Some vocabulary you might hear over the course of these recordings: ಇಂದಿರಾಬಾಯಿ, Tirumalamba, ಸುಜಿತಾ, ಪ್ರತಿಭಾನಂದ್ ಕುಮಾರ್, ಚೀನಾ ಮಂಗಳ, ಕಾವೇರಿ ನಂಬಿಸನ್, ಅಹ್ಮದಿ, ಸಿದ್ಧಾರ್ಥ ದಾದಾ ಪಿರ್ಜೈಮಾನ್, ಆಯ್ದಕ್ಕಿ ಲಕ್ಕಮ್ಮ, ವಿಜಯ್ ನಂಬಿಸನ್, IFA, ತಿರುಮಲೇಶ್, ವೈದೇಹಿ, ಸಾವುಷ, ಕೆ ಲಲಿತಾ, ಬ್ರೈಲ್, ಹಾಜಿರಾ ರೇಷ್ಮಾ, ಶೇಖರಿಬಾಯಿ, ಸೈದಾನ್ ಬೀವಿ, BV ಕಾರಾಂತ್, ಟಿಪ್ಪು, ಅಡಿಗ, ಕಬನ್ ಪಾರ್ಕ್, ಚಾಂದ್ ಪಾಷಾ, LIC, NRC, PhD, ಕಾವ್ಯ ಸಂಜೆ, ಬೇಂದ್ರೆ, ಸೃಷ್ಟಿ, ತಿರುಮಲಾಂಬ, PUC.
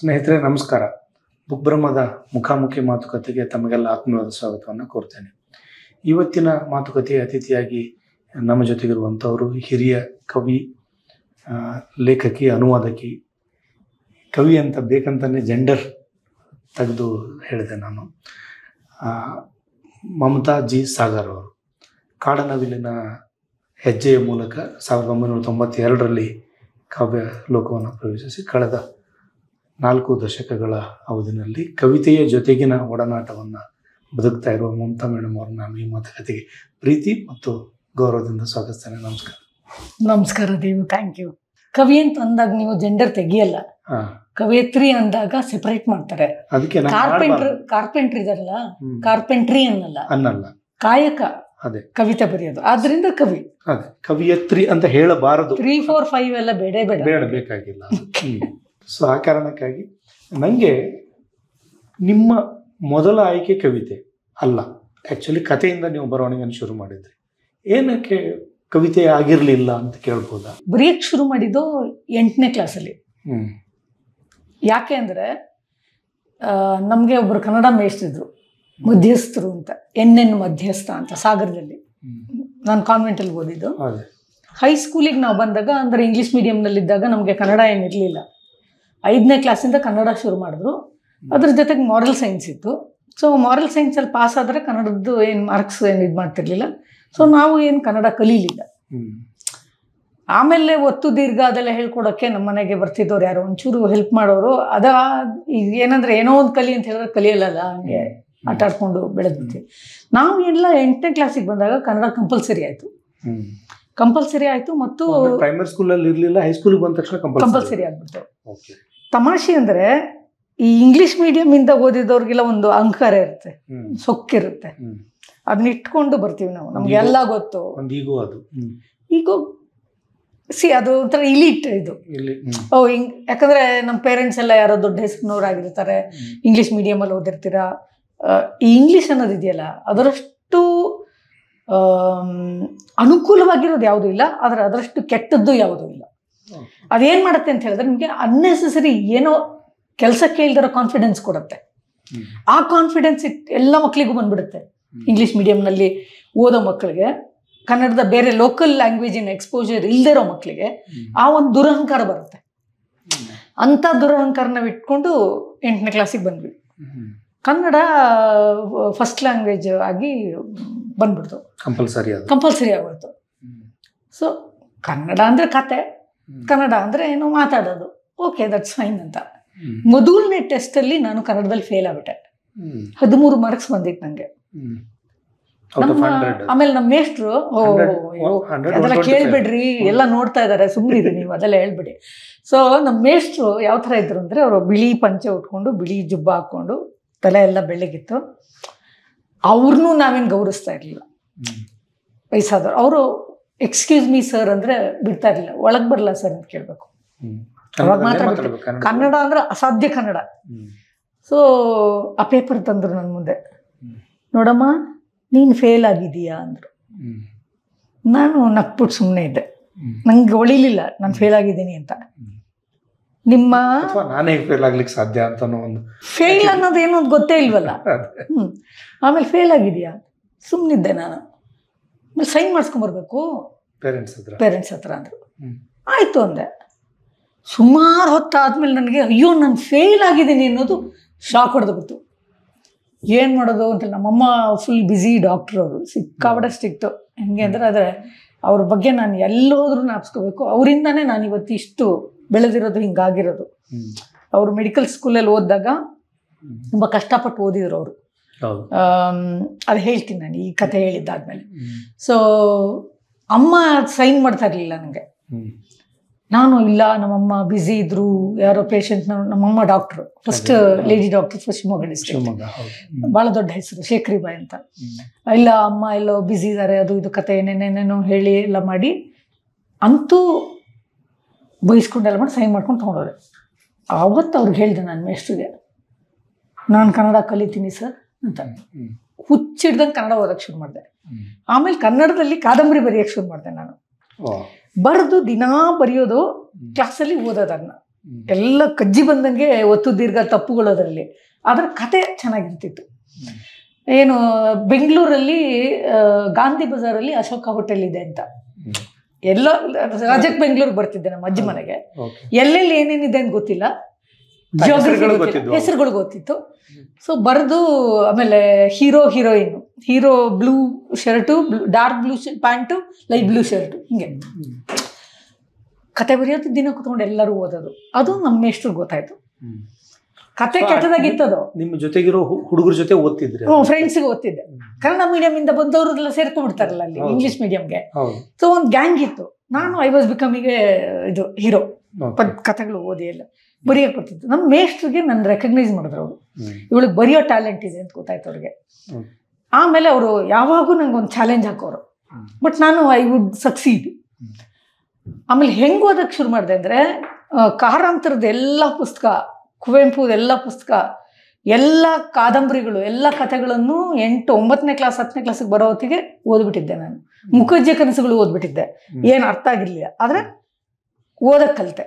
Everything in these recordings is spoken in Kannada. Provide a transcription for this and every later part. ಸ್ನೇಹಿತರೆ ನಮಸ್ಕಾರ. ಬುಕ್ಬ್ರಹ್ಮದ ಮುಖಾಮುಖಿ ಮಾತುಕತೆಗೆ ತಮಗೆಲ್ಲ ಆತ್ಮೀಯವಾದ ಸ್ವಾಗತವನ್ನು ಕೋರ್ತೇನೆ. ಇವತ್ತಿನ ಮಾತುಕತೆಯ ಅತಿಥಿಯಾಗಿ ನಮ್ಮ ಜೊತೆಗಿರುವಂಥವರು ಹಿರಿಯ ಕವಿ, ಲೇಖಕಿ, ಅನುವಾದಕಿ. ಕವಿ ಅಂತ ಬೇಕಂತಾನೆ ಜೆಂಡರ್ ತೆಗೆದು ಹೇಳಿದೆ ನಾನು. ಮಮತಾ ಜಿ ಸಾಗರ್ ಅವರು ಕಾಡನವಿಲಿನ ಹೆಜ್ಜೆಯ ಮೂಲಕ 1992 ಕಾವ್ಯ ಲೋಕವನ್ನು ಪ್ರವೇಶಿಸಿ ಕಳೆದ 4 ದಶಕಗಳ ಅವಧಿನಲ್ಲಿ ಕವಿತೆಯ ಜೊತೆಗಿನ ಒಡನಾಟವನ್ನು ಬದುಕ್ತಾ ಇರುವ ಮಮತಾ ಮೇಡಮ್ ಅವರು ನಾನು ಈ ಮಾತುಕತೆಗೆ ಪ್ರೀತಿ ಮತ್ತು ಗೌರವದಿಂದ ಸ್ವಾಗತಿಸ್ತೇನೆ. ನಮಸ್ಕಾರ. ನಮಸ್ಕಾರ ದೇವ್, ಥ್ಯಾಂಕ್ ಯು. ಕವಿ ಅಂತ ಅಂದಾಗ ನೀವು ಜೆಂಡರ್ ತೆಗಿಯಲ್ಲ, ಕವಿಯತ್ರಿ ಅಂದಾಗ ಸೆಪರೇಟ್ ಮಾಡ್ತಾರೆ. ಅದಕ್ಕೆ ಕಾರ್ಪೆಂಟ್ರ್ ಇದಲ್ಲ, ಕಾರ್ಪೆಂಟ್ರಿ ಅನ್ನಲ್ಲ, ಕಾಯಕ ಅದೇ ಕವಿತೆ ಬರೆಯೋದು. ಆದ್ರಿಂದ ಕವಿ, ಅದೇ ಕವಿಯತ್ರಿ ಅಂತ ಹೇಳಬಾರದು. 3, 4, 5 ಎಲ್ಲ ಬೇಡ ಬೇಕಾಗಿಲ್ಲ. ಸೊ ಆ ಕಾರಣಕ್ಕಾಗಿ ನನಗೆ ನಿಮ್ಮ ಮೊದಲ ಆಯ್ಕೆ ಕವಿತೆ ಅಲ್ಲ, ಆ್ಯಕ್ಚುಲಿ ಕಥೆಯಿಂದ ನೀವು ಬರವಣಿಗೆಯನ್ನು ಶುರು ಮಾಡಿದ್ರಿ. ಏನಕ್ಕೆ ಕವಿತೆ ಆಗಿರಲಿಲ್ಲ ಅಂತ ಕೇಳ್ಬೋದಾ? ಬರೆಯಕ್ಕೆ ಶುರು ಮಾಡಿದ್ದು 8ನೇ ಕ್ಲಾಸಲ್ಲಿ. ಯಾಕೆ ಅಂದರೆ ನಮಗೆ ಒಬ್ಬರು ಕನ್ನಡ ಮೇಷ್ಟಿದ್ರು, ಮಧ್ಯಸ್ಥರು ಅಂತ, NN ಮಧ್ಯಸ್ಥ ಅಂತ, ಸಾಗರದಲ್ಲಿ. ನಾನು ಕಾನ್ವೆಂಟಲ್ಲಿ ಓದಿದ್ದು. ಹೈಸ್ಕೂಲಿಗೆ ನಾವು ಬಂದಾಗ ಅಂದರೆ ಇಂಗ್ಲೀಷ್ ಮೀಡಿಯಂನಲ್ಲಿದ್ದಾಗ ನಮಗೆ ಕನ್ನಡ ಏನಿರಲಿಲ್ಲ. 5ನೇ ಕ್ಲಾಸಿಂದ ಕನ್ನಡ ಶುರು ಮಾಡಿದ್ರು. ಅದ್ರ ಜೊತೆಗೆ ಮಾರಲ್ ಸೈನ್ಸ್ ಇತ್ತು. ಸೊ ಮಾರಲ್ ಸೈನ್ಸಲ್ಲಿ ಪಾಸ್ ಆದರೆ ಕನ್ನಡದ್ದು ಏನು ಮಾರ್ಕ್ಸ್ ಏನು ಇದು ಮಾಡ್ತಿರ್ಲಿಲ್ಲ. ಸೊ ನಾವು ಏನು ಕನ್ನಡ ಕಲೀಲಿಲ್ಲ. ಆಮೇಲೆ ಒತ್ತು ದೀರ್ಘ ಅದೆಲ್ಲ ಹೇಳ್ಕೊಡೋಕ್ಕೆ ನಮ್ಮ ಮನೆಗೆ ಬರ್ತಿದ್ದವ್ರು ಯಾರೋ ಒಂಚೂರು ಹೆಲ್ಪ್ ಮಾಡೋರು. ಅದ ಈಗ ಏನಂದರೆ ಏನೋ ಒಂದು ಕಲಿ ಅಂತ ಹೇಳಿದ್ರೆ ಕಲಿಯಲ್ಲಲ್ಲ, ಹಂಗೆ ಆಟ ಆಡ್ಕೊಂಡು ಬೆಳೆದ್ಬಿಡ್ತೀವಿ. ನಾವು ಎಲ್ಲ 8ನೇ ಕ್ಲಾಸಿಗೆ ಬಂದಾಗ ಕನ್ನಡ ಕಂಪಲ್ಸರಿ ಆಯಿತು. ಮತ್ತು ಪ್ರೈಮರಿ ಸ್ಕೂಲಲ್ಲಿ ಇರಲಿಲ್ಲ, ಹೈಸ್ಕೂಲಿಗೆ ಬಂದ ತಕ್ಷಣ ಕಂಪಲ್ಸರಿ ಆಗ್ಬಿಡ್ತು. ತಮಾಷೆ ಅಂದರೆ ಈ ಇಂಗ್ಲೀಷ್ ಮೀಡಿಯಮ್ ಇಂದ ಓದಿದವ್ರಿಗೆಲ್ಲ ಒಂದು ಅಹಂಕಾರ ಇರುತ್ತೆ, ಸೊಕ್ಕಿರುತ್ತೆ. ಅದನ್ನ ಇಟ್ಕೊಂಡು ಬರ್ತೀವಿ ನಾವು, ನಮ್ಗೆ ಎಲ್ಲ ಗೊತ್ತು. ಈಗೋ ಸಿ ಅದು ಒಂಥರ ಇಲಿಟ್ ಇದು. ಓ ಹಿಂಗ್ ಯಾಕಂದ್ರೆ ನಮ್ಮ ಪೇರೆಂಟ್ಸ್ ಎಲ್ಲ ಯಾರೋ ದೊಡ್ಡ ಹೆಸರಿನವರಾಗಿರ್ತಾರೆ, ಇಂಗ್ಲೀಷ್ ಮೀಡಿಯಮಲ್ಲಿ ಓದಿರ್ತೀರಾ, ಈ ಇಂಗ್ಲೀಷ್ ಅನ್ನೋದು ಇದೆಯಲ್ಲ ಅದರಷ್ಟು ಅನುಕೂಲವಾಗಿರೋದು ಯಾವುದೂ ಇಲ್ಲ, ಆದರೆ ಅದರಷ್ಟು ಕೆಟ್ಟದ್ದು ಯಾವುದೂ ಇಲ್ಲ. ಅದೇನು ಮಾಡುತ್ತೆ ಅಂತ ಹೇಳಿದ್ರೆ ನಿಮಗೆ ಅನ್ನೆಸೆಸರಿ ಏನೋ ಕೆಲಸಕ್ಕೆ ಇಲ್ದಿರೋ ಕಾನ್ಫಿಡೆನ್ಸ್ ಕೊಡುತ್ತೆ. ಆ ಕಾನ್ಫಿಡೆನ್ಸ್ ಎಲ್ಲ ಮಕ್ಕಳಿಗೂ ಬಂದ್ಬಿಡುತ್ತೆ. ಇಂಗ್ಲೀಷ್ ಮೀಡಿಯಂನಲ್ಲಿ ಓದೋ ಮಕ್ಕಳಿಗೆ, ಕನ್ನಡದ ಬೇರೆ ಲೋಕಲ್ ಲ್ಯಾಂಗ್ವೇಜಿನ ಎಕ್ಸ್ಪೋಜರ್ ಇಲ್ದಿರೋ ಮಕ್ಕಳಿಗೆ ಆ ಒಂದು ದುರಹಂಕಾರ ಬರುತ್ತೆ. ಅಂಥ ದುರಹಂಕಾರನ ಇಟ್ಕೊಂಡು 8ನೇ ಕ್ಲಾಸಿಗೆ ಬಂದ್ವಿ. ಕನ್ನಡ ಫಸ್ಟ್ ಲ್ಯಾಂಗ್ವೇಜ್ ಆಗಿ ಬಂದ್ಬಿಡ್ತು, ಕಂಪಲ್ಸರಿ ಆಗೋಯ್ತು. ಸೊ ಕನ್ನಡ ಅಂದರೆ ಕತೆ, ಕನ್ನಡ ಅಂದರೆ ಏನೋ ಮಾತಾಡೋದು, ಓಕೆ ದಟ್ಸ್ ಫೈನ್ ಅಂತ. ಮೊದಲನೇ ಟೆಸ್ಟಲ್ಲಿ ನಾನು ಕನ್ನಡದಲ್ಲಿ ಫೇಲ್ ಆಗ್ಬಿಟ್ಟೆ. 13 ಮಾರ್ಕ್ಸ್ ಬಂದಿತ್ತು ನನಗೆ. ಆಮೇಲೆ ನಮ್ಮ ಮೇಷ್ಟ್ರು ಅದೆಲ್ಲ ಕೇಳ್ಬಿಡ್ರಿ, ಎಲ್ಲ ನೋಡ್ತಾ ಇದ್ದಾರೆ, ಸುಮ್ಮನಿರಿ ನೀವು, ಅದೆಲ್ಲ ಹೇಳ್ಬಿಡಿ. ಸೊ ನಮ್ಮ ಮೇಷ್ಟ್ರು ಯಾವ ಥರ ಇದ್ರು ಅಂದರೆ ಅವರು ಬಿಳಿ ಪಂಚೆ ಉಟ್ಕೊಂಡು, ಬಿಳಿ ಜುಬ್ಬ ಹಾಕ್ಕೊಂಡು, ತಲೆ ಎಲ್ಲ ಬೆಳ್ಳಗಿತ್ತು. ಅವ್ರನ್ನೂ ನಾವೇನು ಗೌರವಿಸ್ತಾ ಇರಲಿಲ್ಲ. ವಯಸ್ಸಾದ್ರು ಅವರು ಎಕ್ಸ್ಕ್ಯೂಸ್ ಮೀ ಸರ್ ಅಂದರೆ ಬಿಡ್ತಾ ಇರಲಿಲ್ಲ. ಒಳಗೆ ಬರಲ್ಲ ಸರ್ ಅಂತ ಕೇಳಬೇಕು, ಮಾತ್ರ ಕನ್ನಡ ಅಂದರೆ ಅಸಾಧ್ಯ ಕನ್ನಡ. ಸೊ ಆ ಪೇಪರ್ ತಂದರು ನನ್ನ ಮುಂದೆ. ನೋಡಮ್ಮ ನೀನು ಫೇಲ್ ಆಗಿದ್ದೀಯಾ ಅಂದರು. ನಾನು ನಕ್ಬಿಟ್ಟು ಸುಮ್ಮನೆ ಇದ್ದೆ, ನಂಗೆ ಹೊಳಿಲಿಲ್ಲ ನಾನು ಫೇಲ್ ಆಗಿದ್ದೀನಿ ಅಂತ. ನಿಮ್ಮ ನಾನೇ ಫೇಲ್ ಆಗ್ಲಿಕ್ಕೆ ಸಾಧ್ಯ ಅಂತ ಒಂದು ಫೇಲ್ ಅನ್ನೋದೇನೋ ಒಂದು ಗೊತ್ತೇ ಇಲ್ವಲ್ಲ. ಆಮೇಲೆ ಫೇಲ್ ಆಗಿದೆಯಾ ಸುಮ್ಮನಿದ್ದೆ ನಾನು. ಆಮೇಲೆ ಸೈನ್ ಮಾಡಿಸ್ಕೊಂಬರ್ಬೇಕು ಪೇರೆಂಟ್ಸ್ ಹತ್ರ ಅಂದರು. ಆಯಿತು ಅಂದೆ. ಸುಮಾರು ಹೊತ್ತಾದ್ಮೇಲೆ ನನಗೆ ಅಯ್ಯೋ ನಾನು ಫೇಲ್ ಆಗಿದ್ದೀನಿ ಅನ್ನೋದು ಶಾಕ್ ಹೊಡೆದು ಬಿತ್ತು. ಏನು ಮಾಡೋದು ಅಂತ. ನಮ್ಮಮ್ಮ ಫುಲ್ ಬ್ಯುಸಿ ಡಾಕ್ಟ್ರ್, ಅವರು ಸಿಕ್ಕಾಬಡ ಸ್ಟ್ರಿಕ್ಟು. ಹೆಂಗೆ ಅಂದರೆ ಆದರೆ ಅವ್ರ ಬಗ್ಗೆ ನಾನು ಎಲ್ಲೋದ್ರೂ ನಾಪ್ಸ್ಕೋಬೇಕು. ಅವರಿಂದಾನೇ ನಾನು ಇವತ್ತು ಇಷ್ಟು ಬೆಳೆದಿರೋದು, ಹಿಂಗಾಗಿರೋದು. ಅವರು ಮೆಡಿಕಲ್ ಸ್ಕೂಲಲ್ಲಿ ಓದಿದಾಗ ತುಂಬ ಕಷ್ಟಪಟ್ಟು ಓದಿದ್ರು ಅವರು. ಅದು ಹೇಳ್ತೀನಿ ನಾನು ಈ ಕಥೆ ಹೇಳಿದ್ದಾದ್ಮೇಲೆ. ಸೊ ಅಮ್ಮ ಸೈನ್ ಮಾಡ್ತಾ ಇರಲಿಲ್ಲ ನನಗೆ. ನಾನು ಇಲ್ಲ, ನಮ್ಮಮ್ಮ ಬ್ಯುಸಿ ಇದ್ರು, ಯಾರೋ ಪೇಷಂಟ್. ನಮ್ಮಮ್ಮ doctor, first lady doctor, first Shivamogga district, ಭಾಳ ದೊಡ್ಡ ಹೆಸರು ಶೇಖರಿಬಾಯಿ ಅಂತ. ಇಲ್ಲ ಅಮ್ಮ ಎಲ್ಲೋ ಬ್ಯುಸಿ ಇದ್ದಾರೆ, ಅದು ಇದು ಕತೆ ಏನೇನೇನೇನೋ ಹೇಳಿ ಎಲ್ಲ ಮಾಡಿ ಅಂತೂ ಬೈಸ್ಕೊಂಡೆಲ್ಲ ಮಾಡಿ ಸೈನ್ ಮಾಡ್ಕೊಂಡು ತೊಗೊಂಡೋದೆ. ಆವತ್ತು ಅವ್ರಿಗೆ ಹೇಳಿದೆ ನಾನು ಮೇಷ್ಟ್ರಿಗೆ, ನಾನು ಕನ್ನಡ ಕಲಿತೀನಿ ಸರ್ ಅಂತ. ಹುಚ್ಚಿಡ್ದಂಗೆ ಕನ್ನಡ ಓದಕ್ಕೆ ಶುರು ಮಾಡಿದೆ. ಆಮೇಲೆ ಕನ್ನಡದಲ್ಲಿ ಕಾದಂಬರಿ ಬರೆಯೋಕ್ಕೆ ಶುರು ಮಾಡಿದೆ ನಾನು. ಬರೆದು ದಿನಾ ಬರೆಯೋದು, ಕ್ಲಾಸಲ್ಲಿ ಓದೋದನ್ನ. ಎಲ್ಲ ಕಜ್ಜಿ ಬಂದಂಗೆ ಒತ್ತು ದೀರ್ಘ ತಪ್ಪುಗಳು ಅದರಲ್ಲಿ, ಅದರ ಕತೆ ಚೆನ್ನಾಗಿರ್ತಿತ್ತು. ಏನು ಬೆಂಗಳೂರಲ್ಲಿ ಗಾಂಧಿ ಬಜಾರಲ್ಲಿ ಅಶೋಕ ಹೋಟೆಲ್ ಇದೆ ಅಂತ, ಎಲ್ಲ ರಾಜಕ್ ಬೆಂಗಳೂರು ಬರ್ತಿದ್ದೆ ನಮ್ಮ ಅಜ್ಜಿ ಮನೆಗೆ, ಎಲ್ಲೆಲ್ಲಿ ಏನೇನಿದೆ ಅಂತ ಗೊತ್ತಿಲ್ಲ, ಹೆಸರುಗಳು ಗೊತ್ತಿತ್ತು. ಸೊ ಬರೆದು ಆಮೇಲೆ hero heroine, hero blue shirt, dark blue pant, light blue shirt, ಹಿಂಗೆ ಕತೆ ಬರೆಯೋದು. ದಿನ ಕುತ್ಕೊಂಡು ಎಲ್ಲರೂ ಓದೋದು, ಅದು ನಮ್ಮ ಎಷ್ಟು ಗೊತ್ತಾಯ್ತು. ಕತೆ ಕೆಟ್ಟದಾಗಿತ್ತದು. ನಿಮ್ಮ ಜೊತೆಗಿರೋ ಹುಡುಗರ ಜೊತೆ ಓದ್ತಿದ್ರೆ, ಫ್ರೆಂಡ್ಸ್ಗೆ ಓದ್ತಿದ್ದೆ. ಕನ್ನಡ ಮೀಡಿಯಂ ಇಂದ ಬಂದವ್ರದ್ದೆಲ್ಲ ಸೇರ್ಕೊಂಡ್ಬಿಡ್ತಾರಲ್ಲ ಅಲ್ಲಿ ಇಂಗ್ಲಿಷ್ ಮೀಡಿಯಂಗೆ. ಸೊ ಒಂದು ಗ್ಯಾಂಗ್ ಇತ್ತು. ನಾನು ಐ ವಾಸ್ ಬಿಕಮಿಗೆ ಇದು ಹೀರೋ, ಕಥೆಗಳು ಓದಿ ಎಲ್ಲ ಬರೆಯಕ್ಕೆ ಬರ್ತಿತ್ತು. ನಮ್ಮ ಮೇಷ್ಟ್ರಿಗೆ ನನ್ನ ರೆಕಗ್ನೈಸ್ ಮಾಡಿದ್ರು ಅವರು, ಇವಳಿಗೆ ಬರೆಯೋ ಟ್ಯಾಲೆಂಟ್ ಇದೆ ಅಂತ ಗೊತ್ತಾಯ್ತು ಅವ್ರಿಗೆ. ಆಮೇಲೆ ಅವರು ಯಾವಾಗೂ ನಂಗೆ ಒಂದು ಚಾಲೆಂಜ್ ಹಾಕೋರು, ಬಟ್ ನಾನು ಐ ವುಡ್ ಸಕ್ಸೀಡ್. ಆಮೇಲೆ ಹೆಂಗೆ ಓದಕ್ಕೆ ಶುರು ಮಾಡಿದೆ ಅಂದರೆ, ಕಾರಂತರದ ಎಲ್ಲ ಪುಸ್ತಕ, ಕುವೆಂಪು ಎಲ್ಲ ಪುಸ್ತಕ, ಎಲ್ಲ ಕಾದಂಬರಿಗಳು, ಎಲ್ಲ ಕಥೆಗಳನ್ನು 8, 9ನೇ ಕ್ಲಾಸ್ 10ನೇ ಕ್ಲಾಸಿಗೆ ಬರೋ ಹೊತ್ತಿಗೆ ಓದ್ಬಿಟ್ಟಿದ್ದೆ ನಾನು. ಮುಖರ್ಜಿಯ ಕನಸುಗಳು ಓದ್ಬಿಟ್ಟಿದ್ದೆ, ಏನು ಅರ್ಥ ಆಗಿರಲಿಲ್ಲ, ಆದರೆ ಓದಕ್ಕೆ ಕಲಿತೆ.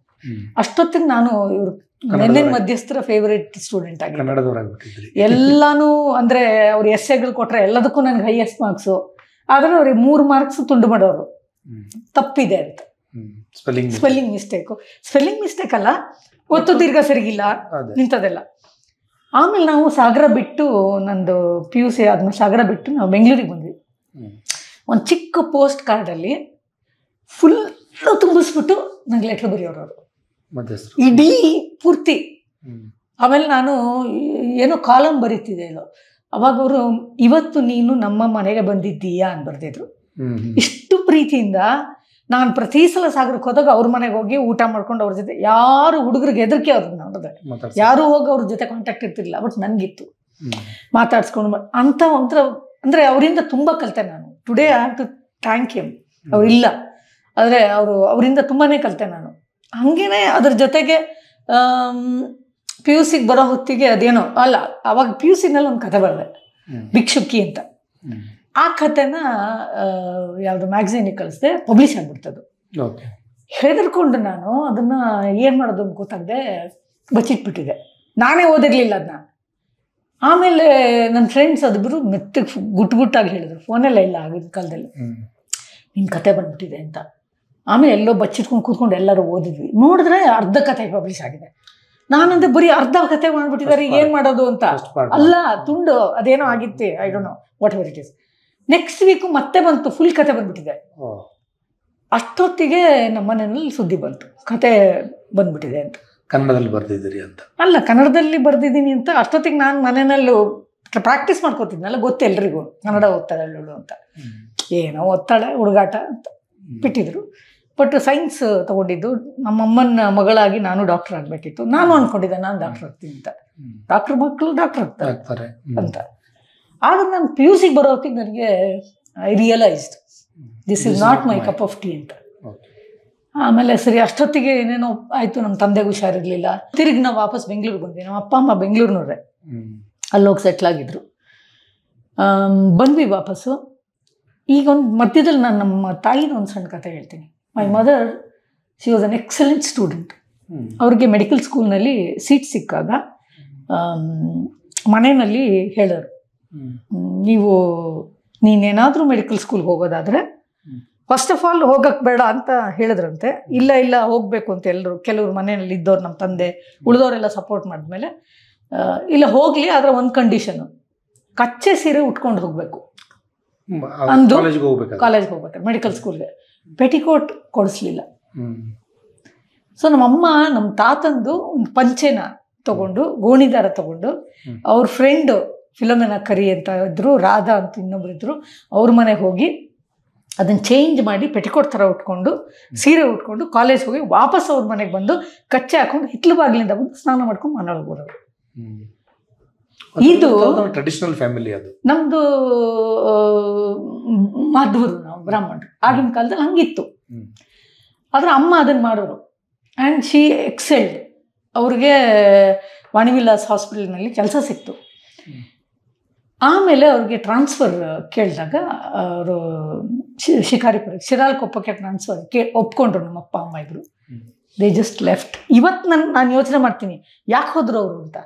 ಅಷ್ಟೊತ್ತಿಗೆ ನಾನು ಇವ್ರು ನೆನ್ನೆ ಮಧ್ಯಸ್ಥರ ಫೇವ್ರೇಟ್ ಸ್ಟೂಡೆಂಟ್ ಆಗಿದ್ದೆ. ಎಲ್ಲಾನು ಅಂದರೆ ಅವ್ರು ಎಸ್ಸೆಗಳು ಕೊಟ್ಟರೆ ಎಲ್ಲದಕ್ಕೂ ನನಗೆ ಹೈಯೆಸ್ಟ್ ಮಾರ್ಕ್ಸು, ಆದರೆ ಅವ್ರಿಗೆ 3 ಮಾರ್ಕ್ಸ್ ತುಂಡು ಮಾಡೋರು, ತಪ್ಪಿದೆ ಅಂತ, ಸ್ಪೆಲ್ಲಿಂಗ್ ಮಿಸ್ಟೇಕ್ ಅಲ್ಲ, ಒತ್ತು ದೀರ್ಘ ಸರಿಗಿಲ್ಲ, ನಿಂತದೆಲ್ಲ. ಆಮೇಲೆ ನಾವು ಸಾಗರ ಬಿಟ್ಟು, ನಂದು PUC ಆದ್ಮೇಲೆ ಸಾಗರ ಬಿಟ್ಟು ನಾವು ಬೆಂಗಳೂರಿಗೆ ಬಂದ್ವಿ. ಒಂದು ಚಿಕ್ಕ ಪೋಸ್ಟ್ ಕಾರ್ಡಲ್ಲಿ ಫುಲ್ ತುಂಬಿಸ್ಬಿಟ್ಟು ನಂಗೆ ಲೆಟ್ರ್ ಬರೆಯೋರು ಅವರು, ಇಡೀ ಪೂರ್ತಿ. ಆಮೇಲೆ ನಾನು ಏನೋ ಕಾಲಮ್ ಬರೀತಿದ್ದೆ ಇದು, ಅವಾಗ ಅವರು ಇವತ್ತು ನೀನು ನಮ್ಮ ಮನೆಗೆ ಬಂದಿದ್ದೀಯಾ ಅಂತ ಬರ್ತಿದ್ರು. ಇಷ್ಟು ಪ್ರೀತಿಯಿಂದ ನಾನು ಪ್ರತಿ ಸಲ ಸಾಗರಕ್ಕೆ ಹೋದಾಗ ಅವ್ರ ಮನೆಗೆ ಹೋಗಿ ಊಟ ಮಾಡ್ಕೊಂಡು ಅವ್ರ ಜೊತೆ, ಯಾರು ಹುಡುಗರಿಗೆ ಹೆದರಿಕೆ ಅವ್ರದ್ದು ನೋಡಿದ್ರೆ, ಯಾರು ಹೋಗಿ ಅವ್ರ ಜೊತೆ ಕಾಂಟ್ಯಾಕ್ಟ್ ಇರ್ತಿರ್ಲಿಲ್ಲ, ಬಟ್ ನನಗಿತ್ತು ಮಾತಾಡ್ಸ್ಕೊಂಡು ಅಂತ. ಒಂಥರ ಅಂದರೆ ಅವರಿಂದ ತುಂಬ ಕಲಿತೆ ನಾನು. Today I have to thank him. ಅವರಿಲ್ಲ ಆದರೆ ಅವರಿಂದ ತುಂಬಾ ಕಲಿತೆ ನಾನು. ಹಾಗೇನೆ ಅದ್ರ ಜೊತೆಗೆ PUCಗೆ ಬರೋ ಹೊತ್ತಿಗೆ ಅದೇನೋ ಅಲ್ಲ, ಅವಾಗ PUCನಲ್ಲಿ ಒಂದು ಕತೆ ಬರೆದೆ, ಭಿಕ್ಷುಕಿ ಅಂತ. ಆ ಕಥೆನ ಯಾವುದು ಮ್ಯಾಗಝೀನಿಗೆ ಕಳಿಸ್ದೆ, ಪಬ್ಲಿಷ್ ಆಗಿಬಿಡ್ತದು. ಹೆದರ್ಕೊಂಡು ನಾನು ಅದನ್ನು ಏನು ಮಾಡೋದು ಅಂತ ಗೊತ್ತಾಗದೆ ಬಚ್ಚಿಟ್ಬಿಟ್ಟಿದೆ, ನಾನೇ ಓದಿರಲಿಲ್ಲ ಅದನ್ನ. ಆಮೇಲೆ ನನ್ನ ಫ್ರೆಂಡ್ಸ್ ಅದಿಬ್ಬರು ಮೆತ್ತಗೆ ಗುಟ್ಟಾಗಿ ಹೇಳಿದ್ರು, ಫೋನೆಲ್ಲ ಇಲ್ಲ ಆಗಿದ್ದ ಕಾಲದಲ್ಲಿ, ನಿಮ್ಮ ಕತೆ ಬಂದ್ಬಿಟ್ಟಿದೆ ಅಂತ. ಆಮೇಲೆ ಎಲ್ಲೋ ಬಚ್ಚಿಟ್ಕೊಂಡು ಕೂತ್ಕೊಂಡು ಎಲ್ಲರೂ ಓದಿದ್ವಿ, ನೋಡಿದ್ರೆ ಅರ್ಧ ಕತೆ ಪಬ್ಲಿಷ್ ಆಗಿದೆ. ನಾನಂದ್ರೆ ಬರೀ ಅರ್ಧ ಕತೆ ಮಾಡ್ಬಿಟ್ಟಿದ್ದಾರೆ, ಏನು ಮಾಡೋದು ಅಂತ. ಅಲ್ಲ ತುಂಡು ಅದೇನೋ ಆಗಿತ್ತು, I don't know what ever it is. Next week ಮತ್ತೆ ಬಂತು, ಫುಲ್ ಕತೆ ಬಂದ್ಬಿಟ್ಟಿದೆ. ಅಷ್ಟೊತ್ತಿಗೆ ನಮ್ಮ ಮನೆಯಲ್ಲಿ ಸುದ್ದಿ ಬಂತು, ಕತೆ ಬಂದ್ಬಿಟ್ಟಿದೆ ಅಂತ. ಕನ್ನಡದಲ್ಲಿ ಬರ್ದಿದ್ದೀರಿ ಅಂತ? ಅಲ್ಲ, ಕನ್ನಡದಲ್ಲಿ ಬರ್ದಿದ್ದೀನಿ ಅಂತ. ಅಷ್ಟೊತ್ತಿಗೆ ನಾನು ಮನೆಯಲ್ಲೂ ಪ್ರಾಕ್ಟೀಸ್ ಮಾಡ್ಕೋತಿದ್ನಲ್ಲ, ಗೊತ್ತು ಎಲ್ರಿಗೂ ಕನ್ನಡ ಓದ್ತಾಳೆ ಅಲ್ಲೂ ಅಂತ. ಏನೋ ಓದ್ತಾಳೆ ಹುಡುಗಾಟ ಅಂತ ಬಿಟ್ಟಿದ್ರು. ಬಟ್ ಸೈನ್ಸ್ ತಗೊಂಡಿದ್ದು, ನಮ್ಮಮ್ಮನ ಮಗಳಾಗಿ ನಾನು ಡಾಕ್ಟರ್ ಆಗಬೇಕಿತ್ತು. ನಾನು ಅಂದ್ಕೊಂಡಿದ್ದೆ ನಾನು ಡಾಕ್ಟರ್ ಆಗ್ತೀನಿ ಅಂತ, ಡಾಕ್ಟರ್ ಮಕ್ಕಳು ಡಾಕ್ಟರ್ ಆಗ್ತಾರೆ ಅಂತ. ಆದ್ರೆ ನಾನು PUCಗೆ ಬರೋ ಹೊತ್ತಿಗೆ ನನಗೆ I realised this is not my cup of tea ಅಂತ. ಆಮೇಲೆ ಸರಿ, ಅಷ್ಟೊತ್ತಿಗೆ ಏನೇನೋ ಆಯಿತು, ನಮ್ಮ ತಂದೆಗೆ ಹುಷಾರಿರಲಿಲ್ಲ. ತಿರುಗಿ ನಾವು ವಾಪಸ್ ಬೆಂಗಳೂರಿಗೆ ಬಂದ್ವಿ. ನಮ್ಮ ಅಪ್ಪ ಅಮ್ಮ ಬೆಂಗಳೂರಿನವ್ರೆ, ಅಲ್ಲೋಗಿ ಸೆಟ್ಲಾಗಿದ್ರು. ಬಂದ್ವಿ ವಾಪಸ್ಸು. ಈಗ ಒಂದು ಮಧ್ಯದಲ್ಲಿ ನಾನು ನಮ್ಮ ತಾಯಿನ ಒಂದು ಸಣ್ಣ ಕಥೆ ಹೇಳ್ತೀನಿ. My mother, she was an excellent student. ಅವ್ರಿಗೆ ಮೆಡಿಕಲ್ ಸ್ಕೂಲ್ನಲ್ಲಿ ಸೀಟ್ ಸಿಕ್ಕಾಗ ಮನೆಯಲ್ಲಿ ಹೇಳೋರು, ನೀನೇನಾದರೂ ಮೆಡಿಕಲ್ ಸ್ಕೂಲ್ಗೆ ಹೋಗೋದಾದರೆ ಫಸ್ಟ್ ಆಫ್ ಆಲ್ ಹೋಗಕ್ಕೆ ಬೇಡ ಅಂತ ಹೇಳಿದ್ರಂತೆ. ಇಲ್ಲ ಹೋಗಬೇಕು ಅಂತ ಎಲ್ಲರೂ, ಕೆಲವ್ರು ಮನೆಯಲ್ಲಿ ಇದ್ದವ್ರು, ನಮ್ಮ ತಂದೆ ಉಳಿದವರೆಲ್ಲ ಸಪೋರ್ಟ್ ಮಾಡಿದ್ಮೇಲೆ ಇಲ್ಲ ಹೋಗಲಿ, ಆದರೆ ಒಂದು ಕಂಡೀಷನು, ಕಚ್ಚೆ ಸೀರೆ ಉಟ್ಕೊಂಡು ಹೋಗಬೇಕು ಅಂದು ಕಾಲೇಜ್ಗೆ ಹೋಗ್ಬೇಕಾರೆ ಮೆಡಿಕಲ್ ಸ್ಕೂಲ್ಗೆ. ಪೆಟಿಕೋಟ್ ಕೊಡಿಸ್ಲಿಲ್ಲ. ಸೊ ನಮ್ಮಮ್ಮ ನಮ್ಮ ತಾತಂದು ಒಂದು ಪಂಚೆನ ತಗೊಂಡು, ಗೋಣಿದಾರ ತಗೊಂಡು, ಅವ್ರ ಫ್ರೆಂಡು ಫಿಲೋಮೆನಾ ಕರಿ ಅಂತ ಇದ್ರು, ರಾಧಾ ಅಂತ ಇನ್ನೊಬ್ರು ಇದ್ರು, ಅವ್ರ ಮನೆಗೆ ಹೋಗಿ ಅದನ್ನು ಚೇಂಜ್ ಮಾಡಿ ಪೆಟಿಕೋಟ್ ಥರ ಉಟ್ಕೊಂಡು ಸೀರೆ ಉಟ್ಕೊಂಡು ಕಾಲೇಜ್ ಹೋಗಿ ವಾಪಸ್ ಅವ್ರ ಮನೆಗೆ ಬಂದು ಕಚ್ಚೆ ಹಾಕೊಂಡು ಹಿತ್ತಲು ಬಾಗಿಲಿಂದ ಬಂದು ಸ್ನಾನ ಮಾಡ್ಕೊಂಡು ಮನೆಯೊಳಗೆ ಬರೋರು. ಇದು ಟ್ರೆಡಿಷನಲ್ ಫ್ಯಾಮಿಲಿ. ಅದು ನಮ್ದು ಮಾಧವರು, ನಾವು ಬ್ರಾಹ್ಮಣರು, ಆಗಿನ ಕಾಲದಲ್ಲಿ ಹಂಗಿತ್ತು. ಆದ್ರೆ ಅಮ್ಮ ಅದನ್ನ ಮಾಡೋರು ಆ್ಯಂಡ್ ಶಿ ಎಕ್ಸೆಲ್ಡ್. ಅವ್ರಿಗೆ ವಾಣಿವಿಲಾಸ್ ಹಾಸ್ಪಿಟಲ್ನಲ್ಲಿ ಕೆಲಸ ಸಿಕ್ತು. ಆಮೇಲೆ ಅವ್ರಿಗೆ ಟ್ರಾನ್ಸ್ಫರ್ ಕೇಳಿದಾಗ ಅವರು ಶಿಕಾರಿಪುರ ಶಿರಾಲ್ಕೊಪ್ಪಕ್ಕೆ ಟ್ರಾನ್ಸ್ಫರ್ ಒಪ್ಕೊಂಡ್ರು ನಮ್ಮ ಅಪ್ಪ ಅಮ್ಮ ಇದ್ರು. They just left. ಇವತ್ತು ನಾನು ಯೋಚನೆ ಮಾಡ್ತೀನಿ ಯಾಕೆ ಹೋದ್ರು ಅವರು ಅಂತ.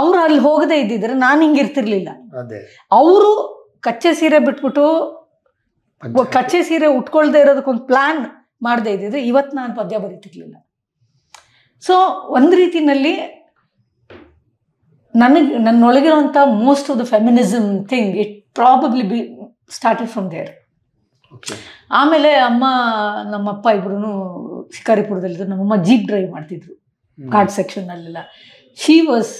ಅವ್ರು ಅಲ್ಲಿ ಹೋಗದೆ ಇದ್ದಿದ್ರೆ ನಾನು ಹಿಂಗಿರ್ತಿರ್ಲಿಲ್ಲ. ಅವರು ಕಚ್ಚೆ ಸೀರೆ ಬಿಟ್ಬಿಟ್ಟು ಕಚ್ಚೆ ಸೀರೆ ಉಟ್ಕೊಳ್ದೆ ಇರೋದಕ್ಕೊಂದು ಪ್ಲಾನ್ ಮಾಡದೆ ಇದ್ದಿದ್ರೆ ಇವತ್ತು ನಾನು ಪದ್ಯ ಬರೀತಿರ್ಲಿಲ್ಲ. ಸೊ ಒಂದು ರೀತಿನಲ್ಲಿ ನನ್ನೊಳಗಿರುವಂಥ most of the feminism thing it probably be started from there. ಆಮೇಲೆ ಅಮ್ಮ ನಮ್ಮಪ್ಪ ಇಬ್ರು ಶಿಕಾರಿಪುರದಲ್ಲಿದ್ದರು. ನಮ್ಮಮ್ಮ ಜೀಪ್ ಡ್ರೈವ್ ಮಾಡ್ತಿದ್ರು ಘಾಟ್ ಸೆಕ್ಷನ್ನಲ್ಲೆಲ್ಲ. She was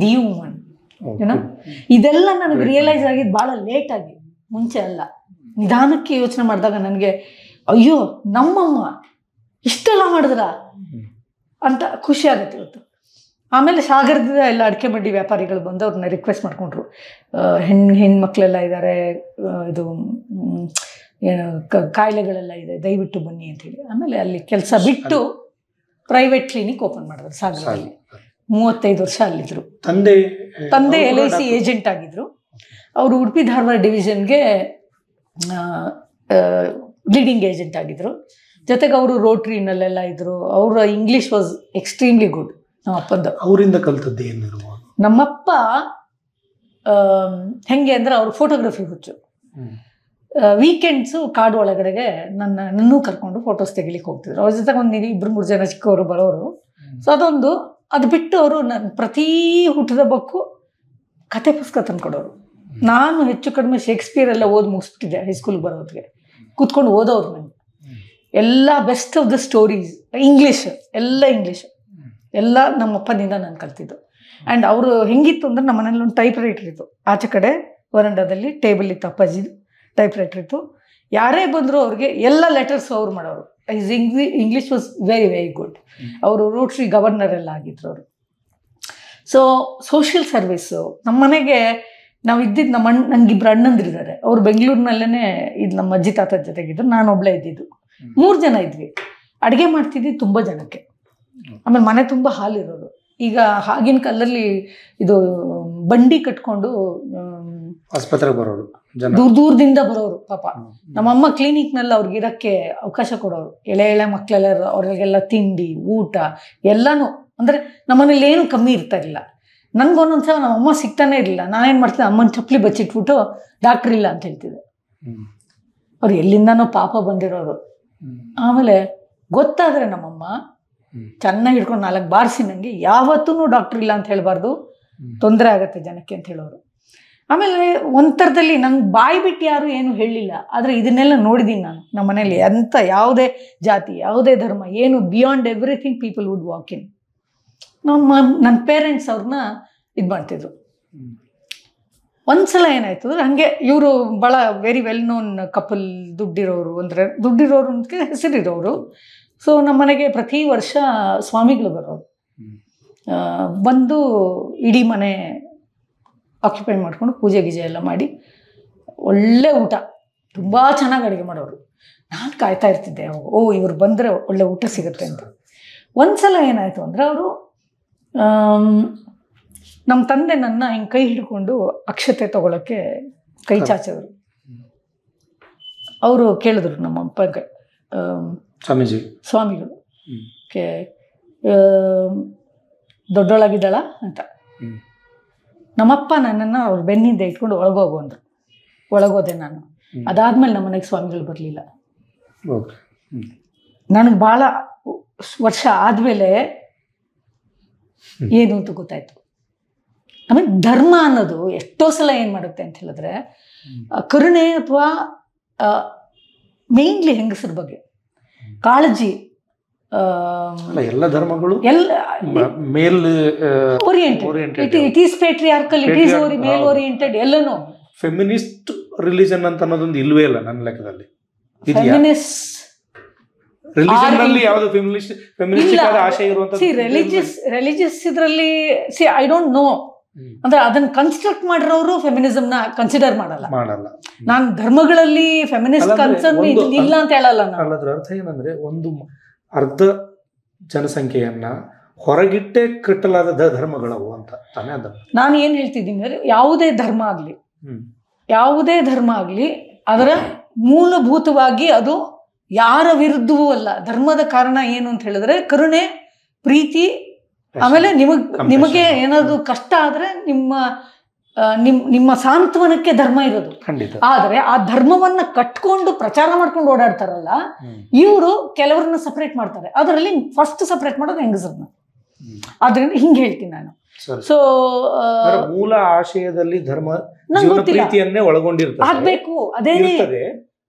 the woman. ಇದೆಲ್ಲ ನನಗೆ ರಿಯಲೈಸ್ ಆಗಿದ್ದು ಭಾಳ ಲೇಟಾಗಿ, ಮುಂಚೆ ಅಲ್ಲ. ನಿಧಾನಕ್ಕೆ ಯೋಚನೆ ಮಾಡಿದಾಗ ನನಗೆ ಅಯ್ಯೋ ನಮ್ಮಮ್ಮ ಇಷ್ಟೆಲ್ಲ ಮಾಡಿದ್ರ ಅಂತ ಖುಷಿ ಆಗುತ್ತೆ ಇವತ್ತು. ಆಮೇಲೆ ಸಾಗರದಿಂದ ಎಲ್ಲ ಅಡಿಕೆ ಬಡ್ಡಿ ವ್ಯಾಪಾರಿಗಳು ಬಂದು ಅವ್ರನ್ನ ರಿಕ್ವೆಸ್ಟ್ ಮಾಡ್ಕೊಂಡ್ರು. ಹೆಣ್ಮಕ್ಳೆಲ್ಲ ಇದ್ದಾರೆ, ಇದು ಏನು ಕಾಯಿಲೆಗಳೆಲ್ಲ ಇದೆ, ದಯವಿಟ್ಟು ಬನ್ನಿ ಅಂತೇಳಿ. ಆಮೇಲೆ ಅಲ್ಲಿ ಕೆಲಸ ಬಿಟ್ಟು ಪ್ರೈವೇಟ್ ಕ್ಲಿನಿಕ್ ಓಪನ್ ಮಾಡಿದ್ರು ಸಾಗರದಲ್ಲಿ. 35 ವರ್ಷ ಅಲ್ಲಿದ್ರು. ತಂದೆ LIC ಏಜೆಂಟ್ ಆಗಿದ್ರು. ಅವರು ಉಡುಪಿ ಧಾರವಾಡ ಡಿವಿಷನ್ಗೆ ಲೀಡಿಂಗ್ ಏಜೆಂಟ್ ಆಗಿದ್ರು. ಜೊತೆಗೆ ಅವರು ರೋಟ್ರಿನಲ್ಲೆಲ್ಲ ಇದ್ರು. ಅವರ ಇಂಗ್ಲೀಷ್ ವಾಸ್ ಎಕ್ಸ್ಟ್ರೀಮ್ಲಿ ಗುಡ್. ನಮ್ಮಪ್ಪಂದು ಅವರಿಂದ ಕಲಿತದ್ದು ಏನಿರುವ ನಮ್ಮಪ್ಪ ಹೆಂಗೆ ಅಂದ್ರೆ ಅವರು ಫೋಟೋಗ್ರಫಿ ಹುಚ್ಚು. ವೀಕೆಂಡ್ಸು ಕಾಡು ಒಳಗಡೆಗೆ ನನ್ನೂ ಕರ್ಕೊಂಡು ಫೋಟೋಸ್ ತೆಗಿಲಿಕ್ಕೆ ಹೋಗ್ತಿದ್ರು. ಅವ್ರ ಜೊತೆಗೆ ಒಂದು ಇಬ್ರು ಮೂರು ಜನ ಚಿಕ್ಕವರು ಬರೋರು. ಸೊ ಅದೊಂದು. ಅದು ಬಿಟ್ಟು ಅವರು ನನ್ನ ಪ್ರತಿ ಹುಟ್ಟದಬ್ಬಕ್ಕೂ ಕತೆ ಪುಸ್ತಕ ತಂದ್ಕೊಡೋರು. ನಾನು ಹೆಚ್ಚು ಕಡಿಮೆ ಶೇಕ್ಸ್ಪಿಯರ್ ಎಲ್ಲ ಓದಿ ಮುಗಿಸ್ಬಿಟ್ಟಿದ್ದೆ ಹೈಸ್ಕೂಲ್ಗೆ ಬರೋದ್ರಿಗೆ. ಕೂತ್ಕೊಂಡು ಓದೋರು ನನಗೆ ಎಲ್ಲ best of the stories. English ಎಲ್ಲ ನಮ್ಮಪ್ಪನಿಂದ ನಾನು ಕಲ್ತಿದ್ದು. ಆ್ಯಂಡ್ ಅವರು ಹೆಂಗಿತ್ತು ಅಂದರೆ ನಮ್ಮ ಮನೇಲಿ ಒಂದು ಟೈಪ್ ರೈಟರ್ ಇತ್ತು. ಆಚೆ ಕಡೆ ವರಂಡಾದಲ್ಲಿ ಟೇಬಲ್ ಇತ್ತು. ಅಪ್ಪಾಜಿದು ಟೈಪ್ ರೈಟರ್ ಇತ್ತು. ಯಾರೇ ಬಂದರೂ ಅವ್ರಿಗೆ ಎಲ್ಲ ಲೆಟರ್ಸ್ ಅವ್ರು ಮಾಡೋರು. His English was very very good. ಅವರು ರೋಟ್ರಿ ಗವರ್ನರ್ ಎಲ್ಲ ಆಗಿದ್ರು ಅವರು. ಸೊ ಸೋಷಿಯಲ್ ಸರ್ವಿಸ್ಸು ನಮ್ಮ ಮನೆಗೆ ನಾವು ಇದ್ದಿದ್ದು ನನಗಿಬ್ರು ಅಣ್ಣಂದಿರಿದ್ದಾರೆ. ಅವರು ಬೆಂಗಳೂರಿನಲ್ಲೇ ಇದು ನಮ್ಮ ಅಜ್ಜಿ ತಾತದ ಜೊತೆಗಿದ್ರು. ನಾನು ಒಬ್ಬಳೇ ಇದ್ದಿದ್ದು. 3 ಜನ ಇದ್ವಿ. ಅಡುಗೆ ಮಾಡ್ತಿದ್ವಿ ತುಂಬ ಜನಕ್ಕೆ. ಆಮೇಲೆ ಮನೆ ತುಂಬ ಹಾಲಿರೋದು. ಈಗ ಆಗಿನ ಕಾಲದಲ್ಲಿ ಇದು ಬಂಡಿ ಕಟ್ಕೊಂಡು ಆಸ್ಪತ್ರೆಗೆ ಬರೋರು, ದೂರದಿಂದ ಬರೋರು. ಪಾಪ ನಮ್ಮಮ್ಮ ಕ್ಲಿನಿಕ್ನಲ್ಲಿ ಅವ್ರಿಗೆ ಇರೋಕ್ಕೆ ಅವಕಾಶ ಕೊಡೋರು. ಎಳೆ ಮಕ್ಕಳೆಲ್ಲ ಅವ್ರಿಗೆಲ್ಲ ತಿಂಡಿ ಊಟ ಎಲ್ಲಾನು ಅಂದರೆ ನಮ್ಮನೇಲಿ ಏನು ಕಮ್ಮಿ ಇರ್ತಾರಿಲ್ಲ. ನನ್ಗೊಂದೊಂದ್ಸಲ ನಮ್ಮಮ್ಮ ಸಿಗ್ತಾನೆ ಇರಲಿಲ್ಲ. ನಾನೇನು ಮಾಡ್ತಿದ್ದೆ, ಅಮ್ಮನ ಚಪ್ಪಲಿ ಬಚ್ಚಿಟ್ಬಿಟ್ಟು ಡಾಕ್ಟ್ರ್ ಇಲ್ಲ ಅಂತ ಹೇಳ್ತಿದ್ದೆ. ಅವ್ರು ಎಲ್ಲಿಂದಾನೋ ಪಾಪ ಬಂದಿರೋರು. ಆಮೇಲೆ ಗೊತ್ತಾದರೆ ನಮ್ಮಮ್ಮ ಚೆನ್ನಾಗಿ ಹಿಡ್ಕೊಂಡು 4 ಬಾರಿಸಿ ನನಗೆ ಯಾವತ್ತೂ ಡಾಕ್ಟ್ರ್ ಇಲ್ಲ ಅಂತ ಹೇಳಬಾರ್ದು, ತೊಂದರೆ ಆಗುತ್ತೆ ಜನಕ್ಕೆ ಅಂತ ಹೇಳೋರು. ಆಮೇಲೆ ಒಂಥರದಲ್ಲಿ ನಂಗೆ ಬಾಯಿ ಬಿಟ್ಟು ಯಾರು ಏನು ಹೇಳಿಲ್ಲ. ಆದರೆ ಇದನ್ನೆಲ್ಲ ನೋಡಿದ್ದೀನಿ ನಾನು. ನಮ್ಮ ಮನೇಲಿ ಎಂಥ ಯಾವುದೇ ಜಾತಿ ಯಾವುದೇ ಧರ್ಮ ಏನು beyond everything people would walk in. ನನ್ನ ಪೇರೆಂಟ್ಸ್ ಅವ್ರನ್ನ ಇದು ಮಾಡ್ತಿದ್ರು. ಒಂದ್ಸಲ ಏನಾಯ್ತು ಅಂದ್ರೆ ಹಂಗೆ ಇವರು ಭಾಳ ವೆರಿ ವೆಲ್ ನೋನ್ ಕಪಲ್, ದುಡ್ಡಿರೋರು, ಅಂದರೆ ದುಡ್ಡಿರೋರು ಅಂತ ಹೆಸರಿರೋರು. ಸೊ ನಮ್ಮ ಮನೆಗೆ ಪ್ರತಿ ವರ್ಷ ಸ್ವಾಮಿಗಳು ಬರೋರು, ಬಂದು ಇಡೀ ಮನೆ ಆಕ್ಯುಪೈ ಮಾಡಿಕೊಂಡು ಪೂಜೆ ಗೀಜೆ ಎಲ್ಲ ಮಾಡಿ ಒಳ್ಳೆ ಊಟ, ತುಂಬ ಚೆನ್ನಾಗಿ ಅಡುಗೆ ಮಾಡೋರು. ನಾನು ಕಾಯ್ತಾ ಇರ್ತಿದ್ದೆ ಅವಾಗ, ಓ ಇವ್ರು ಬಂದರೆ ಒಳ್ಳೆ ಊಟ ಸಿಗುತ್ತೆ ಅಂತ. ಒಂದು ಸಲ ಏನಾಯಿತು ಅಂದರೆ ಅವರು ನಮ್ಮ ತಂದೆ ನನ್ನ ಹಿಂಗೆ ಕೈ ಹಿಡ್ಕೊಂಡು ಅಕ್ಷತೆ ತೊಗೊಳಕ್ಕೆ ಕೈ ಚಾಚೋರು. ಅವರು ಕೇಳಿದ್ರು ನಮ್ಮ ಅಪ್ಪಗೆ, ಸ್ವಾಮಿಗಳು ದೊಡ್ಡೊಳಗಿದ್ದಾಳ ಅಂತ. ನಮ್ಮಪ್ಪ ನನ್ನನ್ನು ಅವ್ರು ಬೆನ್ನಿಂದ ಇಟ್ಕೊಂಡು ಒಳಗೋಗು ಅಂದರು. ಒಳಗೋದೆ ನಾನು. ಅದಾದಮೇಲೆ ನಮ್ಮ ಮನೆಗೆ ಸ್ವಾಮಿಗಳು ಬರಲಿಲ್ಲ. ನನಗೆ ಭಾಳ ವರ್ಷ ಆದಮೇಲೆ ಏನು ಅಂತ ಗೊತ್ತಾಯಿತು. ಆಮೇಲೆ ಧರ್ಮ ಅನ್ನೋದು ಎಷ್ಟೋ ಸಲ ಏನು ಮಾಡುತ್ತೆ ಅಂತ ಹೇಳಿದ್ರೆ ಕರುಣೆ ಅಥವಾ ಮೇನ್ಲಿ ಹೆಂಗಸರ ಬಗ್ಗೆ ಕಾಳಜಿ. ಎಲ್ಲ ಧರ್ಮಗಳು male oriented. It is patriarchal, it is male oriented. ಎಲ್ಲನೂ ಫೆಮಿನಿಸ್ಟ್ ರಿಲಿಜನ್ ಅಂತ ಅನ್ನೋದೊಂದು ಇಲ್ವೇ ಇಲ್ಲ ನನ್ನ ಲೆಕ್ಕದಲ್ಲಿ. ರಿಲಿಜನ್ ಅಲ್ಲಿ ಯಾವುದು ಫೆಮಿನಿಸ್ಟ್ ಫೆಮಿನಿಸ್ಟಿಕ್ ಆದ ಆಶಯ ಇರುವಂತ ರಿಲಿಜಿಯಸ್ ಇದರಲ್ಲಿ ಸಿ ಐ ಡೋಂಟ್ ನೋ ಅಂದ್ರೆ ಅದನ್ನ ಕನ್ಸ್ಟ್ರಕ್ಟ್ ಮಾಡಿರೋರು ಫೆಮಿನಿಸಮ್ ನ ಕನ್ಸಿಡರ್ ಮಾಡಲ್ಲ. ನಾನು ಧರ್ಮಗಳಲ್ಲಿ ಫೆಮಿನಿಸ್ಟ್ ಕನ್ಸರ್ನ್ ಇಲ್ಲ ಅಂತ ಹೇಳಲ್ಲ. ಅದರ ಅರ್ಥ ಏನಂದ್ರೆ ಒಂದು ಅರ್ಧ ಜನಸಂಖ್ಯೆಯನ್ನ ಹೊರಗಿಟ್ಟೆ ಕಟ್ಟಲಾದ ಧರ್ಮಗಳವು ಅಂತ ತಾನೇ ಅದ. ನಾನು ಏನ್ ಹೇಳ್ತಿದ್ದೀನಿ ಅಂದ್ರೆ ಯಾವುದೇ ಧರ್ಮ ಆಗ್ಲಿ ಅದರ ಮೂಲಭೂತವಾಗಿ ಅದು ಯಾರ ವಿರುದ್ಧವೂ ಅಲ್ಲ. ಧರ್ಮದ ಕಾರಣ ಏನು ಅಂತ ಹೇಳಿದ್ರೆ ಕರುಣೆ, ಪ್ರೀತಿ, ಆಮೇಲೆ ನಿಮಗೆ ಏನಾದ್ರು ಕಷ್ಟ ಆದ್ರೆ ನಿಮ್ಮ ಸಾಂತ್ವನಕ್ಕೆ ಧರ್ಮ ಇರೋದು. ಆದ್ರೆ ಆ ಧರ್ಮವನ್ನ ಕಟ್ಕೊಂಡು ಪ್ರಚಾರ ಮಾಡ್ಕೊಂಡು ಓಡಾಡ್ತಾರಲ್ಲ ಇವರು, ಕೆಲವರನ್ನ ಸಪರೇಟ್ ಮಾಡ್ತಾರೆ. ಅದರಲ್ಲಿ ಫಸ್ಟ್ ಸಪರೇಟ್ ಮಾಡೋದು ಹೆಂಗಸರನ್ನ. ಆದ್ರಿಂದ ಹಿಂಗ್ ಹೇಳ್ತೀನಿ ನಾನು. ಸೊ ಮೂಲ ಆಶಯದಲ್ಲಿ ಧರ್ಮ ಪ್ರೀತಿಯನ್ನೇ ಒಳಗೊಂಡಿರ್ತದೆ ಆಗ್ಬೇಕು. ಅದೇನೇ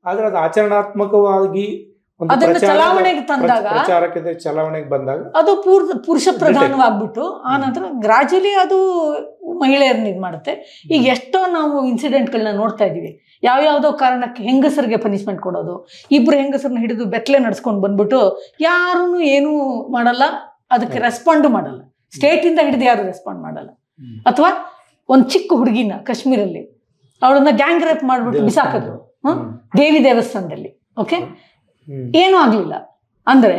ಆದ್ರೆ ಅದು ಆಚರಣಾತ್ಮಕವಾಗಿ ಅದನ್ನ ಚಲಾವಣೆಗೆ ತಂದಾಗ, ಪ್ರಚಾರಕ್ಕೆ ಚಲಾವಣೆಗೆ ಬಂದಾಗ ಅದು ಪುರುಷ ಪ್ರಧಾನವಾಗ್ಬಿಟ್ಟು ಆ ನಂತರ ಗ್ರಾಜುಲಿ ಅದು ಮಹಿಳೆಯರನ್ನ ಇದ್ ಮಾಡುತ್ತೆ. ಈಗ ಎಷ್ಟೋ ನಾವು ಇನ್ಸಿಡೆಂಟ್ ಗಳನ್ನ ನೋಡ್ತಾ ಇದೀವಿ. ಯಾವ್ಯಾವ್ದೋ ಕಾರಣಕ್ಕೆ ಹೆಂಗಸರಿಗೆ ಪನಿಷ್ಮೆಂಟ್ ಕೊಡೋದು, ಇಬ್ರು ಹೆಂಗಸರನ್ನ ಹಿಡಿದು ಬೆತ್ತಲೆ ನಡ್ಸ್ಕೊಂಡು ಬಂದ್ಬಿಟ್ಟು ಯಾರೂನು ಏನು ಮಾಡಲ್ಲ, ಅದಕ್ಕೆ ರೆಸ್ಪಾಂಡ್ ಮಾಡಲ್ಲ. ಸ್ಟೇಟ್ ಇಂದ ಹಿಡಿದು ಯಾರು ರೆಸ್ಪಾಂಡ್ ಮಾಡಲ್ಲ. ಅಥವಾ ಒಂದ್ ಚಿಕ್ಕ ಹುಡುಗಿನ ಕಾಶ್ಮೀರಲ್ಲಿ ಅವಳನ್ನ ಗ್ಯಾಂಗ್ ರೇಪ್ ಮಾಡ್ಬಿಟ್ಟು ಬಿಸಾಕದು ದೇವಿ ದೇವಸ್ಥಾನದಲ್ಲಿ. ಓಕೆ, ಏನೂ ಆಗ್ಲಿಲ್ಲ. ಅಂದ್ರೆ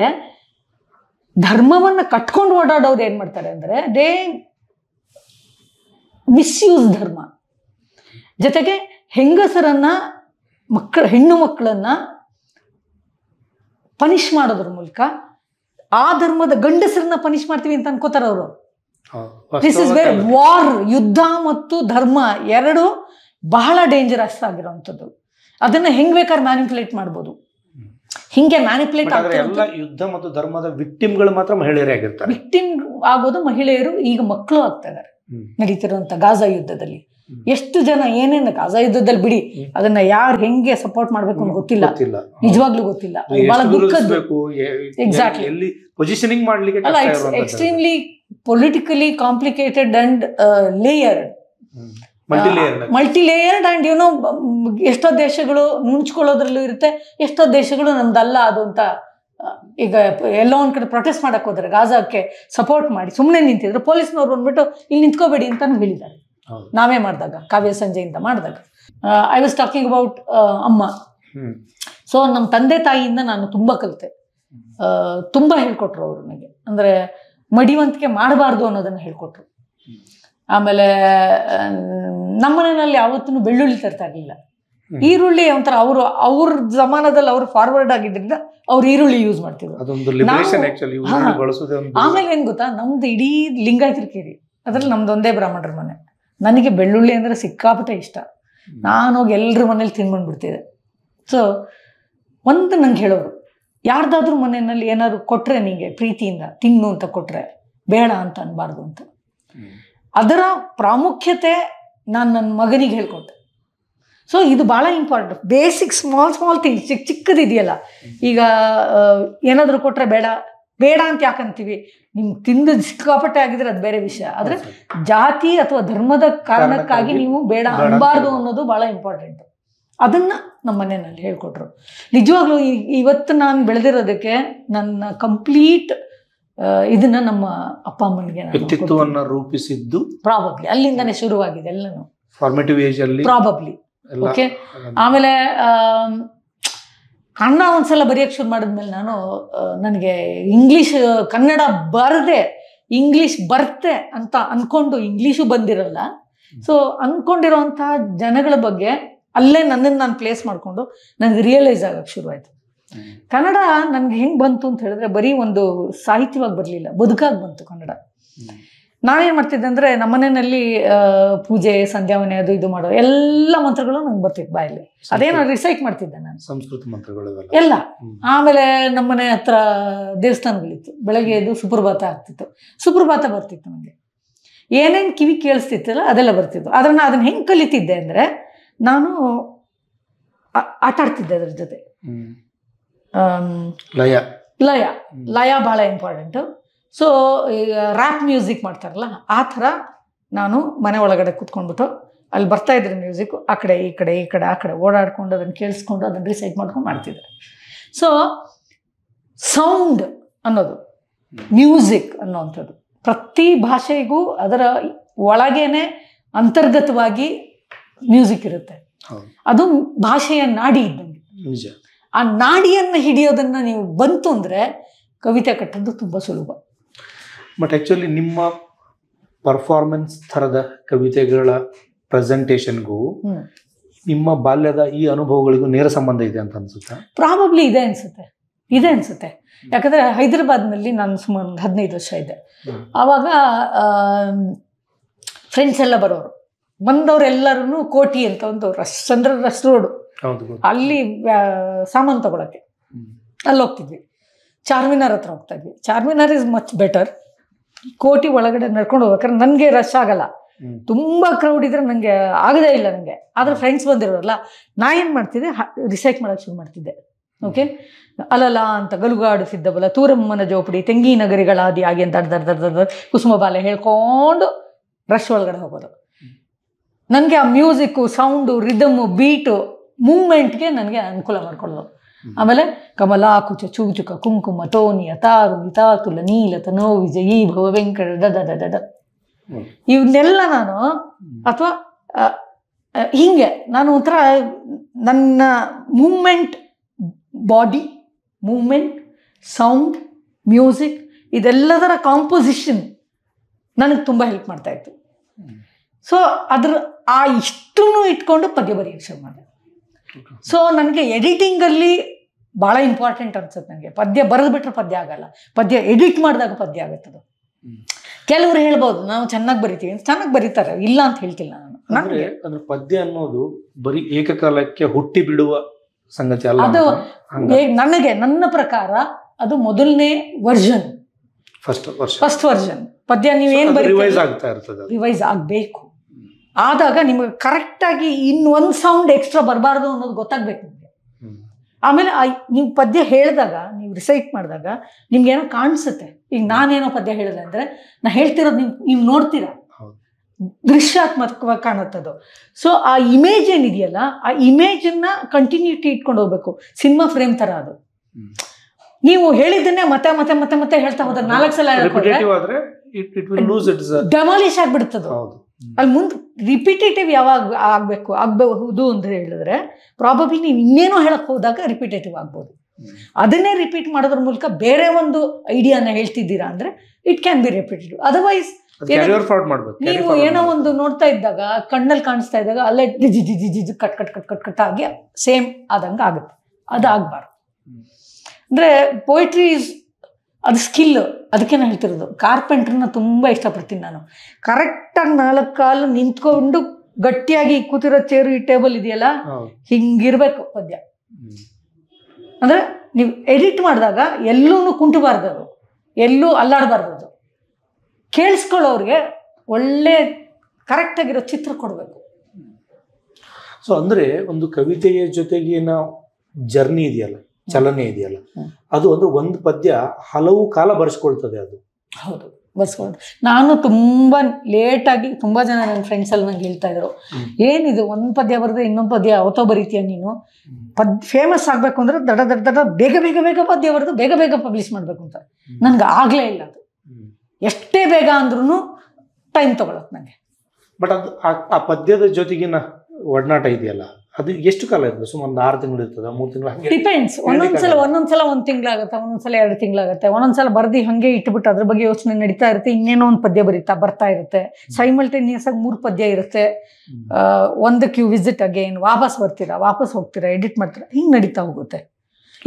ಧರ್ಮವನ್ನ ಕಟ್ಕೊಂಡು ಓಡಾಡೋರು ಏನ್ ಮಾಡ್ತಾರೆ ಅಂದ್ರೆ ದೇ ಮಿಸ್ಯೂಸ್ ಧರ್ಮ. ಜೊತೆಗೆ ಹೆಂಗಸರನ್ನ, ಹೆಣ್ಣು ಮಕ್ಕಳನ್ನ ಪನಿಷ್ ಮಾಡೋದ್ರ ಮೂಲಕ ಆ ಧರ್ಮದ ಗಂಡಸರನ್ನ ಪನಿಷ್ ಮಾಡ್ತೀವಿ ಅಂತ ಅನ್ಕೋತಾರ ಅವರು. ದಿಸ್ ಇಸ್ ವೇರ್ ವಾರ್, ಯುದ್ಧ ಮತ್ತು ಧರ್ಮ ಎರಡು ಬಹಳ ಡೇಂಜರಸ್ ಆಗಿರೋಂಥದ್ದು. ಅದನ್ನ ಹೆಂಗ್ ಬೇಕಾದ್ರೆ ಮ್ಯಾನಿಪ್ಯುಲೇಟ್ ಮಾಡ್ಬೋದು. ಹಿಂಗೆ ಮ್ಯಾನಿಪ್ಯುಲೇಟ್ ಎಲ್ಲ ಯುದ್ಧ ಮತ್ತು ಧರ್ಮದ ವಿಕ್ಟಿಮ್ಗಳು ಮಾತ್ರ ಮಹಿಳೆಯರೇ ಆಗಿರ್ತಾರೆ. ವಿಕ್ಟಿಮ್ ಆಗೋದು ಮಹಿಳೆಯರು, ಈಗ ಮಕ್ಕಳು ಆಗ್ತಾ ಇದಾರೆ. ನಡೀತಿರುವಂತ ಗಾಜಾ ಯುದ್ಧದಲ್ಲಿ ಎಷ್ಟು ಜನ ಏನೇನು, ಗಾಜಾ ಯುದ್ಧದಲ್ಲಿ ಬಿಡಿ, ಅದನ್ನ ಯಾರು ಹೆಂಗೆ ಸಪೋರ್ಟ್ ಮಾಡ್ಬೇಕು ಅಂತ ಗೊತ್ತಿಲ್ಲ, ನಿಜವಾಗ್ಲೂ ಗೊತ್ತಿಲ್ಲ. ಬಹಳ ದುಃಖಬೇಕು. ಎಕ್ಸಾಕ್ಟ್ಲಿ ಪೊಸಿಷನಿಂಗ್ ಮಾಡ್ಲಿಕ್ಕೆ ಅಲ್ಲ, extremely politically complicated and layered, multilayered and you know ಎಷ್ಟೋ ದೇಶಗಳು ನುಂಚ್ಕೊಳ್ಳೋದ್ರಲ್ಲೂ ಇರುತ್ತೆ, ಎಷ್ಟೋ ದೇಶಗಳು ನಮ್ದಲ್ಲ ಅದು ಅಂತ ಈಗ ಎಲ್ಲ ಒಂದ್ ಕಡೆ ಪ್ರೊಟೆಸ್ಟ್ ಮಾಡಕ್ ಹೋದ್ರೆ ಗಾಜಾಕ್ಕೆ ಸಪೋರ್ಟ್ ಮಾಡಿ ಸುಮ್ಮನೆ ನಿಂತಿದ್ರು. ಪೊಲೀಸ್ನವ್ರು ಬಂದ್ಬಿಟ್ಟು ಇಲ್ಲಿ ನಿಂತ್ಕೋಬೇಡಿ ಅಂತ ಹೇಳಿದ್ದಾರೆ. ನಾವೇ ಮಾಡಿದಾಗ, ಕಾವ್ಯ ಸಂಜೆಯಿಂದ ಮಾಡಿದಾಗ, ಐ ವಾಸ್ ಟಾಕಿಂಗ್ ಅಬೌಟ್ ಅಮ್ಮ. ಸೊ ನಮ್ಮ ತಂದೆ ತಾಯಿಯಿಂದ ನಾನು ತುಂಬಾ ಕಲಿತೆ. ತುಂಬಾ ಹೇಳ್ಕೊಟ್ರು ಅವರು ನನಗೆ. ಅಂದ್ರೆ ಮಡಿವಂತಿಕೆ ಮಾಡಬಾರ್ದು ಅನ್ನೋದನ್ನ ಹೇಳ್ಕೊಟ್ರು. ಆಮೇಲೆ ನಮ್ಮನೆಯಲ್ಲಿ ಯಾವತ್ತೂ ಬೆಳ್ಳುಳ್ಳಿ ತರ್ತಾ ಇರಲಿಲ್ಲ. ಈರುಳ್ಳಿ ಒಂಥರ ಅವರು ಅವ್ರ ಜಮಾನದಲ್ಲಿ ಅವರು ಫಾರ್ವರ್ಡ್ ಆಗಿದ್ರಿಂದ ಅವ್ರು ಈರುಳ್ಳಿ ಯೂಸ್ ಮಾಡ್ತಿದ್ರು. ಆಮೇಲೆ ಏನ್ ಗೊತ್ತಾ, ನಮ್ದು ಇಡೀ ಲಿಂಗಾಯತರಿಕೇರಿ, ಅದ್ರಲ್ಲಿ ನಮ್ದೊಂದೇ ಬ್ರಾಹ್ಮಣರ ಮನೆ. ನನಗೆ ಬೆಳ್ಳುಳ್ಳಿ ಅಂದ್ರೆ ಸಿಕ್ಕಾಪಟ್ಟೆ ಇಷ್ಟ. ನಾನೋಗಿ ಎಲ್ರ ಮನೇಲಿ ತಿನ್ಬಂದ್ಬಿಡ್ತಿದ್ದೆ. ಸೊ ಒಂದು ನಂಗೆ ಹೇಳೋರು, ಯಾರ್ದಾದ್ರೂ ಮನೆಯಲ್ಲಿ ಏನಾದ್ರು ಕೊಟ್ರೆ ನಿಂಗೆ ಪ್ರೀತಿಯಿಂದ ತಿನ್ನು ಅಂತ ಕೊಟ್ರೆ ಬೇಡ ಅಂತ ಅನ್ಬಾರ್ದು ಅಂತ. ಅದರ ಪ್ರಾಮುಖ್ಯತೆ ನಾನು ನನ್ನ ಮಗನಿಗೆ ಹೇಳ್ಕೊಟ್ಟೆ. ಸೊ ಇದು ಭಾಳ ಇಂಪಾರ್ಟೆಂಟ್. ಬೇಸಿಕ್ ಸ್ಮಾಲ್ ಥಿಂಗ್ಸ್, ಚಿಕ್ಕದಿದೆಯಲ್ಲ, ಈಗ ಏನಾದರೂ ಕೊಟ್ಟರೆ ಬೇಡ ಅಂತ ಯಾಕಂತೀವಿ? ನಿಮ್ಗೆ ತಿಂದು ಸಿಕ್ಕಾಪಟ್ಟೆ ಆಗಿದ್ರೆ ಅದು ಬೇರೆ ವಿಷಯ. ಆದರೆ ಜಾತಿ ಅಥವಾ ಧರ್ಮದ ಕಾರಣಕ್ಕಾಗಿ ನೀವು ಬೇಡ ಅನ್ನಬಾರ್ದು ಅನ್ನೋದು ಭಾಳ ಇಂಪಾರ್ಟೆಂಟ್. ಅದನ್ನು ನಮ್ಮ ಮನೆಯಲ್ಲಿ ಹೇಳ್ಕೊಟ್ರು. ನಿಜವಾಗ್ಲೂ ಇವತ್ತು ನಾನು ಬೆಳೆದಿರೋದಕ್ಕೆ ನನ್ನ ಕಂಪ್ಲೀಟ್ ಇದನ್ನ ನಮ್ಮ ಅಪ್ಪ ಅಮ್ಮನಿಗೆ ವ್ಯಕ್ತಿತ್ವವನ್ನು ರೂಪಿಸಿದ್ದು ಪ್ರಾಬಬ್ಲಿ ಅಲ್ಲಿಂದಾನೆ ಶುರುವಾಗಿದೆ ಎಲ್ಲನೂ. ಫಾರ್ಮೇಟಿವ್ ಏಜ್ ಅಲ್ಲಿ ಪ್ರಾಬಬ್ಲಿ. ಓಕೆ, ಆಮೇಲೆ ಅಣ್ಣ ಒಂದ್ಸಲ ಬರೆಯಕ್ಕೆ ಶುರು ಮಾಡಿದ್ಮೇಲೆ ನನಗೆ ಇಂಗ್ಲಿಷ್ ಕನ್ನಡ ಬರದೆ ಇಂಗ್ಲಿಷ್ ಬರ್ತೆ ಅಂತ ಅನ್ಕೊಂಡು, ಇಂಗ್ಲಿಷು ಬಂದಿರಲ್ಲ, ಸೊ ಅನ್ಕೊಂಡಿರೋಂತಹ ಜನಗಳ ಬಗ್ಗೆ ಅಲ್ಲೇ ನನ್ನನ್ನು ನಾನು ಪ್ಲೇಸ್ ಮಾಡಿಕೊಂಡು ನನಗೆ ರಿಯಲೈಸ್ ಆಗಕ್ಕೆ ಶುರುವಾಯಿತು. ಕನ್ನಡ ನನ್ಗೆ ಹೆಂಗ್ ಬಂತು ಅಂತ ಹೇಳಿದ್ರೆ ಬರೀ ಒಂದು ಸಾಹಿತ್ಯವಾಗಿ ಬರಲಿಲ್ಲ, ಬದುಕಾಗಿ ಬಂತು ಕನ್ನಡ. ನಾನೇನ್ ಮಾಡ್ತಿದ್ದೆ ಅಂದ್ರೆ ನಮ್ಮನೆಯಲ್ಲಿ ಪೂಜೆ, ಸಂಧ್ಯಾವನೆ, ಅದು ಇದು ಮಾಡೋ ಎಲ್ಲ ಮಂತ್ರಗಳು ನಂಗೆ ಬರ್ತಿತ್ತು ಬಾಯಲ್ಲಿ. ಅದೇನೋ ರಿಸೈಟ್ ಮಾಡ್ತಿದ್ದೆ ನಾನು, ಸಂಸ್ಕೃತ ಮಂತ್ರಗಳು ಎಲ್ಲ. ಆಮೇಲೆ ನಮ್ಮನೆ ಹತ್ರ ದೇವಸ್ಥಾನಗಳಿತ್ತು, ಬೆಳಗ್ಗೆ ಎದ್ದು ಸುಪ್ರಭಾತ ಆಗ್ತಿತ್ತು, ಸುಪ್ರಭಾತ ಬರ್ತಿತ್ತು ನನಗೆ. ಏನೇನ್ ಕಿವಿ ಕೇಳಿಸ್ತಿತ್ತಲ್ಲ ಅದೆಲ್ಲ ಬರ್ತಿತ್ತು. ಅದನ್ನ ಹೆಂಗ್ ಕಲಿತಿದ್ದೆ ಅಂದ್ರೆ ನಾನು ಆಟ ಆಡ್ತಿದ್ದೆ ಅದ್ರ ಜೊತೆ. ಲಯ ಲಯ ಲಯ ಬಹಳ ಇಂಪಾರ್ಟೆಂಟು. ಸೊ ಈಗ ರ್ಯಾಪ್ ಮ್ಯೂಸಿಕ್ ಮಾಡ್ತಾರಲ್ಲ ಆ ಥರ ನಾನು ಮನೆ ಒಳಗಡೆ ಕೂತ್ಕೊಂಡ್ಬಿಟ್ಟು ಅಲ್ಲಿ ಬರ್ತಾ ಇದ್ರೆ ಮ್ಯೂಸಿಕ್ ಆ ಕಡೆ ಈ ಕಡೆ ಈ ಕಡೆ ಆ ಕಡೆ ಓಡಾಡ್ಕೊಂಡು ಅದನ್ನು ಕೇಳಿಸ್ಕೊಂಡು ಅದನ್ನು ರಿಸೈಟ್ ಮಾಡ್ಕೊಂಡು ಮಾಡ್ತಿದ್ದಾರೆ. ಸೊ ಸೌಂಡ್ ಅನ್ನೋದು, ಮ್ಯೂಸಿಕ್ ಅನ್ನೋವಂಥದ್ದು ಪ್ರತಿ ಭಾಷೆಗೂ ಅದರ ಒಳಗೇನೆ ಅಂತರ್ಗತವಾಗಿ ಮ್ಯೂಸಿಕ್ ಇರುತ್ತೆ. ಅದು ಭಾಷೆಯ ನಾಡಿ ಇದ್ದಂಗೆ. ಆ ನಾಡಿಯನ್ನು ಹಿಡಿಯೋದನ್ನು ನೀವು ಬಂತು ಅಂದರೆ ಕವಿತೆ ಕಟ್ಟೋದು ತುಂಬ ಸುಲಭ. ಬಟ್ ಆ್ಯಕ್ಚುಲಿ ನಿಮ್ಮ ಪರ್ಫಾರ್ಮೆನ್ಸ್ ಥರದ ಕವಿತೆಗಳ ಪ್ರೆಸೆಂಟೇಷನ್ಗೂ ನಿಮ್ಮ ಬಾಲ್ಯದ ಈ ಅನುಭವಗಳಿಗೂ ನೇರ ಸಂಬಂಧ ಇದೆ ಅಂತ ಅನ್ಸುತ್ತೆ. ಪ್ರಾಬಬ್ಲಿ ಇದೆ ಅನ್ಸುತ್ತೆ, ಇದೆ ಅನ್ಸುತ್ತೆ. ಯಾಕಂದರೆ ಹೈದರಾಬಾದ್ನಲ್ಲಿ ನಾನು ಸುಮಾರು 15 ವರ್ಷ ಇದ್ದೆ. ಆವಾಗ ಫ್ರೆಂಡ್ಸ್ ಎಲ್ಲ ಬರೋರು, ಬಂದವರೆಲ್ಲರೂ ಕೋಟಿ ಅಂತ ಒಂದು ರಶ್ ರೋಡು, ಅಲ್ಲಿ ಸಾಮಾನು ತಗೊಳಕ್ಕೆ ಅಲ್ಲಿ ಹೋಗ್ತಿದ್ವಿ. ಚಾರ್ಮಿನಾರ್ ಹತ್ರ ಹೋಗ್ತಾ ಇದ್ವಿ. Charminar is much better. ಕೋಟಿ ಒಳಗಡೆ ನಡ್ಕೊಂಡು ಹೋಗ್ಬೇಕಾದ್ರೆ ನನಗೆ ರಶ್ ಆಗಲ್ಲ, ತುಂಬ ಕ್ರೌಡ್ ಇದ್ರೆ ನನಗೆ ಆಗದೇ ಇಲ್ಲ ನನಗೆ. ಆದರೆ ಫ್ರೆಂಡ್ಸ್ ಬಂದಿರೋಲ್ಲ, ನಾ ಏನು ಮಾಡ್ತಿದ್ದೆ ರಿಸೈಟ್ ಮಾಡೋಕ್ಕೆ ಶುರು ಮಾಡ್ತಿದ್ದೆ. ಓಕೆ, ಅಲಲ ಅಂತ ಗಲುಗಾಡುತ್ತಿದ್ದವಲ್ಲ, ತೂರಮ್ಮನ ಜೋಪಡಿ ತೆಂಗಿ ನಗರಿಗಳ ಆದಿ ಆಗಿ ಅಂತ ದರ್ದರ್ದರ್ದ ಕುಸುಮ ಬಾಲೆ ಹೇಳ್ಕೊಂಡು ರಶ್ ಒಳಗಡೆ ಹೋಗೋದು. ನನಗೆ ಆ ಮ್ಯೂಸಿಕ್ಕು, ಸೌಂಡು, ರಿದಮು, ಬೀಟು, ಮೂವ್ಮೆಂಟ್ಗೆ ನನಗೆ ಅನುಕೂಲ ಮಾಡಿಕೊಳ್ಳೋದು. ಆಮೇಲೆ ಕಮಲಾ ಕುಚ ಚೂಚುಕ ಕುಂಕುಮ ತೋನಿಯ ತಾರು ಮಿತಾತುಲ ನೀಲ ತನೋ ವಿಜಯೀ ಭವ ವೆಂಕಟ ದದ ದದ ದ ಇವನ್ನೆಲ್ಲ ನಾನು ಅಥವಾ ಹೀಗೆ ನಾನು ಒಂಥರ ನನ್ನ movement, body movement, sound, music ಇದೆಲ್ಲದರ ಕಾಂಪೋಸಿಷನ್ ನನಗೆ ತುಂಬ ಹೆಲ್ಪ್ ಮಾಡ್ತಾಯಿತ್ತು. ಸೊ ಅದ್ರ ಆ ಇಷ್ಟೂ ಇಟ್ಕೊಂಡು ಪದ್ಯ ಬರೆಯೋಕ್ಕೆ ಶುರು ಮಾಡಿದೆ. ಸೊ ನನಗೆ ಎಡಿಟಿಂಗಲ್ಲಿ ಭಾಳ ಇಂಪಾರ್ಟೆಂಟ್ ಅನ್ಸುತ್ತೆ ನನಗೆ. ಪದ್ಯ ಬರೆದು ಬಿಟ್ರೆ ಪದ್ಯ ಆಗಲ್ಲ, ಪದ್ಯ ಎಡಿಟ್ ಮಾಡಿದಾಗ ಪದ್ಯ ಆಗುತ್ತದು. ಕೆಲವರು ಹೇಳ್ಬೋದು ನಾವು ಚೆನ್ನಾಗಿ ಬರಿತೀವಿ, ಚೆನ್ನಾಗಿ ಬರೀತಾರೆ, ಇಲ್ಲ ಅಂತ ಹೇಳ್ತಿಲ್ಲ ನಾನು. ನನಗೆ ಅಂದ್ರೆ ಪದ್ಯ ಅನ್ನೋದು ಬರೀ ಏಕಕಾಲಕ್ಕೆ ಹುಟ್ಟಿ ಬಿಡುವ ಸಂಗತಿ ಅಲ್ಲ. ಅದು ನನಗೆ, ನನ್ನ ಪ್ರಕಾರ ಅದು ಮೊದಲನೇ ವರ್ಷನ್, ಫಸ್ಟ್ ವರ್ಷನ್ ಪದ್ಯ. ನೀವೇನು ಬರೀ ರಿವೈಸ್ ಆಗಬೇಕು. ಆದಾಗ ನಿಮಗೆ ಕರೆಕ್ಟಾಗಿ ಇನ್ನೊಂದು ಸೌಂಡ್ ಎಕ್ಸ್ಟ್ರಾ ಬರಬಾರ್ದು ಅನ್ನೋದು ಗೊತ್ತಾಗ್ಬೇಕು ನಿಮಗೆ. ಆಮೇಲೆ ನೀವು ಪದ್ಯ ಹೇಳಿದಾಗ, ನೀವು ರಿಸೈಟ್ ಮಾಡಿದಾಗ ನಿಮ್ಗೇನೋ ಕಾಣಿಸುತ್ತೆ. ಈಗ ನಾನೇನೋ ಪದ್ಯ ಹೇಳಿದೆ ಅಂದರೆ ನಾನು ಹೇಳ್ತಿರೋದು ನೀವು ನೋಡ್ತೀರಾ, ದೃಶ್ಯಾತ್ಮಕವಾಗಿ ಕಾಣುತ್ತದು. ಸೊ ಆ ಇಮೇಜ್ ಏನಿದೆಯಲ್ಲ, ಆ ಇಮೇಜನ್ನು ಕಂಟಿನ್ಯೂಟಿ ಇಟ್ಕೊಂಡು ಹೋಗ್ಬೇಕು. ಸಿನಿಮಾ ಫ್ರೇಮ್ ಥರ ಅದು. ನೀವು ಹೇಳಿದ್ದನ್ನೇ ಮತ್ತೆ ಮತ್ತೆ ಮತ್ತೆ ಮತ್ತೆ ಹೇಳ್ತಾ ಹೋದ್ರೆ 4 ಸಲ ಡೆಮಾಲಿಶ್ ಆಗ್ಬಿಡ್ತದೆ. ಅಲ್ಲಿ ಮುಂದೆ ರಿಪಿಟೇಟಿವ್ ಯಾವಾಗ ಆಗಬಹುದು ಅಂತ ಹೇಳಿದ್ರೆ ಪ್ರಾಬಬ್ಲಿ ನೀವು ಇನ್ನೇನೋ ಹೇಳಕ್ಕೆ ಹೋದಾಗ ರಿಪಿಟೇಟಿವ್ ಆಗ್ಬೋದು. ಅದನ್ನೇ ರಿಪೀಟ್ ಮಾಡೋದ್ರ ಮೂಲಕ ಬೇರೆ ಒಂದು ಐಡಿಯಾನ ಹೇಳ್ತಿದ್ದೀರಾ ಅಂದರೆ it can be repetitive. Otherwise ನೀವು ಏನೋ ಒಂದು ನೋಡ್ತಾ ಇದ್ದಾಗ, ಕಣ್ಣಲ್ಲಿ ಕಾಣಿಸ್ತಾ ಇದ್ದಾಗ ಅಲ್ಲೇ ಜಿಜಿ ಜಿಜಿ ಜಿಜಿ cut cut cut cut cut ಆಗಿ ಸೇಮ್ ಆದಂಗೆ ಆಗುತ್ತೆ. ಅದಾಗಬಾರ್ದು. ಅಂದರೆ ಪೋಯಿಟ್ರಿ ಈಸ್, ಅದು ಸ್ಕಿಲ್. ಅದಕ್ಕೆ ನಾನು ಹೇಳ್ತಿರೋದು, ಕಾರ್ಪೆಂಟ್ರನ್ನ ತುಂಬ ಇಷ್ಟಪಡ್ತೀನಿ ನಾನು. ಕರೆಕ್ಟಾಗಿ 4 ಕಾಲು ನಿಂತ್ಕೊಂಡು ಗಟ್ಟಿಯಾಗಿ ಕೂತಿರೋ ಚೇರು ಈ ಟೇಬಲ್ ಇದೆಯಲ್ಲ ಹಿಂಗಿರ್ಬೇಕು ಪದ್ಯ. ಅಂದರೆ ನೀವು ಎಡಿಟ್ ಮಾಡಿದಾಗ ಎಲ್ಲೂ ಕುಂಟಬಾರ್ದು, ಅದು ಎಲ್ಲೂ ಅಲ್ಲಾಡಬಾರ್ದು. ಅದು ಕೇಳಿಸ್ಕೊಳ್ಳೋರಿಗೆ ಒಳ್ಳೆ ಕರೆಕ್ಟಾಗಿರೋ ಚಿತ್ರ ಕೊಡಬೇಕು. ಸೊ ಅಂದರೆ ಒಂದು ಕವಿತೆಯ ಜೊತೆಗಿನ ಜರ್ನಿ ಇದೆಯಲ್ಲ, ಚಲನೆ ಇದೆಯಲ್ಲ, ಅದು ಒಂದು ಪದ್ಯ ಹಲವು ಕಾಲ ಬರ್ಸ್ಕೊಳ್ತದೆ. ಅದು ಹೌದು, ಬರ್ಸ್ಕೊಳ್ತು. ನಾನು ತುಂಬಾ ಲೇಟಾಗಿ ತುಂಬಾ ಜನ ನನ್ನ ಫ್ರೆಂಡ್ಸ್ ಅಲ್ಲಿ ನಂಗೆ ಹೇಳ್ತಾ ಇದ್ರು, ಏನಿದು ಒಂದು ಪದ್ಯ ಬರೆದ್ರೆ ಇನ್ನೊಂದು ಪದ್ಯ ಅವತ್ತೋ ಬರೀತೀಯ ನೀನು, ಫೇಮಸ್ ಆಗ್ಬೇಕು ಅಂದ್ರೆ ದಡ ದಡ ದಡ ಬೇಗ ಬೇಗ ಬೇಗ ಪದ್ಯ ಬರೆದು ಬೇಗ ಬೇಗ ಪಬ್ಲಿಷ್ ಮಾಡ್ಬೇಕು ಅಂತ. ನನ್ಗೆ ಆಗ್ಲೇ ಇಲ್ಲ ಅದು. ಎಷ್ಟೇ ಬೇಗ ಅಂದ್ರೂ ಟೈಮ್ ತಗೊಳತ್ ನನಗೆ. ಬಟ್ ಅದು ಆ ಪದ್ಯದ ಜೊತೆಗಿನ ಒಡನಾಟ ಇದೆಯಲ್ಲ, ಅದು ಎಷ್ಟು ಕಾಲ ಇರ್ತದೆ? ಸುಮಾರು 6 ತಿಂಗಳು ಇರ್ತದೆ, 3 ತಿಂಗಳು, ಡಿಪೆಂಡ್ಸ್. ಒಂದೊಂದ್ಸಲ 1 ತಿಂಗಳಾಗತ್ತೆ, ಒಂದೊಂದ್ಸಲ 2 ತಿಂಗಳಾಗತ್ತೆ, ಒಂದೊಂದ್ಸಲ ಬರ್ದು ಹಂಗೆ ಇಟ್ಬಿಟ್ಟು ಅದ್ರ ಬಗ್ಗೆ ಯೋಚನೆ ನಡೀತಾ ಇರುತ್ತೆ. ಇನ್ನೇನೋ ಒಂದು ಪದ್ಯ ಬರ್ತಾ ಇರುತ್ತೆ. ಸೈಮಲ್ಟೇನಿಯಸ್ ಆಗಿ 3 ಪದ್ಯ ಇರುತ್ತೆ. ಒಂದಕ್ಕೆ ಯು ವಿಸಿಟ್ ಅಗೇನ್, ವಾಪಸ್ ಬರ್ತೀರಾ, ವಾಪಸ್ ಹೋಗ್ತೀರಾ, ಎಡಿಟ್ ಮಾಡ್ತೀರಾ, ಹಿಂಗೆ ನಡೀತಾ ಹೋಗುತ್ತೆ.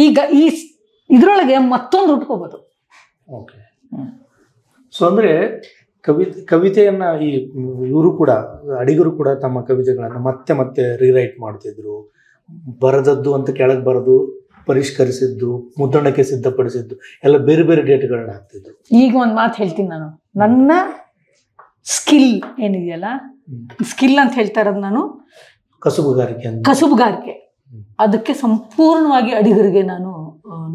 ಈಗ ಈ ಇದ್ರೊಳಗೆ ಮತ್ತೊಂದು ಹುಟ್ಕೋಬೋದು. ಓಕೆ, ಸೊ ಅಂದರೆ ಕವಿತೆಯನ್ನ ಇವರು ಕೂಡ, ಅಡಿಗರು ಕೂಡ ತಮ್ಮ ಕವಿತೆಗಳನ್ನ ಮತ್ತೆ ಮತ್ತೆ ರಿರೈಟ್ ಮಾಡ್ತಿದ್ರು. ಬರದದ್ದು ಅಂತ ಕೆಳಗೆ ಬರೆದು ಪರಿಷ್ಕರಿಸಿದ್ದು, ಮುದ್ರಣಕ್ಕೆ ಸಿದ್ಧಪಡಿಸಿದ್ದು ಎಲ್ಲ ಬೇರೆ ಬೇರೆ ಡೇಟ್ಗಳನ್ನ ಹಾಕ್ತಿದ್ರು. ಈಗ ಒಂದು ಮಾತು ಹೇಳ್ತೀನಿ ನಾನು, ನನ್ನ ಸ್ಕಿಲ್ ಏನಿದೆಯಲ್ಲ, ಸ್ಕಿಲ್ ಅಂತ ಹೇಳ್ತಾ ಇರೋದು ನಾನು, ಕಸುಬುಗಾರಿಕೆ ಅಂತ, ಕಸುಬುಗಾರಿಕೆ. ಅದಕ್ಕೆ ಸಂಪೂರ್ಣವಾಗಿ ಅಡಿಗರಿಗೆ ನಾನು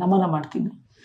ನಮನ ಮಾಡ್ತೀನಿ.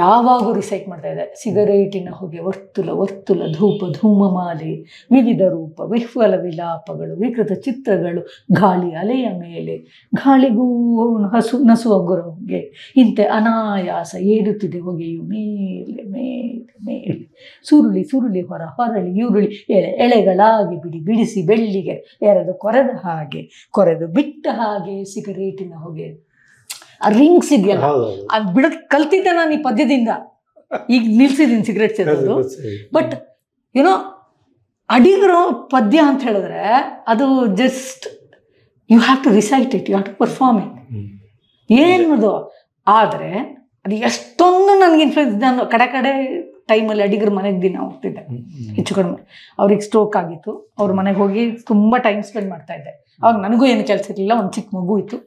ಯಾವಾಗೂ ರಿಸೈಟ್ ಮಾಡ್ತಾ ಇದ್ದೆ. ಸಿಗರೇಟಿನ ಹೊಗೆ ವರ್ತುಲ ವರ್ತುಲ ಧೂಪ ಧೂಮ ಮಾಲೆ, ವಿವಿಧ ರೂಪ ವಿಹ್ವಲ ವಿಲಾಪಗಳು, ವಿಕೃತ ಚಿತ್ರಗಳು, ಗಾಳಿ ಅಲೆಯ ಮೇಲೆ ಗಾಳಿಗೂ ಹಸು ನಸುವ ಗೊರವೊಗೆ ಇಂತೆ ಅನಾಯಾಸ ಏರುತ್ತಿದೆ ಹೊಗೆಯು ಮೇಲೆ ಮೇಲೆ ಮೇಲೆ, ಸುರುಳಿ ಸುರುಳಿ ಹೊರ ಹೊರಳಿ ಯುರುಳಿ ಎಳೆ ಎಳೆಗಳಾಗಿ ಬಿಡಿ ಬಿಡಿಸಿ ಬೆಳ್ಳಿಗೆ ಎರೆದು ಕೊರೆದ ಹಾಗೆ ಕೊರೆದು ಬಿಟ್ಟ ಹಾಗೆ ಸಿಗರೇಟಿನ ಹೊಗೆ. ಆ ರಿಂಗ್ಸ್ ಇದೆಯಲ್ಲ ಅದು ಬಿಡೋದು ಕಲ್ತಿದ್ದೆ ನಾನು ಈ ಪದ್ಯದಿಂದ. ಈಗ ನಿಲ್ಸಿದ್ದೀನಿ ಸಿಗರೇಟ್ ಸೇರೋದು. ಬಟ್ ಯುನೋ ಅಡಿಗರು ಪದ್ಯ ಅಂತ ಹೇಳಿದ್ರೆ ಅದು just you have to recite it, you have to perform it ಏನದು. ಆದರೆ ಅದು ಎಷ್ಟೊಂದು ನನಗೆ ಇನ್ಫ್ಲೂಯೆನ್ಸ್. ನಾನು ಕಡೆ ಟೈಮಲ್ಲಿ ಅಡಿಗರು ಮನೆಗೆ ದಿನ ಹೋಗ್ತಿದ್ದೆ, ಹೆಚ್ಚು ಕಡಿಮೆ ಅವ್ರಿಗೆ ಸ್ಟ್ರೋಕ್ ಆಗಿತ್ತು, ಅವ್ರ ಮನೆಗೆ ಹೋಗಿ ತುಂಬ ಟೈಮ್ ಸ್ಪೆಂಡ್ ಮಾಡ್ತಾ ಇದ್ದೆ. ಅವಾಗ ನನಗೂ ಏನು ಕೆಲಸ ಇರಲಿಲ್ಲ, ಒಂದು ಚಿಕ್ಕ ಮಗು ಇತ್ತು,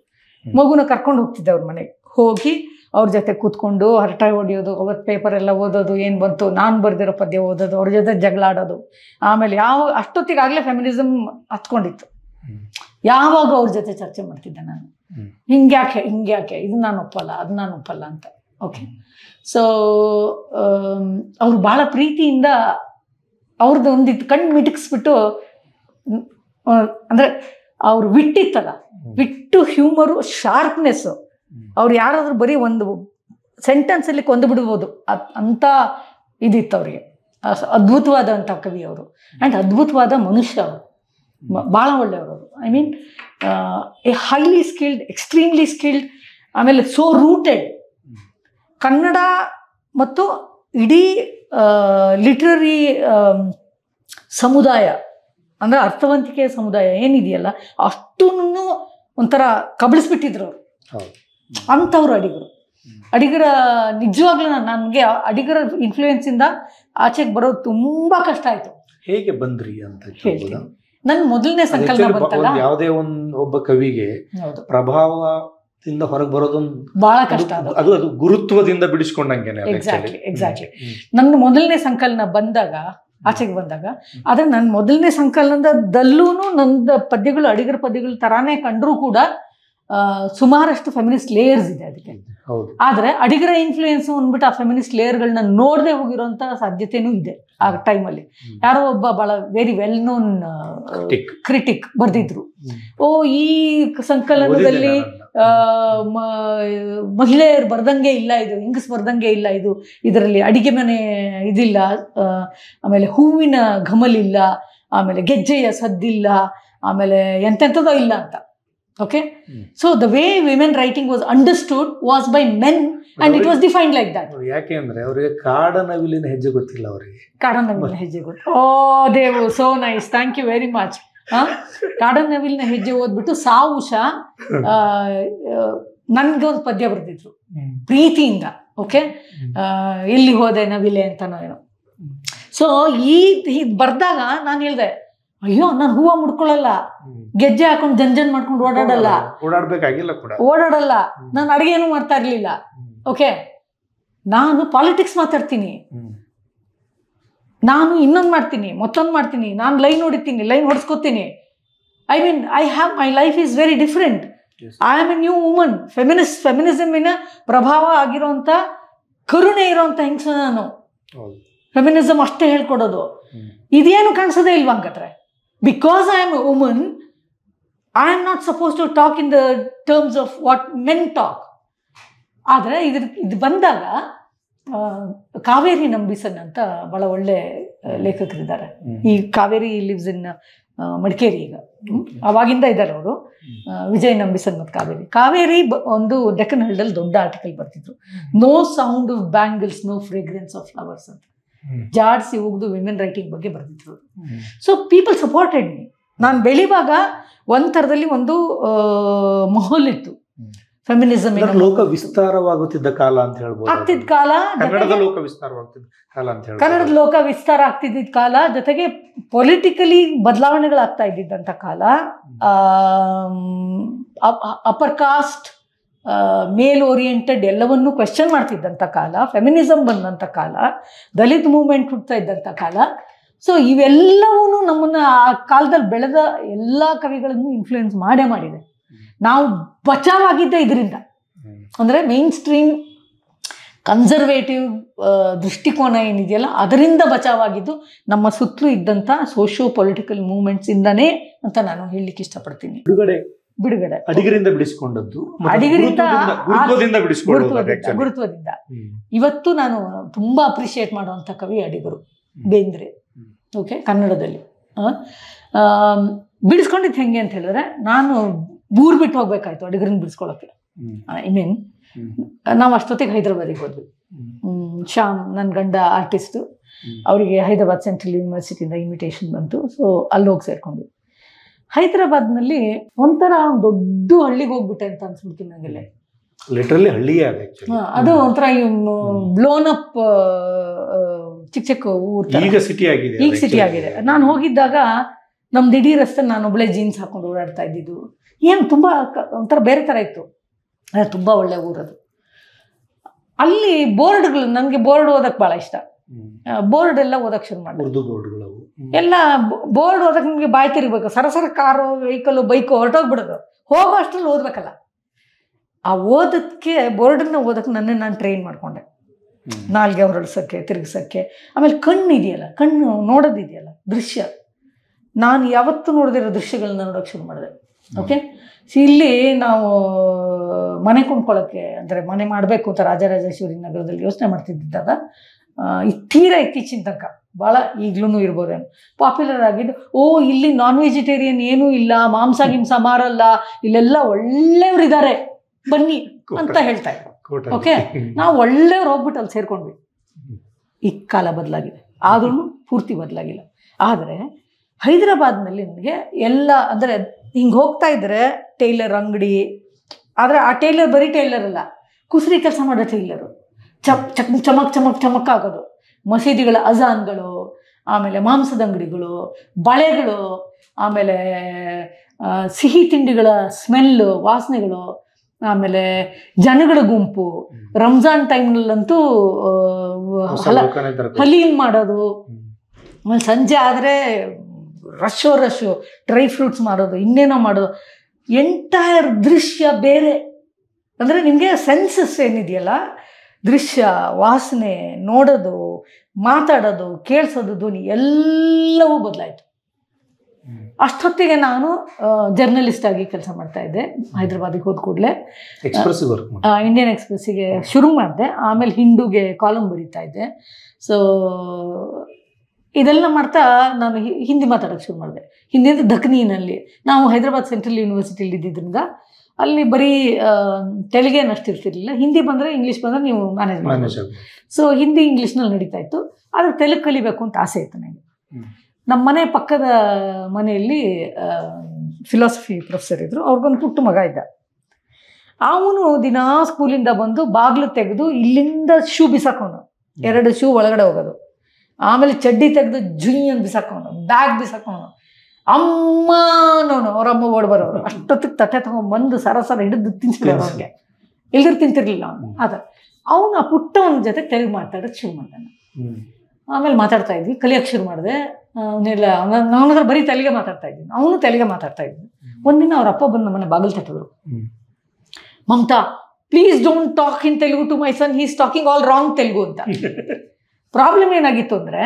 ಮಗುನ ಕರ್ಕೊಂಡು ಹೋಗ್ತಿದ್ದೆ ಅವ್ರ ಮನೆಗೆ. ಹೋಗಿ ಅವ್ರ ಜೊತೆ ಕೂತ್ಕೊಂಡು ಹರಟೆ ಹೊಡೆಯೋದು, ಅವತ್ತು ಪೇಪರ್ ಎಲ್ಲ ಓದೋದು, ಏನು ಬಂತು ನಾನು ಬರೆದಿರೋ ಪದ್ಯ ಓದೋದು, ಅವ್ರ ಜೊತೆ ಜಗಳಾಡೋದು. ಆಮೇಲೆ ಯಾವ ಅಷ್ಟೊತ್ತಿಗಾಗಲೇ ಫೆಮಿನಿಸಮ್ ಹತ್ಕೊಂಡಿತ್ತು, ಯಾವಾಗ ಅವ್ರ ಜೊತೆ ಚರ್ಚೆ ಮಾಡ್ತಿದ್ದೆ ನಾನು, ಹಿಂಗ್ಯಾಕೆ ಹಿಂಗ್ಯಾಕೆ ಇದು ನಾನು ಒಪ್ಪಲ್ಲ ಅದು ನಾನು ಒಪ್ಪಲ್ಲ ಅಂತ. ಓಕೆ, ಸೊ ಅವ್ರು ಭಾಳ ಪ್ರೀತಿಯಿಂದ ಅವ್ರದ್ದು ಒಂದಿತ್ತು ಕಣ್ಣು ಮಿಟುಕಿಸ್ಬಿಟ್ಟು, ಅಂದರೆ ಅವ್ರು ಬಿಟ್ಟಿತ್ತಲ್ಲ ಬಿಟ್ಟು ಹ್ಯೂಮರು ಶಾರ್ಪ್ನೆಸ್ಸು. ಅವ್ರು ಯಾರಾದರೂ ಬರೀ ಒಂದು ಸೆಂಟೆನ್ಸಲ್ಲಿ ಕೊಂದು ಬಿಡ್ಬೋದು ಅಂತ ಇದಿತ್ತು ಅವ್ರಿಗೆ. ಅದ್ಭುತವಾದಂಥ ಕವಿ ಅವರು ಆ್ಯಂಡ್ ಅದ್ಭುತವಾದ ಮನುಷ್ಯ ಅವರು, ಭಾಳ ಒಳ್ಳೆಯವರು. I mean a highly skilled, extremely skilled, ಆಮೇಲೆ ಸೋ ರೂಟೆಡ್. ಕನ್ನಡ ಮತ್ತು ಇಡೀ ಲಿಟ್ರರಿ ಸಮುದಾಯ ಅಂದರೆ ಅರ್ಥವಂತಿಕೆಯ ಸಮುದಾಯ ಏನಿದೆಯಲ್ಲ ಅಷ್ಟನ್ನು ಒಂಥರ ಕಬಳಿಸ್ಬಿಟ್ಟಿದ್ರು ಅವರು. ಅಂಥವ್ರು ಅಡಿಗರು. ಅಡಿಗರ ನಿಜವಾಗ್ಲೂ ನನಗೆ ಅಡಿಗರ ಇನ್ಫ್ಲೂಯೆನ್ಸಿಂದ ಆಚೆಗೆ ಬರೋದು ತುಂಬ ಕಷ್ಟ ಆಯಿತು. ಹೇಗೆ ಬಂದ್ರಿ ಅಂತ ಹೇಳ್ತೀನಿ. ನನ್ನ ಮೊದಲನೇ ಸಂಕಲನ ಬಂತಲ್ಲ, ಯಾವುದೇ ಒಂದು ಒಬ್ಬ ಕವಿಗೆ ಪ್ರಭಾವದಿಂದ ಹೊರಗೆ ಬರೋದೊಂದು ಭಾಳ ಕಷ್ಟ, ಅದು ಅದು ಗುರುತ್ವದಿಂದ ಬಿಡಿಸ್ಕೊಂಡಂಗೆ. Exactly exactly. ನನ್ನ ಮೊದಲನೇ ಸಂಕಲನ ಬಂದಾಗ ಆಚೆಗೆ ಬಂದಾಗ, ಆದರೆ ನನ್ನ ಮೊದಲನೇ ಸಂಕಲನದಲ್ಲೂ ನನ್ನ ಪದ್ಯಗಳು ಅಡಿಗರ ಪದ್ಯಗಳ ಥರಾನೇ ಕಂಡರೂ ಕೂಡ ಸುಮಾರಷ್ಟು ಫೆಮಿನಿಸ್ಟ್ ಲೇಯರ್ಸ್ ಇದೆ ಅದಕ್ಕೆ. ಆದರೆ ಅಡಿಗರ ಇನ್ಫ್ಲೂಯೆನ್ಸ್ ಅಂದ್ಬಿಟ್ಟು ಆ ಫೆಮಿನಿಸ್ಟ್ ಲೇಯರ್ಗಳನ್ನ ನೋಡದೆ ಹೋಗಿರೋಂಥ ಸಾಧ್ಯತೆಯೂ ಇದೆ. ಆ ಟೈಮಲ್ಲಿ ಯಾರೋ ಒಬ್ಬ ಭಾಳ ವೆರಿ ವೆಲ್ ನೋನ್ ಕ್ರಿಟಿಕ್ ಬರೆದಿದ್ರು, ಓ ಈ ಸಂಕಲನದಲ್ಲಿ ಮಹಿಳೆಯರು ಬರ್ದಂಗೆ ಇಲ್ಲ ಇದು, ಹಿಂಗಸ್ ಬರ್ದಂಗೆ ಇಲ್ಲ ಇದು, ಇದರಲ್ಲಿ ಅಡಿಗೆ ಮನೆ ಇದಿಲ್ಲ, ಆಮೇಲೆ ಹೂವಿನ ಘಮಲಿಲ್ಲ, ಆಮೇಲೆ ಗೆಜ್ಜೆಯ ಸದ್ದಿಲ್ಲ, ಆಮೇಲೆ ಎಂತೆಂಥದೋ ಇಲ್ಲ ಅಂತ. Okay, so the way women writing was understood was by men and it was defined like that. ಯಾಕೆಂದ್ರೆ ಅವರಿಗೆ ಕಾಡ ನವಿಲಿನ ಹೆಜ್ಜೆ ಗೊತ್ತಿಲ್ಲ, ಅವರಿಗೆ ಕಾಡ ನವಿಲಿನ ಹೆಜ್ಜೆ ಗೊತ್ತು. Oh Dev, so nice, thank you very much. ಕಾಡನವಿಲಿನ ಹೆಜ್ಜೆ ಓದ್ಬಿಟ್ಟು ಸಾವುಷ ನನ್ಗೆ ಒಂದು ಪದ್ಯ ಬರೆದಿದ್ರು ಪ್ರೀತಿಯಿಂದ. ಓಕೆ, ಎಲ್ಲಿ ಹೋದೆ ನವಿಲೆ ಅಂತನೋ ಏನೋ. ಸೊ ಈ ಬರ್ದಾಗ ನಾನು ಹೇಳ್ದೆ, ಅಯ್ಯೋ ನಾನು ಹೂವು ಮುಡ್ಕೊಳ್ಳಲ್ಲ, ಗೆಜ್ಜೆ ಹಾಕೊಂಡು ಜಂಜನ್ ಮಾಡ್ಕೊಂಡು ಓಡಾಡಲ್ಲ, ಓಡಾಡಲ್ಲ, ನಾನು ಅಡುಗೆನೂ ಮಾಡ್ತಾ ಇರ್ಲಿಲ್ಲ. ಓಕೆ, ನಾನು ಪಾಲಿಟಿಕ್ಸ್ ಮಾತಾಡ್ತೀನಿ, ನಾನು ಇನ್ನೊಂದು ಮಾಡ್ತೀನಿ, ಮತ್ತೊಂದು ಮಾಡ್ತೀನಿ, ನಾನು ಲೈನ್ ಹೊಡಿತೀನಿ, ಲೈನ್ ಹೊಡ್ಸ್ಕೊತೀನಿ. I mean I have my life is very different. I am a new woman. ಫೆಮಿನಿಸಮಿನ ಪ್ರಭಾವ ಆಗಿರೋಂಥ ಕರುಣೆ ಇರೋಂಥ ಹಿಂಸೆ ನಾನು. ಫೆಮಿನಿಸಮ್ ಅಷ್ಟೇ ಹೇಳ್ಕೊಡೋದು, ಇದೇನು ಕಾಣಿಸೋದೇ ಇಲ್ವಾ ಹಂಗತ್ರೆ? Because I am a woman, I am not suppose to talk in the terms of what men talk. ಆದರೆ ಇದು ಬಂದಾಗ ಕಾವೇರಿ ನಂಬಿಸನ್ ಅಂತ ಬಹಳ ಒಳ್ಳೆ ಲೇಖಕರಿದ್ದಾರೆ. ಈ ಕಾವೇರಿ ಲಿವ್ಸ್ ಇನ್ ಮಡಿಕೇರಿ, ಈಗ ಅವಾಗಿಂದ ಇದ್ದಾರೆ ಅವರು, ವಿಜಯ್ ನಂಬಿಸನ್ ಮತ್ತು ಕಾವೇರಿ. ಕಾವೇರಿ ಒಂದು ಡೆಕ್ಕನ್ ಹಲ್ಡಲ್ಲಿ ದೊಡ್ಡ ಆರ್ಟಿಕಲ್ ಬರ್ತಿದ್ರು, no sound of bangles, no fragrance of flowers ಅಂತ ಜಾಡ್ಸಿ ಹೋಗ್ದು ವಿಮೆನ್ ರೈಟಿಂಗ್ ಬಗ್ಗೆ ಬರ್ತಿದ್ರು. So people supported me. ನಾನು ಬೆಳಿವಾಗ ಒಂದು ಥರದಲ್ಲಿ ಒಂದು ಮೊಹಲ್ ಇತ್ತು, ಫೆಮಿನಿಸಮ್ ಲೋಕ ವಿಸ್ತಾರವಾಗುತ್ತಿದ್ದ ಕಾಲ ಅಂತ ಹೇಳ್ಬೋದು. ಆಗ್ತಿದ್ದ ಕಾಲ ಕನ್ನಡದ ಲೋಕ ವಿಸ್ತಾರವಾಗ್ತಿದ್ದ ಕಾಲ ಅಂತ ಹೇಳ್ಬೋದು. ಕನ್ನಡದ ಲೋಕ ವಿಸ್ತಾರ ಆಗ್ತಿದ್ದ ಕಾಲ, ಜೊತೆಗೆ ಪೊಲಿಟಿಕಲಿ ಬದಲಾವಣೆಗಳಾಗ್ತಾ ಇದ್ದಿದ್ದಂಥ ಕಾಲ. ಅಪರ್ ಕಾಸ್ಟ್, ಮೇಲ್ ಓರಿಯೆಂಟೆಡ್ ಎಲ್ಲವನ್ನೂ ಕ್ವೆಶ್ಚನ್ ಮಾಡ್ತಿದ್ದಂಥ ಕಾಲ. ಫೆಮಿನಿಸಮ್ ಬಂದಂಥ ಕಾಲ, ದಲಿತ ಮೂವ್ಮೆಂಟ್ ಹುಡ್ತಾ ಇದ್ದಂಥ ಕಾಲ. ಸೊ ಇವೆಲ್ಲವೂ ನಮ್ಮನ್ನು ಆ ಕಾಲದಲ್ಲಿ ಬೆಳೆದ ಎಲ್ಲ ಕವಿಗಳನ್ನು ಇನ್ಫ್ಲೂಯೆನ್ಸ್ ಮಾಡೇ ಮಾಡಿದೆ. ನಾವು ಬಚಾವಾಗಿದ್ದ ಇದರಿಂದ, ಅಂದರೆ ಮೇನ್ ಸ್ಟ್ರೀಮ್ ಕನ್ಸರ್ವೇಟಿವ್ ದೃಷ್ಟಿಕೋನ ಏನಿದೆಯಲ್ಲ ಅದರಿಂದ ಬಚಾವಾಗಿದ್ದು ನಮ್ಮ ಸುತ್ತಲೂ ಇದ್ದಂಥ ಸೋಷಿಯೋ ಪೊಲಿಟಿಕಲ್ ಮೂವ್ಮೆಂಟ್ಸಿಂದನೇ ಅಂತ ನಾನು ಹೇಳಲಿಕ್ಕೆ ಇಷ್ಟಪಡ್ತೀನಿ. ಬಿಡುಗಡೆ ಅಡಿಗರಿಂದ ಬಿಡಿಸಿಕೊಂಡದ್ದು, ಗುರುತ್ವದಿಂದ. ಇವತ್ತು ನಾನು ತುಂಬ ಅಪ್ರಿಷಿಯೇಟ್ ಮಾಡುವಂಥ ಕವಿ ಅಡಿಗರು ಬೇಂದ್ರೆ. ಓಕೆ, ಕನ್ನಡದಲ್ಲಿ ಬಿಡಿಸ್ಕೊಂಡಿದ್ದು ಹೆಂಗೆ ಅಂತ ಹೇಳಿದ್ರೆ, ನಾನು ಊರ್ ಬಿಟ್ಟು ಹೋಗ್ಬೇಕಾಯ್ತು ಅಡಿಗರನ್ನ ಬಿಡಿಸ್ಕೊಳ್ಳೋಕೆ. ಐ ಮೀನ್, ನಾವು ಅಷ್ಟೊತ್ತಿಗೆ ಹೈದರಾಬಾದಿಗೆ ಹೋದ್ವಿ. ಶ್ಯಾಮ್ ನನ್ನ ಗಂಡ ಆರ್ಟಿಸ್ಟು, ಅವರಿಗೆ ಹೈದರಾಬಾದ್ ಸೆಂಟ್ರಲ್ ಯೂನಿವರ್ಸಿಟಿಯಿಂದ ಇನ್ವಿಟೇಷನ್ ಬಂತು. ಸೊ ಅಲ್ಲಿ ಹೋಗಿ ಸೇರ್ಕೊಂಡ್ವಿ. ಹೈದರಾಬಾದ್ನಲ್ಲಿ ಒಂಥರ ದೊಡ್ಡ ಹಳ್ಳಿಗೆ ಹೋಗ್ಬಿಟ್ಟೆ ಅಂತ ಅನ್ಸ್ಬಿಡ್ತೀನಿ ನನಗೆ. ಲಿಟ್ರಲಿ ಹಳ್ಳಿಯೇ ಅದು, ಒಂಥರ ಬ್ಲೋನ್ ಅಪ್ ಚಿಕ್ಕ ಚಿಕ್ಕ ಊರು, ಈಗ ಸಿಟಿ ಆಗಿದೆ. ನಾನು ಹೋಗಿದ್ದಾಗ ನಮ್ಮ ದಿಢೀರ್ ರಸ್ತೆ ನಾನು ಒಬ್ಬಳೆ ಜೀನ್ಸ್ ಹಾಕೊಂಡು ಓಡಾಡ್ತಾ ಇದ್ದಿದ್ದು, ಏನು ತುಂಬ ಒಂಥರ ಬೇರೆ ಥರ ಇತ್ತು. ತುಂಬ ಒಳ್ಳೆ ಊರದು. ಅಲ್ಲಿ ಬೋರ್ಡ್ಗಳು, ನನಗೆ ಬೋರ್ಡ್ ಓದೋಕ್ಕೆ ಭಾಳ ಇಷ್ಟ. ಬೋರ್ಡ್ ಎಲ್ಲ ಓದೋಕ್ಕೆ ಶುರು ಮಾಡಿ, ಉರ್ದು ಬೋರ್ಡ್ಗಳು ಎಲ್ಲ, ಬೋರ್ಡ್ ಓದೋಕ್ಕೆ ನಮಗೆ ಬಾಯಿ ತಿರ್ಬೇಕು. ಸರಸರ ಕಾರು, ವೆಹಿಕಲ್ಲು, ಬೈಕು ಹೊರಟೋಗ್ಬಿಡೋದು. ಹೋಗೋ ಅಷ್ಟರಲ್ಲಿ ಓದಬೇಕಲ್ಲ, ಆ ಓದೋದಕ್ಕೆ, ಬೋರ್ಡನ್ನು ಓದೋಕ್ಕೆ ನನ್ನನ್ನು ನಾನು ಟ್ರೈನ್ ಮಾಡಿಕೊಂಡೆ. ನಾಲ್ಗೆ ಹೊರಡ್ಸೋಕ್ಕೆ, ತಿರುಗಿಸೋಕ್ಕೆ. ಆಮೇಲೆ ಕಣ್ಣು ಇದೆಯಲ್ಲ, ಕಣ್ಣು ನೋಡೋದಿದೆಯಲ್ಲ ದೃಶ್ಯ, ನಾನು ಯಾವತ್ತೂ ನೋಡದಿರೋ ದೃಶ್ಯಗಳನ್ನ ನೋಡೋಕ್ಕೆ ಶುರು ಮಾಡಿದೆ. ಓಕೆ, ಇಲ್ಲಿ ನಾವು ಮನೆ ಕೊಂಡ್ಕೊಳ್ಳೋಕ್ಕೆ, ಅಂದರೆ ಮನೆ ಮಾಡಬೇಕು ಅಂತ ರಾಜರಾಜೇಶ್ವರಿ ನಗರದಲ್ಲಿ ಯೋಚನೆ ಮಾಡ್ತಿದ್ದಾಗ, ತೀರಾ ಇತ್ತೀಚಿನ ತನಕ, ಭಾಳ ಈಗಲೂ ಇರ್ಬೋದೇನು, ಪಾಪ್ಯುಲರ್ ಆಗಿದ್ದು, ಓ ಇಲ್ಲಿ ನಾನ್ ವೆಜಿಟೇರಿಯನ್ ಏನೂ ಇಲ್ಲ, ಮಾಂಸ ಗಿಂಸ ಮಾರಲ್ಲ, ಇಲ್ಲೆಲ್ಲ ಒಳ್ಳೆಯವರಿದ್ದಾರೆ ಬನ್ನಿ ಅಂತ ಹೇಳ್ತಾ ಇದ್ರು. ಓಕೆ, ನಾವು ಒಳ್ಳೆಯವ್ರು ಹೋಗ್ಬಿಟ್ಟು ಅಲ್ಲಿ ಸೇರ್ಕೊಂಡ್ವಿ. ಈ ಕಾಲ ಬದಲಾಗಿದೆ, ಆದ್ರೂ ಪೂರ್ತಿ ಬದಲಾಗಿಲ್ಲ. ಆದರೆ ಹೈದರಾಬಾದ್ನಲ್ಲಿ ನನಗೆ ಎಲ್ಲ, ಅಂದರೆ ಹಿಂಗೆ ಹೋಗ್ತಾ ಇದ್ರೆ ಟೈಲರ್ ಅಂಗಡಿ, ಆದರೆ ಆ ಟೈಲರ್ ಬರೀ ಟೈಲರ್ ಅಲ್ಲ, ಕುಸರಿ ಕೆಲಸ ಮಾಡೋ ಟೈಲರು, ಚಮಕ್ ಚಮಕ್ ಚಮಕ್ ಆಗೋದು, ಮಸೀದಿಗಳ ಅಜಾನ್ಗಳು, ಆಮೇಲೆ ಮಾಂಸದ ಅಂಗಡಿಗಳು, ಬಳೆಗಳು, ಆಮೇಲೆ ಸಿಹಿ ತಿಂಡಿಗಳ ಸ್ಮೆಲ್ಲು, ವಾಸನೆಗಳು, ಆಮೇಲೆ ಜನಗಳ ಗುಂಪು, ರಂಜಾನ್ ಟೈಮ್ನಲ್ಲಂತೂ ಹಲೀಮ್ ಮಾಡೋದು, ಆಮೇಲೆ ಸಂಜೆ ಆದರೆ ರಶ್ಶು ಡ್ರೈ ಫ್ರೂಟ್ಸ್ ಮಾಡೋದು, ಇನ್ನೇನೋ ಮಾಡೋದು. ಎಂಟೈರ್ ದೃಶ್ಯ ಬೇರೆ. ಅಂದರೆ ನಿಮಗೆ ಸೆನ್ಸಸ್ ಏನಿದೆಯಲ್ಲ, ದೃಶ್ಯ, ವಾಸನೆ, ನೋಡೋದು, ಮಾತಾಡೋದು, ಕೇಳಿಸೋದು, ಧ್ವನಿ ಎಲ್ಲವೂ ಬದಲಾಯಿತು. ಅಷ್ಟೊತ್ತಿಗೆ ನಾನು ಜರ್ನಲಿಸ್ಟ್ ಆಗಿ ಕೆಲಸ ಮಾಡ್ತಾ ಇದ್ದೆ. ಹೈದರಾಬಾದಿಗೆ ಹೋದ ಕೂಡಲೇ ಇಂಡಿಯನ್ ಎಕ್ಸ್ಪ್ರೆಸ್ಸಿಗೆ ಶುರು ಮಾಡಿದೆ. ಆಮೇಲೆ ಹಿಂದೂಗೆ ಕಾಲಮ್ ಬರೀತಾ ಇದ್ದೆ. ಸೊ ಇದೆಲ್ಲ ಮಾಡ್ತಾ ನಾನು ಹಿಂದಿ ಮಾತಾಡೋಕ್ಕೆ ಶುರು ಮಾಡಿದೆ. ಹಿಂದಿ ಅಂದರೆ ದಖ್ನಿನಲ್ಲಿ, ನಾವು ಹೈದರಾಬಾದ್ ಸೆಂಟ್ರಲ್ ಯೂನಿವರ್ಸಿಟಿಯಲ್ಲಿ ಇದ್ದಿದ್ದರಿಂದ ಅಲ್ಲಿ ಬರೀ ತೆಲುಗು ಏನಷ್ಟು ಇರ್ತಿರ್ಲಿಲ್ಲ. ಹಿಂದಿ ಬಂದರೆ, ಇಂಗ್ಲೀಷ್ ಬಂದರೆ ನೀವು ಮ್ಯಾನೇಜ್ ಮಾಡಬೇಕು. ಸೊ ಹಿಂದಿ ಇಂಗ್ಲೀಷ್ನಲ್ಲಿ ನಡೀತಾ ಇತ್ತು. ಆದರೆ ತೆಲುಗು ಕಲಿಬೇಕು ಅಂತ ಆಸೆ ಇತ್ತು ನನಗೆ. ನಮ್ಮ ಮನೆ ಪಕ್ಕದ ಮನೆಯಲ್ಲಿ ಫಿಲಾಸಫಿ ಪ್ರೊಫೆಸರ್ ಇದ್ದರು. ಅವ್ರಿಗೊಂದು ಪುಟ್ಟ ಮಗ ಇದ್ದ. ಅವನು ದಿನ ಸ್ಕೂಲಿಂದ ಬಂದು ಬಾಗಿಲು ತೆಗೆದು ಇಲ್ಲಿಂದ ಶೂ ಬಿಸಾಕೋನು, 2 ಶೂ ಒಳಗಡೆ ಹೋಗೋದು, ಆಮೇಲೆ ಚಡ್ಡಿ ತೆಗೆದು ಜುಯ್ಯನ್ ಬಿಸಾಕೋನು, ಬ್ಯಾಗ್ ಬಿಸಾಕೋನು, ಅಮ್ಮನೋನು, ಅವರಮ್ಮ ಓಡ್ ಬರೋರು, ಅಷ್ಟೊತ್ತಿಗೆ ತಟ್ಟೆ ತಗೊಂಡ್ಬಂದು ಸರಸರ ಹಿಡಿದು ತಿನ್ಸ್ಬಿಡೋರು. ಅವ್ರಿಗೆ ಇಲ್ದಿರು ತಿಂತಿರ್ಲಿಲ್ಲ ಅವನು. ಆದ್ರೆ ಅವನು ಆ ಪುಟ್ಟವನ ಜೊತೆ ತೆಲುಗು ಮಾತಾಡೋದು ಶುರು ಮಾಡ್ತಾನೆ. ಆಮೇಲೆ ಮಾತಾಡ್ತಾ ಇದ್ವಿ, ಕಲಿಯೋಕ್ಕೆ ಶುರು ಮಾಡಿದೆ. ಅವನ್ನೆಲ್ಲ ಅವನತ್ರ ಬರೀ ತೆಲುಗೇ ಮಾತಾಡ್ತಾ ಇದ್ದೀನಿ, ಅವನು ತೆಲುಗೇ ಮಾತಾಡ್ತಾ ಇದ್ದೀನಿ. ಒಂದಿನ ಅವ್ರ ಅಪ್ಪ ಬಂದು ನಮ್ಮನೆ ಬಾಗಿಲು ತಟ್ಟಿದ್ರು. Mamata, please don't talk in Telugu to my son, he's talking all wrong Telugu ಅಂತ. ಪ್ರಾಬ್ಲಮ್ ಏನಾಗಿತ್ತು ಅಂದರೆ,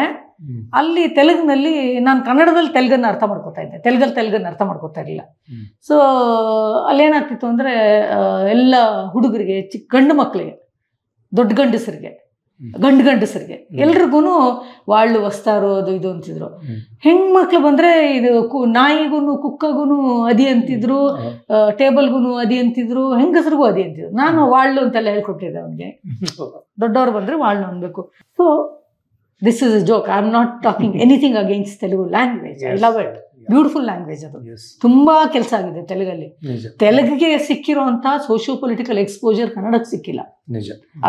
ಅಲ್ಲಿ ತೆಲುಗಿನಲ್ಲಿ ನಾನು ಕನ್ನಡದಲ್ಲಿ ತೆಲುಗನ್ನು ಅರ್ಥ ಮಾಡ್ಕೋತಾ ಇದ್ದೆ, ತೆಲುಗನ್ನು ಅರ್ಥ ಮಾಡ್ಕೋತಾ ಇರಲಿಲ್ಲ. ಸೊ ಅಲ್ಲೇನಾಗ್ತಿತ್ತು ಅಂದರೆ, ಎಲ್ಲ ಹುಡುಗರಿಗೆ, ಚಿಕ್ಕ ಗಂಡು ಮಕ್ಕಳಿಗೆ, ದೊಡ್ಡ ಗಂಡಸರಿಗೆ, ಗಂಡಸರಿಗೆ ಎಲ್ರಿಗೂ ವಾಳ್ಳು ವಸ್ತಾರು ಅದು ಇದು ಅಂತಿದ್ರು. ಹೆಣ್ಮಕ್ಳು ಬಂದರೆ ಇದು ನಾಯಿಗೂ ಕುಕ್ಕಗೂ ಅದಿ ಅಂತಿದ್ರು, ಟೇಬಲ್ಗೂ ಅದಿ ಅಂತಿದ್ರು, ಹೆಂಗಸ್ರಿಗೂ ಅದಿ ಅಂತಿದ್ರು. ನಾನು ವಾಳ್ಳು ಅಂತೆಲ್ಲ ಹೇಳ್ಕೊಟ್ಟಿದ್ದೆ ಅವನಿಗೆ. ದೊಡ್ಡವ್ರು ಬಂದರೆ ವಾಳ್ಳು ಅನ್ಬೇಕು. So This is a joke. I am not talking anything against Telugu language. Yes. I love it. Yeah. Beautiful language. Yes. Tumba kelsa agide Telugalli. Teluguge sikkiruvanta socio-political exposure Kannadakke sikkilla.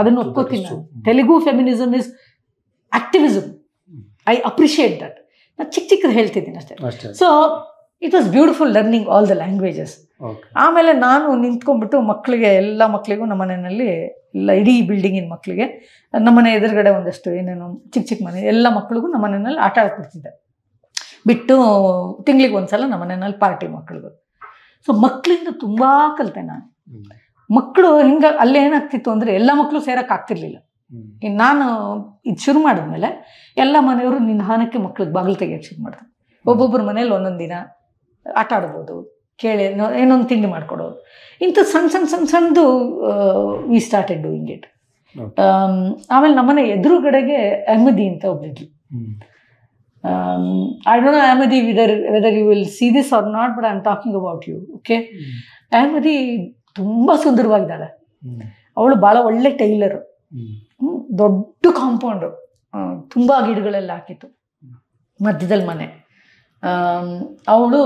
Adannu oppotilla. Telugu feminism is activism. I appreciate that. Na chick chick heltidini ashte. So it was beautiful learning all the languages. ಆಮೇಲೆ ನಾನು ನಿಂತ್ಕೊಂಡ್ಬಿಟ್ಟು ಮಕ್ಕಳಿಗೆ ಎಲ್ಲ ಮಕ್ಕಳಿಗೂ ನಮ್ಮ ಮನೆಯಲ್ಲಿ ಎಲ್ಲ ಇಡೀ ಬಿಲ್ಡಿಂಗಿನ ಮಕ್ಕಳಿಗೆ ನಮ್ಮ ಮನೆ ಎದುರುಗಡೆ ಒಂದಷ್ಟು ಏನೇನು ಚಿಕ್ಕ ಚಿಕ್ಕ ಮನೆ ಎಲ್ಲ ಮಕ್ಕಳಿಗೂ ನಮ್ಮ ಮನೆಯಲ್ಲಿ ಆಟ ಆಡ್ತಿದ್ದೆ ಬಿಟ್ಟು ತಿಂಗಳಿಗೆ ಒಂದ್ಸಲ ನಮ್ಮ ಮನೆಯಲ್ಲಿ ಪಾರ್ಟಿ ಮಕ್ಕಳಿಗೂ. ಸೊ ಮಕ್ಕಳಿಂದ ತುಂಬ ಕಲಿತೆ ನಾನು. ಮಕ್ಕಳು ಹಿಂಗೆ ಅಲ್ಲೇನಾಗ್ತಿತ್ತು ಅಂದರೆ ಎಲ್ಲ ಮಕ್ಕಳು ಸೇರೋಕ್ಕಾಗ್ತಿರ್ಲಿಲ್ಲ. ನಾನು ಇದು ಶುರು ಮಾಡಿದ್ಮೇಲೆ ಎಲ್ಲ ಮನೆಯವರು ನಿಧಾನಕ್ಕೆ ಮಕ್ಕಳಿಗೆ ಬಾಗಿಲು ತೆಗಿಯೋಕ್ಕೆ ಶುರು ಮಾಡ್ತಾರೆ. ಒಬ್ಬೊಬ್ಬರ ಮನೇಲಿ ಒಂದೊಂದು ದಿನ ಆಟ ಆಡ್ಬೋದು, ಕೇಳಿ ಏನೊಂದು ತಿಂಡಿ ಮಾಡ್ಕೊಡೋದು, ಇಂಥ ಸಣ್ಣ ಸಣ್ಣ ಸಣ್ಣ ಸಣ್ಣದು ವಿ ಸ್ಟಾರ್ಟೆಡ್ ಡೂಯಿಂಗ್ ಇಟ್. ಆಮೇಲೆ ನಮ್ಮನೆ ಎದುರುಗಡೆಗೆ ಅಹ್ಮದಿ ಅಂತ ಒಬ್ಳಿದ್ಲು. I don't know ಅಹ್ಮದಿ whether you will see this or not, but I am talking about you, okay? ಅಹ್ಮದಿ ತುಂಬ ಸುಂದರವಾಗಿದ್ದಾಳೆ. ಅವಳು ಭಾಳ ಒಳ್ಳೆ ಟೈಲರು, ದೊಡ್ಡ ಕಾಂಪೌಂಡು, ತುಂಬ ಗಿಡಗಳೆಲ್ಲ ಹಾಕಿತ್ತು, ಮಧ್ಯದಲ್ಲಿ ಮನೆ. ಅವಳು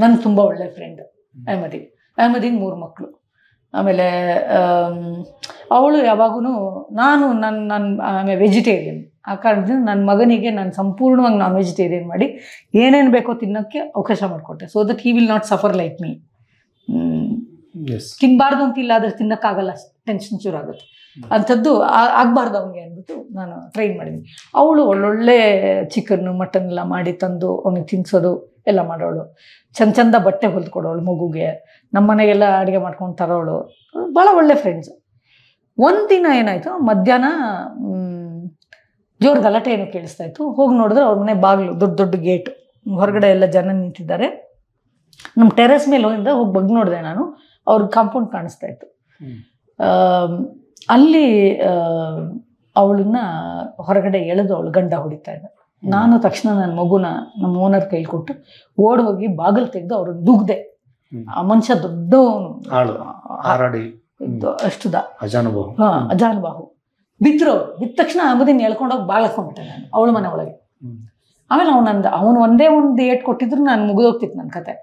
ನನ್ನ ತುಂಬ ಒಳ್ಳೆಯ ಫ್ರೆಂಡ್ ಅಹ್ಮದಿಗೆ 3 ಮಕ್ಕಳು. ಆಮೇಲೆ ಅವಳು ಯಾವಾಗೂ ನಾನು ನನ್ನ ನನ್ನ ಆಮೇಲೆ ವೆಜಿಟೇರಿಯನ್, ಆ ಕಾರಣದಿಂದ ನನ್ನ ಮಗನಿಗೆ ನಾನು ಸಂಪೂರ್ಣವಾಗಿ ನಾನ್ ವೆಜಿಟೇರಿಯನ್ ಮಾಡಿ ಏನೇನು ಬೇಕೋ ತಿನ್ನೋಕ್ಕೆ ಅವಕಾಶ ಮಾಡಿಕೊಟ್ಟೆ, so that he will not suffer like me. ತಿನ್ನಬಾರ್ದು ಅಂತಿಲ್ಲ, ಆದರೆ ತಿನ್ನೋಕ್ಕಾಗಲ್ಲ, ಟೆನ್ಷನ್ ಶುರು ಆಗುತ್ತೆ, ಅಂಥದ್ದು ಆಗಬಾರ್ದು ಅವನಿಗೆ ಅಂದ್ಬಿಟ್ಟು ನಾನು ಟ್ರೈನ್ ಮಾಡಿದ್ದೀನಿ. ಅವಳು ಒಳ್ಳೊಳ್ಳೆ ಚಿಕನ್ನು ಮಟನ್ ಎಲ್ಲ ಮಾಡಿ ತಂದು ಅವನಿಗೆ ತಿನ್ನಿಸೋದು ಎಲ್ಲ ಮಾಡೋಳು. ಚಂದ ಚಂದ ಬಟ್ಟೆ ಹೊಲ್ಕೊಡೋಳು ಮಗುಗೆ, ನಮ್ಮ ಮನೆಗೆಲ್ಲ ಅಡುಗೆ ಮಾಡ್ಕೊಂಡು ತರೋಳು, ಭಾಳ ಒಳ್ಳೆ ಫ್ರೆಂಡ್ಸು. ಒಂದು ದಿನ ಏನಾಯಿತು, ಮಧ್ಯಾಹ್ನ ಜೋರು ಗಲಾಟೆ ಏನೋ ಕೇಳಿಸ್ತಾ ಇತ್ತು. ಹೋಗಿ ನೋಡಿದ್ರೆ ಅವ್ರ ಮನೆ ಬಾಗಿಲು ದೊಡ್ಡ ದೊಡ್ಡ ಗೇಟ್, ಹೊರಗಡೆ ಎಲ್ಲ ಜನ ನಿಂತಿದ್ದಾರೆ. ನಮ್ಮ ಟೆರೆಸ್ ಮೇಲೆ ಹೋಗಿಂದ ಹೋಗಿ ಬಗ್ ನೋಡಿದೆ ನಾನು, ಅವ್ರ ಕಾಂಪೌಂಡ್ ಕಾಣಿಸ್ತಾ ಇತ್ತು. ಅಲ್ಲಿ ಅವಳನ್ನ ಹೊರಗಡೆ ಎಳೆದು ಅವಳು ಗಂಡ ಹೊಡಿತಾ ಇದ್ದ. ನಾನು ತಕ್ಷಣ ನನ್ನ ಮಗುನ ನಮ್ಮ ಓನರ್ ಕೈಲಿ ಕೊಟ್ಟು ಓಡ್ ಹೋಗಿ ಬಾಗಿಲು ತೆಗೆದು ಅವ್ರನ್ನ ದುಗ್ದೆ. ಆ ಮನುಷ್ಯ ದೊಡ್ಡ ಅಷ್ಟು ಅಜಾನುಬಾಹು. ಬಿದ್ರು, ಬಿದ್ದ ತಕ್ಷಣ ಅಹ್ಮದಿನ ಎಳ್ಕೊಂಡೋಗಿ ಬಾಗಿಲು ಹಾಕೊಂಡ್ಬಿಟ್ಟೆ ನಾನು ಅವಳ ಮನೆ ಒಳಗೆ. ಆಮೇಲೆ ಅವನು ಒಂದೇ ಒಂದು ಏಟ್ ಕೊಟ್ಟಿದ್ರು ನಾನು ಮುಗಿದೋಗ್ತಿತ್ತು ನನ್ನ ಕತೆ.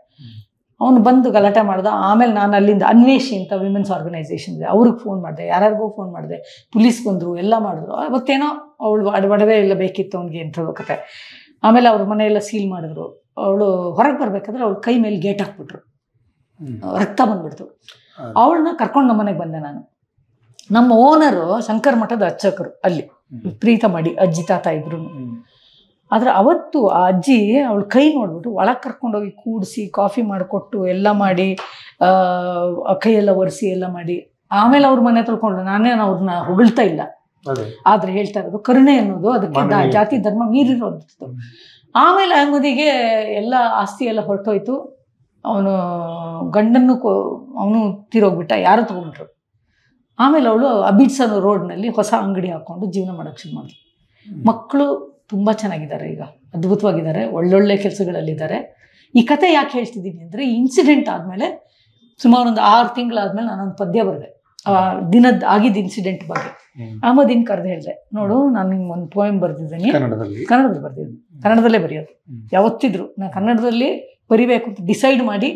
ಅವನು ಬಂದು ಗಲಾಟೆ ಮಾಡ್ದ. ಆಮೇಲೆ ನಾನು ಅಲ್ಲಿಂದ ಅನ್ವೇಷಿ ಅಂತ ವಿಮೆನ್ಸ್ ಆರ್ಗನೈಸೇಷನ್ ಇದೆ, ಅವ್ರಿಗೆ ಫೋನ್ ಮಾಡಿದೆ, ಯಾರ್ಯಾರಿಗೂ ಫೋನ್ ಮಾಡಿದೆ, ಪೊಲೀಸ್ ಬಂದರು, ಎಲ್ಲ ಮಾಡಿದ್ರು. ಅವತ್ತೇನೋ ಅವಳು ಅಡಬಡವೇ ಎಲ್ಲ ಬೇಕಿತ್ತು ಅವ್ನಿಗೆ ಎಂಥದ್ದು ಕತೆ. ಆಮೇಲೆ ಅವ್ರ ಮನೆಯೆಲ್ಲ ಸೀಲ್ ಮಾಡಿದ್ರು. ಅವಳು ಹೊರಗೆ ಬರಬೇಕಾದ್ರೆ ಅವಳು ಕೈ ಮೇಲೆ ಗೇಟ್ ಹಾಕ್ಬಿಟ್ರು, ರಕ್ತ ಬಂದ್ಬಿಡ್ತು. ಅವಳನ್ನ ಕರ್ಕೊಂಡು ನಮ್ಮ ಮನೆಗೆ ಬಂದೆ ನಾನು. ನಮ್ಮ ಓನರು ಶಂಕರ ಮಠದ ಅರ್ಚಕರು, ಅಲ್ಲಿ ಪ್ರೀತ ಮಾಡಿ ಅಜ್ಜಿ ತಾತ ಇದ್ರು. ಆದರೆ ಅವತ್ತು ಆ ಅಜ್ಜಿ ಅವಳು ಕೈ ನೋಡ್ಬಿಟ್ಟು ಒಳಗೆ ಕರ್ಕೊಂಡೋಗಿ ಕೂಡಿಸಿ ಕಾಫಿ ಮಾಡಿಕೊಟ್ಟು ಎಲ್ಲ ಮಾಡಿ ಕೈಯೆಲ್ಲ ಒರೆಸಿ ಎಲ್ಲ ಮಾಡಿ ಆಮೇಲೆ ಅವ್ರ ಮನೆ ತೊಳ್ಕೊಂಡ್ರು. ನಾನೇನು ಅವ್ರನ್ನ ಹೊಗಳ್ತಾ ಇಲ್ಲ, ಆದರೆ ಹೇಳ್ತಾ ಇರೋದು ಕರುಣೆ ಅನ್ನೋದು ಅದಕ್ಕೆ ಜಾತಿ ಧರ್ಮ ಮೀರಿರೋದು. ಆಮೇಲೆ ಅಹ್ಮದಿಗೆ ಎಲ್ಲ ಆಸ್ತಿ ಎಲ್ಲ ಹೊರಟೋಯ್ತು. ಅವನು ಗಂಡನ್ನು ಅವನು ತೀರೋಗ್ಬಿಟ್ಟ, ಯಾರು ತೊಗೊಂಡ್ರು. ಆಮೇಲೆ ಅವಳು ಅಬಿಡ್ಸನ್ ರೋಡ್ನಲ್ಲಿ ಹೊಸ ಅಂಗಡಿ ಹಾಕ್ಕೊಂಡು ಜೀವನ ಮಾಡೋಕ್ಕೆ ಶುರು ಮಾಡಿದ್ರು. ಮಕ್ಕಳು ತುಂಬ ಚೆನ್ನಾಗಿದ್ದಾರೆ, ಈಗ ಅದ್ಭುತವಾಗಿದ್ದಾರೆ, ಒಳ್ಳೊಳ್ಳೆ ಕೆಲಸಗಳಲ್ಲಿದ್ದಾರೆ. ಈ ಕತೆ ಯಾಕೆ ಹೇಳ್ತಿದ್ದೀನಿ ಅಂದರೆ, ಈ ಇನ್ಸಿಡೆಂಟ್ ಆದಮೇಲೆ ಸುಮಾರು ಒಂದು 6 ತಿಂಗಳಾದ್ಮೇಲೆ ನಾನೊಂದು ಪದ್ಯ ಬರೆದೆ ಆ ದಿನದ ಆಗಿದ್ದ ಇನ್ಸಿಡೆಂಟ್ ಬಗ್ಗೆ. ಅಹ್ಮದಿನ ಕರೆದು ಹೇಳಿದೆ, ನೋಡು ನಾನು ನಿಮ್ಗೆ ಒಂದು ಪೋಯಮ್ ಬರೆದಿದ್ದೀನಿ, ಕನ್ನಡದಲ್ಲಿ ಬರ್ದಿದ್ದೀನಿ, ಕನ್ನಡದಲ್ಲೇ ಬರೆಯೋದು ಯಾವತ್ತಿದ್ರು. ನಾನು ಕನ್ನಡದಲ್ಲಿ ಬರಿಬೇಕು ಅಂತ ಡಿಸೈಡ್ ಮಾಡಿ,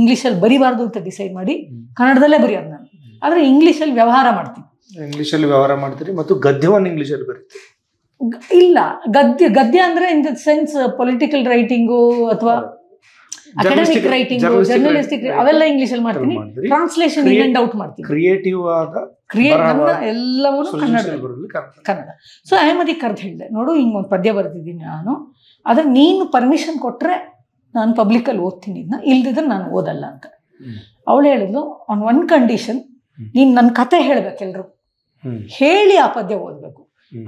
ಇಂಗ್ಲೀಷಲ್ಲಿ ಬರಿಬಾರ್ದು ಅಂತ ಡಿಸೈಡ್ ಮಾಡಿ ಕನ್ನಡದಲ್ಲೇ ಬರೆಯೋದು ನಾನು. ಆದರೆ ಇಂಗ್ಲೀಷಲ್ಲಿ ವ್ಯವಹಾರ ಮಾಡ್ತೀನಿ, ಇಂಗ್ಲೀಷಲ್ಲಿ ವ್ಯವಹಾರ ಮಾಡ್ತೀನಿ, ಮತ್ತು ಗದ್ಯವನ್ನು ಇಂಗ್ಲೀಷಲ್ಲಿ ಬರೀತೀನಿ. ಇಲ್ಲ, ಗದ್ಯ ಗದ್ಯ ಅಂದ್ರೆ in the sense political writing ಅಥವಾ ಅಕಾಡೆಮಿಕ್ ರೈಟಿಂಗು, ಜರ್ನಲಿಸ್ಟಿಕ್, ಅವೆಲ್ಲ ಇಂಗ್ಲೀಷಲ್ಲಿ ಮಾಡ್ತೀನಿ. ಟ್ರಾನ್ಸ್ಲೇಷನ್ ಇನ್ ಅಂಡ್ ಔಟ್ ಮಾಡ್ತೀನಿ, ಕ್ರಿಯೇಟಿವ್ ಆದ ಕ್ರಿಯೇಟ್ ಎಲ್ಲವನ್ನೂ ಕನ್ನಡ. ಸೊ ಅಹ್ಮದಿ ಕರ್ದು ಹೇಳಿದೆ, ನೋಡು ಹಿಂಗೊಂದು ಪದ್ಯ ಬರೆದಿದ್ದೀನಿ ನಾನು, ಆದರೆ ನೀನು ಪರ್ಮಿಷನ್ ಕೊಟ್ಟರೆ ನಾನು ಪಬ್ಲಿಕಲ್ಲಿ ಓದ್ತೀನಿ ಇದನ್ನ, ಇಲ್ದಿದ್ರೆ ನಾನು ಓದಲ್ಲ ಅಂತ. ಅವಳು ಹೇಳಿದ್ಲು, ಆನ್ ಒನ್ ಕಂಡೀಷನ್, ನೀನು ನನ್ನ ಕತೆ ಹೇಳ್ಬೇಕೆಲ್ರು, ಹೇಳಿ ಆ ಪದ್ಯ ಓದಬೇಕು,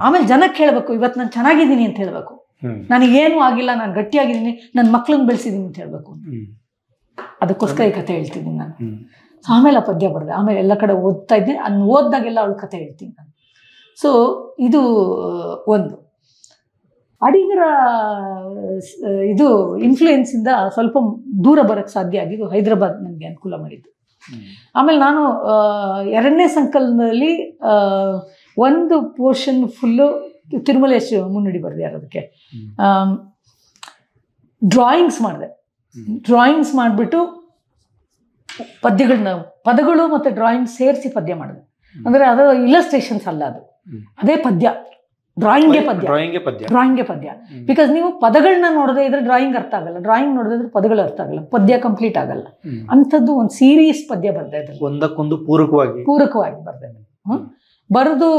ಆಮೇಲೆ ಜನಕ್ಕೆ ಹೇಳ್ಬೇಕು ಇವತ್ತು ನಾನು ಚೆನ್ನಾಗಿದ್ದೀನಿ ಅಂತ ಹೇಳ್ಬೇಕು, ನನಗೇನು ಆಗಿಲ್ಲ, ನಾನು ಗಟ್ಟಿಯಾಗಿದ್ದೀನಿ, ನನ್ನ ಮಕ್ಕಳನ್ನ ಬೆಳೆಸಿದ್ದೀನಿ ಅಂತ ಹೇಳ್ಬೇಕು. ಅದಕ್ಕೋಸ್ಕರ ಈ ಕತೆ ಹೇಳ್ತಿದ್ದೀನಿ ನಾನು. ಆಮೇಲೆ ಆ ಪದ್ಯ ಬರೆದೆ. ಆಮೇಲೆ ಎಲ್ಲ ಕಡೆ ಓದ್ತಾ ಇದ್ದೀನಿ, ಅದನ್ನ ಓದಿದಾಗೆಲ್ಲ ಅವಳ ಕತೆ ಹೇಳ್ತೀನಿ ನಾನು. ಸೊ ಇದು ಒಂದು ಅಡಿಗರ ಇದು ಇನ್ಫ್ಲೂಯೆನ್ಸಿಂದ ಸ್ವಲ್ಪ ದೂರ ಬರೋಕ್ಕೆ ಸಾಧ್ಯ ಆಗಿದ್ದು ಹೈದರಾಬಾದ್ ನನಗೆ ಅನುಕೂಲ ಮಾಡಿದ್ದು. ಆಮೇಲೆ ನಾನು 2ನೇ ಸಂಕಲನದಲ್ಲಿ ಒಂದು ಪೋರ್ಷನ್ ಫುಲ್ಲು ತಿರುಮಲೇಶ್ ಮುನ್ನಡಿ ಬರ್ದಿದ್ದಾರೆ ಅದಕ್ಕೆ ಡ್ರಾಯಿಂಗ್ಸ್ ಮಾಡಿದೆ ಡ್ರಾಯಿಂಗ್ಸ್ ಮಾಡಿಬಿಟ್ಟು ಪದ್ಯಗಳನ್ನ ಪದಗಳು ಮತ್ತು ಡ್ರಾಯಿಂಗ್ ಸೇರಿಸಿ ಪದ್ಯ ಮಾಡಿದೆ ಅಂದರೆ ಅದು ಇಲಸ್ಟ್ರೇಷನ್ಸ್ ಅಲ್ಲ ಅದು ಅದೇ ಪದ್ಯ ಡ್ರಾಯಿಂಗೇ ಪದ್ಯ ಡ್ರಾಯಿಂಗೇ ಪದ್ಯ ಬಿಕಾಸ್ ನೀವು ಪದಗಳನ್ನ ನೋಡದೆ ಇದ್ರೆ ಡ್ರಾಯಿಂಗ್ ಅರ್ಥ ಆಗಲ್ಲ ಡ್ರಾಯಿಂಗ್ ನೋಡಿದ್ರೆ ಪದಗಳು ಅರ್ಥ ಆಗಲ್ಲ ಪದ್ಯ ಕಂಪ್ಲೀಟ್ ಆಗಲ್ಲ ಅಂಥದ್ದು ಒಂದು ಸೀರೀಸ್ ಪದ್ಯ ಬರ್ತಾ ಇದ್ದಾರೆ ಒಂದಕ್ಕೊಂದು ಪೂರಕವಾಗಿ ಬರ್ತಾ ಇದ್ದಾರೆ ಬರೆದು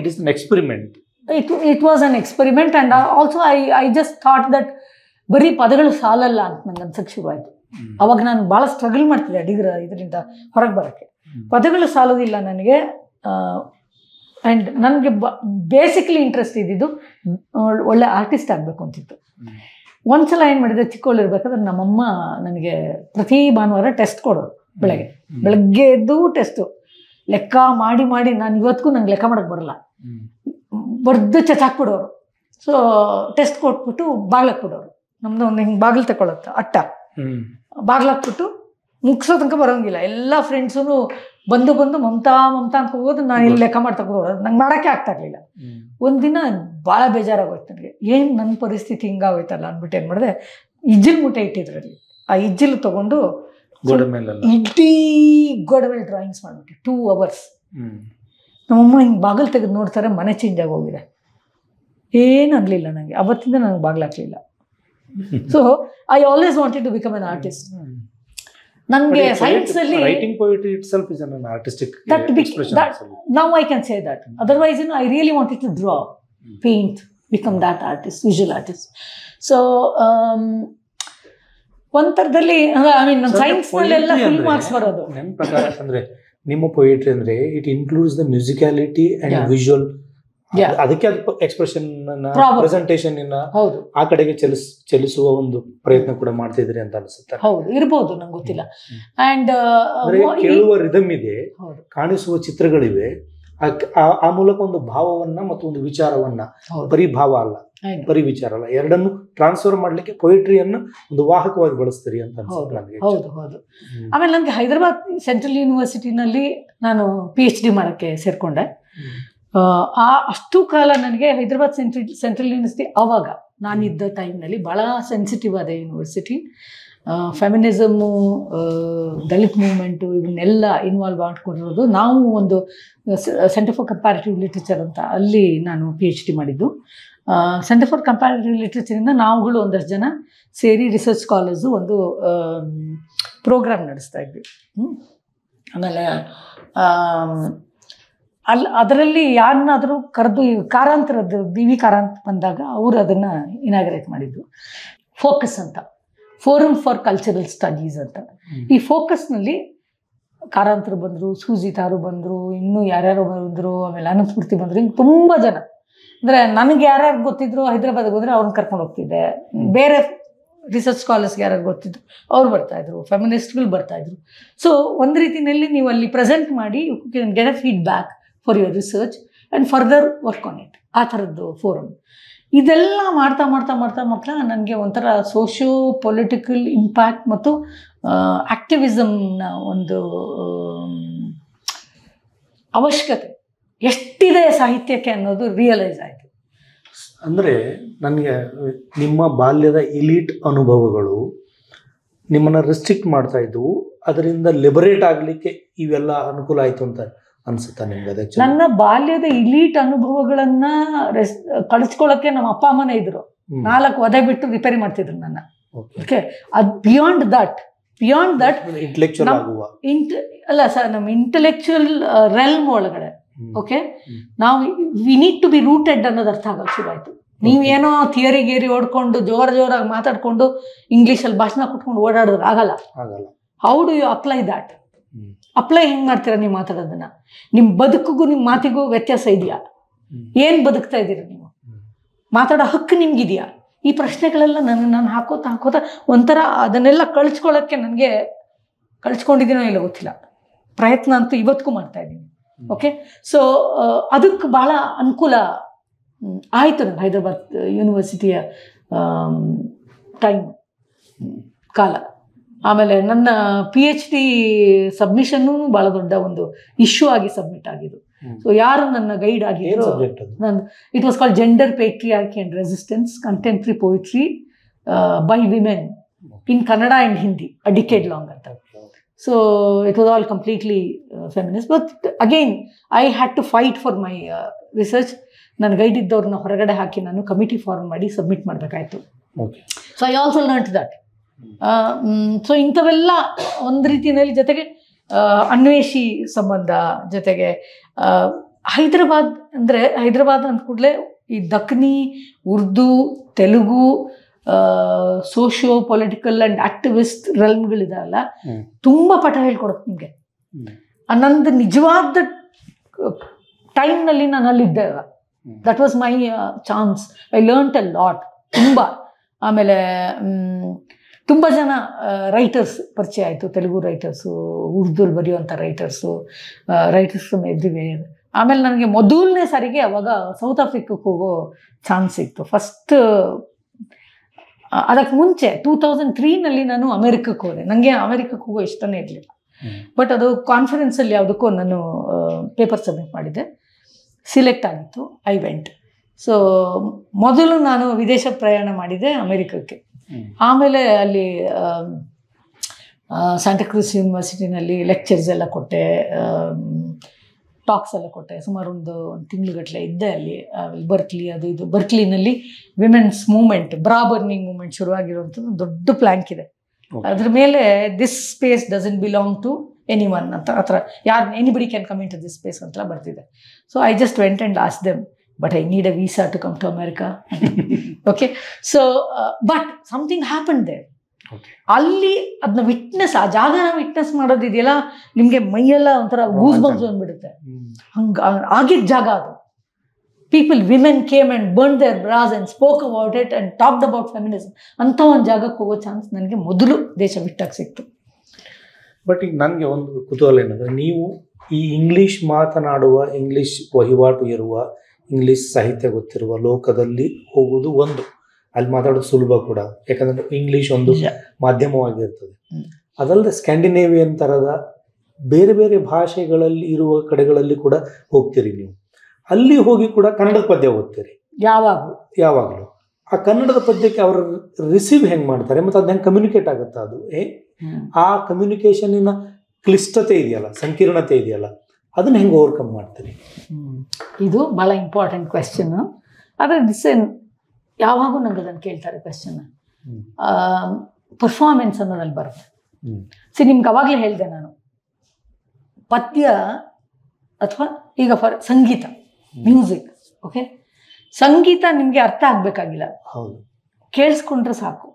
it is an experiment it was an experiment and also I just thought that ಬರೀ ಪದಗಳು ಸಾಲಲ್ಲ ಅಂತ ನಂಗೆ ಅನ್ಸಕ್ಕೆ ಶುರುವಾಯಿತು ಅವಾಗ ನಾನು ಭಾಳ ಸ್ಟ್ರಗಲ್ ಮಾಡ್ತಿದ್ದೆ ಅಡಿಗರ ಇದರಿಂದ ಹೊರಗೆ ಬರೋಕ್ಕೆ ಪದಗಳು ಸಾಲೋದಿಲ್ಲ ನನಗೆ ಆ್ಯಂಡ್ ನನಗೆ ಬೇಸಿಕಲಿ ಇಂಟ್ರೆಸ್ಟ್ ಇದ್ದಿದ್ದು ಒಳ್ಳೆ ಆರ್ಟಿಸ್ಟ್ ಆಗಬೇಕು ಅಂತಿತ್ತು ಒಂದ್ಸಲ ಏನು ಮಾಡಿದೆ ಚಿಕ್ಕವಳಿರ್ಬೇಕಾದ್ರೆ ನಮ್ಮಮ್ಮ ನನಗೆ ಪ್ರತಿ ಭಾನುವಾರ ಟೆಸ್ಟ್ ಕೊಡೋರು ಬೆಳಗ್ಗೆ ಎದ್ದು ಟೆಸ್ಟು ಲೆಕ್ಕ ಮಾಡಿ ಮಾಡಿ ನಾನು ಇವತ್ತಿಗೂ ನಂಗೆ ಲೆಕ್ಕ ಮಾಡೋಕ್ಕೆ ಬರಲ್ಲ ಬರ್ದು ಚಚಾಕ್ಬಿಡೋರು ಸೊ ಟೆಸ್ಟ್ ಕೊಟ್ಬಿಟ್ಟು ಬಾಗ್ಲಾಕ್ಬಿಡೋರು ನಮ್ದು ಒಂದು ಹಿಂಗೆ ಬಾಗಿಲು ತಗೊಳತ್ತ ಅಟ್ಟ ಬಾಗ್ಲಾಕ್ಬಿಟ್ಟು ಮುಗಿಸೋ ತನಕ ಬರೋಂಗಿಲ್ಲ ಎಲ್ಲ ಫ್ರೆಂಡ್ಸೂ ಬಂದು ಬಂದು ಮಮತಾ ಅಂತ ಹೋಗೋದು ನಾನು ಇಲ್ಲಿ ಲೆಕ್ಕ ಮಾಡ್ತಾ ಹೋಗೋದು ನಂಗೆ ಮಾಡೋಕ್ಕೆ ಆಗ್ತಾ ಇರಲಿಲ್ಲ ಒಂದಿನ ಭಾಳ ಬೇಜಾರಾಗೋಯ್ತು ನನಗೆ ಏನು ನನ್ನ ಪರಿಸ್ಥಿತಿ ಹಿಂಗಾಗೋಯ್ತಲ್ಲ ಅಂದ್ಬಿಟ್ಟು ಏನು ಮಾಡಿದೆ ಇಜ್ಜಿಲ್ ಮುಟ್ಟೆ ಇಟ್ಟಿದ್ರಲ್ಲಿ ಆ ಇಜ್ಜಿಲ್ ತೊಗೊಂಡು ಇಡೀ ಗೋಡೆ ಮೇಲೆ ಡ್ರಾಯಿಂಗ್ಸ್ ಮಾಡಿಬಿಟ್ಟೆ 2 hours ನಮ್ಮಮ್ಮ ಹಿಂಗೆ ಬಾಗಿಲು ತೆಗೆದು ನೋಡ್ತಾರೆ ಮನೆ ಚೇಂಜ್ ಆಗಿ ಹೋಗಿದೆ ಏನು ಅನ್ನಲಿಲ್ಲ ನನಗೆ ಅವತ್ತಿಂದ ನನಗೆ ಬಾಗಿಲಾಗಲಿಲ್ಲ so I always wanted to become an artist ನನಗೆ ಸೈನ್ಸಲ್ಲಿ writing poetry itself is an artistic expression now I can say that otherwise you know I really wanted to draw paint become that artist visual artist so ಒಂಥರದಲ್ಲಿ ಐ ಮೀನ್ ನನ್ನ ಸೈನ್ಸ್ನಲ್ಲೆಲ್ಲ ಫುಲ್ ಮಾರ್ಕ್ಸ್ ಬರೋದು ನನ್ನ ಪ್ರಕಾರ ಅಂದರೆ ನಿಮ್ಮ ಪೊಯಿಟ್ರಿ ಅಂದ್ರೆ it includes the musicality and visual ಅದಕ್ಕೆ ಎಕ್ಸ್ಪ್ರೆಷನ್ ಪ್ರೆಸೆಂಟೇಷನ್ ಆ ಕಡೆಗೆ ಚಲಿಸುವ ಒಂದು ಪ್ರಯತ್ನ ಕೂಡ ಮಾಡ್ತಿದ್ರಿ ಅಂತ ಅನಿಸುತ್ತೆ ಹೌದು ಇರಬಹುದು ನಂಗೆ ಗೊತ್ತಿಲ್ಲ ಅಂಡ್ ಕೇಳುವ ರಿದಮ್ ಇದೆ ಕಾಣಿಸುವ ಚಿತ್ರಗಳಿವೆ ಆ ಮೂಲಕ ಒಂದು ಭಾವವನ್ನ ಮತ್ತು ಒಂದು ವಿಚಾರವನ್ನ ಪರಿಭಾವ ಅಲ್ಲ ಪರಿವಿಚಾರ ಅಲ್ಲ ಎರಡನ್ನು ಟ್ರಾನ್ಸ್ಫರ್ ಮಾಡ್ಲಿಕ್ಕೆ ಪೊಯಿಟ್ರಿಯನ್ನು ಒಂದು ವಾಹಕವಾಗಿ ಬಳಸ್ತೀರಿ ಅಂತ ಅನ್ಸುತ್ತೆ ನನಗೆ ಹೌದು ಹೌದು ಆಮೇಲೆ ನನಗೆ ಹೈದರಾಬಾದ್ ಸೆಂಟ್ರಲ್ ಯೂನಿವರ್ಸಿಟಿನಲ್ಲಿ ನಾನು PhD ಮಾಡೋಕ್ಕೆ ಸೇರ್ಕೊಂಡೆ ಆ ಅಷ್ಟು ಕಾಲ ನನಗೆ ಹೈದರಾಬಾದ್ ಸೆಂಟ್ರಲ್ ಯೂನಿವರ್ಸಿಟಿ ಆವಾಗ ನಾನಿದ್ದ ಟೈಮ್ನಲ್ಲಿ ಭಾಳ ಸೆನ್ಸಿಟಿವ್ ಆದ ಯೂನಿವರ್ಸಿಟಿ ಫೆಮಿನಿಸಮ್ಮು ದಲಿತ್ ಮೂವ್ಮೆಂಟು ಇವನ್ನೆಲ್ಲ ಇನ್ವಾಲ್ವ್ ಮಾಡಿಕೊಂಡಿರೋದು ನಾವು ಒಂದು ಸೆಂಟರ್ ಫಾರ್ ಕಂಪ್ಯಾರಿಟಿವ್ ಲಿಟ್ರೇಚರ್ ಅಂತ ಅಲ್ಲಿ ನಾನು PhD ಮಾಡಿದ್ದು ಸೆಂಟರ್ ಫಾರ್ ಕಂಪ್ಯಾರಿಟಿವ್ ಲಿಟ್ರೇಚರಿಂದ ನಾವುಗಳು ಒಂದಷ್ಟು ಜನ ಸೇರಿ ರಿಸರ್ಚ್ ಸ್ಕಾಲರ್ಸು ಒಂದು ಪ್ರೋಗ್ರಾಮ್ ನಡೆಸ್ತಾ ಇದ್ವಿ ಆಮೇಲೆ ಅದರಲ್ಲಿ ಯಾರನ್ನಾದರೂ ಕರೆದು ಕಾರಾಂತರದ್ದು BV ಕಾರಾಂತ್ ಬಂದಾಗ ಅವರು ಅದನ್ನು ಇನಾಗ್ರೇಟ್ ಮಾಡಿದ್ದು ಫೋಕಸ್ ಅಂತ ಫೋರಮ್ ಫಾರ್ ಕಲ್ಚರಲ್ ಸ್ಟಡೀಸ್ ಅಂತ ಈ ಫೋಕಸ್ನಲ್ಲಿ ಕಾರಾಂತರು ಬಂದರು ಸೂಜಿತಾರು ಬಂದರು ಇನ್ನೂ ಯಾರ್ಯಾರು ಬಂದರು ಆಮೇಲೆ ಅನಂತಮೂರ್ತಿ ಬಂದರು ಹಿಂಗೆ ತುಂಬ ಜನ ಅಂದರೆ ನನಗೆ ಯಾರ್ಯಾರು ಗೊತ್ತಿದ್ರು ಹೈದರಾಬಾದ್ಗೆ ಹೋದರೆ ಅವ್ರನ್ನ ಕರ್ಕೊಂಡು ಹೋಗ್ತಿದ್ದೆ ಬೇರೆ ರಿಸರ್ಚ್ ಸ್ಕಾಲರ್ಸ್ಗೆ ಯಾರ್ಯಾರು ಗೊತ್ತಿದ್ರು ಅವ್ರು ಬರ್ತಾಯಿದ್ರು ಫೆಮಿನಿಸ್ಟ್ಗಳು ಬರ್ತಾಯಿದ್ರು ಸೊ ಒಂದು ರೀತಿಯಲ್ಲಿ ನೀವು ಅಲ್ಲಿ ಪ್ರೆಸೆಂಟ್ ಮಾಡಿ you can get a feedback for your research and further work on it ಆ ಥರದ್ದು ಫೋರಮ್ ಇದೆಲ್ಲ ಮಾಡ್ತಾ ಮಾಡ್ತಾ ಮಾಡ್ತಾ ಮಾಡ್ತಾ ನನಗೆ ಒಂಥರ ಸೋಷಿಯೋ ಪೊಲಿಟಿಕಲ್ ಇಂಪ್ಯಾಕ್ಟ್ ಮತ್ತು ಆ್ಯಕ್ಟಿವಿಸಮ್ನ ಒಂದು ಅವಶ್ಯಕತೆ ಎಷ್ಟಿದೆ ಸಾಹಿತ್ಯಕ್ಕೆ ಅನ್ನೋದು ರಿಯಲೈಸ್ ಆಯಿತು ಅಂದರೆ ನನಗೆ ನಿಮ್ಮ ಬಾಲ್ಯದ ಎಲೀಟ್ ಅನುಭವಗಳು ನಿಮ್ಮನ್ನು ರೆಸ್ಟ್ರಿಕ್ಟ್ ಮಾಡ್ತಾ ಇದ್ದವು ಅದರಿಂದ ಲಿಬರೇಟ್ ಆಗಲಿಕ್ಕೆ ಇವೆಲ್ಲ ಅನುಕೂಲ ಆಯಿತು ಅಂತ ಅನ್ಸುತ್ತಾ ನಿಮ್ಗೆ ನನ್ನ ಬಾಲ್ಯದ ಇಲೀಟ್ ಅನುಭವಗಳನ್ನ ಕಳಿಸ್ಕೊಳ್ಳೋಕ್ಕೆ ನಮ್ಮ ಅಪ್ಪ ಅಮ್ಮನೇ ಇದ್ರು 4 ಒದೆ ಬಿಟ್ಟು ರಿಪೇರಿ ಮಾಡ್ತಿದ್ರು ನನ್ನ ಓಕೆ ಅದು ಬಿಯಾಂಡ್ ದಟ್ ಇಂಟೆಲೆಕ್ಚುಯಲ್ ಆಗುವ ಅಲ್ಲ ಸರ್ ನಮ್ಮ ಇಂಟೆಲೆಕ್ಚುಯಲ್ ರೆಲ್ಮ್ ಒಳಗಡೆ ಓಕೆ ನಾವು we need to be rooted ಅನ್ನೋದು ಅರ್ಥ ಆಗೋಕ್ಕೆ ಶುರುವಾಯಿತು ನೀವೇನೋ ಥಿಯರಿ ಓಡ್ಕೊಂಡು ಜೋರಾಗಿ ಮಾತಾಡ್ಕೊಂಡು ಇಂಗ್ಲೀಷಲ್ಲಿ ಭಾಷಣ ಕೊಟ್ಕೊಂಡು ಓಡಾಡೋದು ಆಗಲ್ಲ how do you apply that apply ಹೆಂಗೆ ಮಾಡ್ತೀರಾ ನೀವು ಮಾತಾಡೋದನ್ನ ನಿಮ್ಮ ಬದುಕಿಗೂ ನಿಮ್ಮ ಮಾತಿಗೂ ವ್ಯತ್ಯಾಸ ಇದೆಯಾ ಏನು ಬದುಕ್ತಾ ಇದ್ದೀರಾ ನೀವು ಮಾತಾಡೋ ಹಕ್ಕು ನಿಮಗಿದೆಯಾ ಈ ಪ್ರಶ್ನೆಗಳೆಲ್ಲ ನಾನು ಹಾಕೋತಾ ಒಂಥರ ಅದನ್ನೆಲ್ಲ ಕಳ್ಸ್ಕೊಳ್ಳೋಕ್ಕೆ ನನಗೆ ಕಳ್ಸ್ಕೊಂಡಿದ್ದೀನೋ ಇಲ್ಲ ಗೊತ್ತಿಲ್ಲ ಪ್ರಯತ್ನ ಅಂತೂ ಇವತ್ತಿಗೂ ಮಾಡ್ತಾ ಇದ್ದೀನಿ ಓಕೆ ಸೊ ಅದಕ್ಕೆ ಭಾಳ ಅನುಕೂಲ ಆಯಿತು ನನಗೆ ಹೈದರಾಬಾದ್ ಯೂನಿವರ್ಸಿಟಿಯ ಟೈಮ್ ಕಾಲ ಆಮೇಲೆ ನನ್ನ PhD ಸಬ್ಮಿಷನ್ನು ಭಾಳ ದೊಡ್ಡ ಒಂದು ಇಶ್ಯೂ ಆಗಿ ಸಬ್ಮಿಟ್ ಆಗಿದ್ದು So yaru nanna guide agidro it was called Gender, Patriarchy and Resistance, Contemporary Poetry by Women in Kannada and Hindi, a decade long at that. So it was all completely feminist, but again I had to fight for my research. Nan guide iddorna horagade haki nanu committee form madi submit madbekaytu. Okay, so I also learnt that. So intavella ond reetinalli jotege Anveshi ಸಂಬಂಧ, ಜೊತೆಗೆ ಹೈದರಾಬಾದ್ ಅಂದರೆ ಹೈದರಾಬಾದ್ ಅಂದ ಕೂಡಲೇ ಈ Dakhni, Urdu, Telugu socio political and activist ರಲ್ಮ್ಗಳಿದಾವಲ್ಲ, ತುಂಬ ಪಾಠ ಹೇಳ್ಕೊಡುತ್ತೆ ನಿಮಗೆ. ನಂದು ನಿಜವಾದ ಟೈಮ್ನಲ್ಲಿ ನಾನು ಅಲ್ಲಿದ್ದೆ. That was my chance. I learnt a lot, ತುಂಬ. ಆಮೇಲೆ ತುಂಬ ಜನ ರೈಟರ್ಸ್ ಪರಿಚಯ ಆಯಿತು, ತೆಲುಗು ರೈಟರ್ಸು, ಉರ್ದುಲ್ಲಿ ಬರೆಯುವಂಥ ರೈಟರ್ಸು, ರೈಟರ್ಸ್ ಫ್ರಮ್ ಎವ್ರಿವೇರ್. ಆಮೇಲೆ ನನಗೆ ಮೊದಲನೇ ಸಾರಿಗೆ ಅವಾಗ ಸೌತ್ ಆಫ್ರಿಕಕ್ಕೆ ಹೋಗೋ ಚಾನ್ಸ್ ಸಿಕ್ತು ಫಸ್ಟ್. ಅದಕ್ಕೆ ಮುಂಚೆ 2003ನಲ್ಲಿ ನಾನು ಅಮೇರಿಕಕ್ಕೆ ಹೋದೆ. ನನಗೆ ಅಮೇರಿಕಕ್ಕೆ ಹೋಗೋ ಇಷ್ಟನೇ ಇರಲಿಲ್ಲ, ಬಟ್ ಅದು ಕಾನ್ಫರೆನ್ಸಲ್ಲಿ ಯಾವುದಕ್ಕೋ ನಾನು ಪೇಪರ್ ಸಬ್ಮಿಟ್ ಮಾಡಿದ್ದೆ, ಸಿಲೆಕ್ಟ್ ಆಗಿತ್ತು, ಐ ವೆಂಟ್. ಸೊ ಮೊದಲು ನಾನು ವಿದೇಶ ಪ್ರಯಾಣ ಮಾಡಿದ್ದೆ ಅಮೇರಿಕಕ್ಕೆ. ಆಮೇಲೆ ಅಲ್ಲಿ ಸ್ಯಾಂಟಾಕ್ರೂಸ್ ಯೂನಿವರ್ಸಿಟಿನಲ್ಲಿ ಲೆಕ್ಚರ್ಸ್ ಎಲ್ಲ ಕೊಟ್ಟೆ, ಟಾಕ್ಸ್ ಎಲ್ಲ ಕೊಟ್ಟೆ. ಸುಮಾರು ಒಂದು ತಿಂಗಳುಗಟ್ಟಲೆ ಇದ್ದೆ ಅಲ್ಲಿ. ಬರ್ಕ್ಲಿ, ಅದು ಇದು ಬರ್ಕ್ಲಿನಲ್ಲಿ women's movement, bra burning movement ಶುರುವಾಗಿರುವಂಥದ್ದು ದೊಡ್ಡ ಪ್ಲ್ಯಾಂಕ್ ಇದೆ. ಅದ್ರ ಮೇಲೆ this space doesn't belong to any one ಅಂತ, ಆ ಥರ ಯಾರು anybody can come in to this space ಅಂತ ಬರ್ತಿದೆ. So I just went and ask them, but I need a visa to come to America. Okay, so but something happened there. Okay, alli adna witness, aa jagana witness madodidiyala, nimge maiyella ontara goosebumps anbidutte, hanga agid jaga adu. People, women came and burned their bras and spoke about it and talked about feminism. Anta on jagakke hogo chance nanage modalu desha vittak siktu. But ig nanage ondu kutuhala enadre, neevu ee English matanaduva, English vahivatu iruva, English ಸಾಹಿತ್ಯ ಗೊತ್ತಿರುವ ಲೋಕದಲ್ಲಿ ಹೋಗುವುದು ಒಂದು, ಅಲ್ಲಿ ಮಾತಾಡೋದು ಸುಲಭ ಕೂಡ, ಯಾಕಂದ್ರೆ ಇಂಗ್ಲೀಷ್ ಒಂದು ಮಾಧ್ಯಮವಾಗಿರ್ತದೆ. ಅದಲ್ಲದೆ ಸ್ಕ್ಯಾಂಡಿನೇವಿಯನ್ ಥರದ ಬೇರೆ ಬೇರೆ ಭಾಷೆಗಳಲ್ಲಿ ಇರುವ ಕಡೆಗಳಲ್ಲಿ ಕೂಡ ಹೋಗ್ತೀರಿ ನೀವು. ಅಲ್ಲಿ ಹೋಗಿ ಕೂಡ ಕನ್ನಡದ ಪದ್ಯ ಓದ್ತೀರಿ ಯಾವಾಗಲೂ. ಆ ಕನ್ನಡದ ಪದ್ಯಕ್ಕೆ ಅವರು ರಿಸೀವ್ ಹೆಂಗೆ ಮಾಡ್ತಾರೆ ಮತ್ತು ಅದು ಹೆಂಗೆ ಕಮ್ಯುನಿಕೇಟ್ ಆಗುತ್ತಾ, ಅದು ಆ ಕಮ್ಯುನಿಕೇಷನಿನ ಕ್ಲಿಷ್ಟತೆ ಇದೆಯಲ್ಲ, ಸಂಕೀರ್ಣತೆ ಇದೆಯಲ್ಲ, ಅದನ್ನ ಹೆಂಗೆ ಓವರ್ಕಮ್ ಮಾಡ್ತೀನಿ? ಇದು ಭಾಳ ಇಂಪಾರ್ಟೆಂಟ್ ಕ್ವೆಶ್ಚನ್. ಆದರೆ ಯಾವಾಗೂ ನಂಗೆ ಅದನ್ನು ಕೇಳ್ತಾರೆ ಕ್ವೆಶ್ಚನ್. ಪರ್ಫಾರ್ಮೆನ್ಸ್ ಅನ್ನೋದಲ್ಲಿ ಬರುತ್ತೆ. ನಿಮ್ಗೆ ಅವಾಗಲೇ ಹೇಳಿದೆ ನಾನು, ಪದ್ಯ ಅಥವಾ ಈಗ ಸಂಗೀತ, ಮ್ಯೂಸಿಕ್. ಓಕೆ, ಸಂಗೀತ ನಿಮಗೆ ಅರ್ಥ ಆಗಬೇಕಾಗಿಲ್ಲ, ಕೇಳಿಸ್ಕೊಂಡ್ರೆ ಸಾಕು,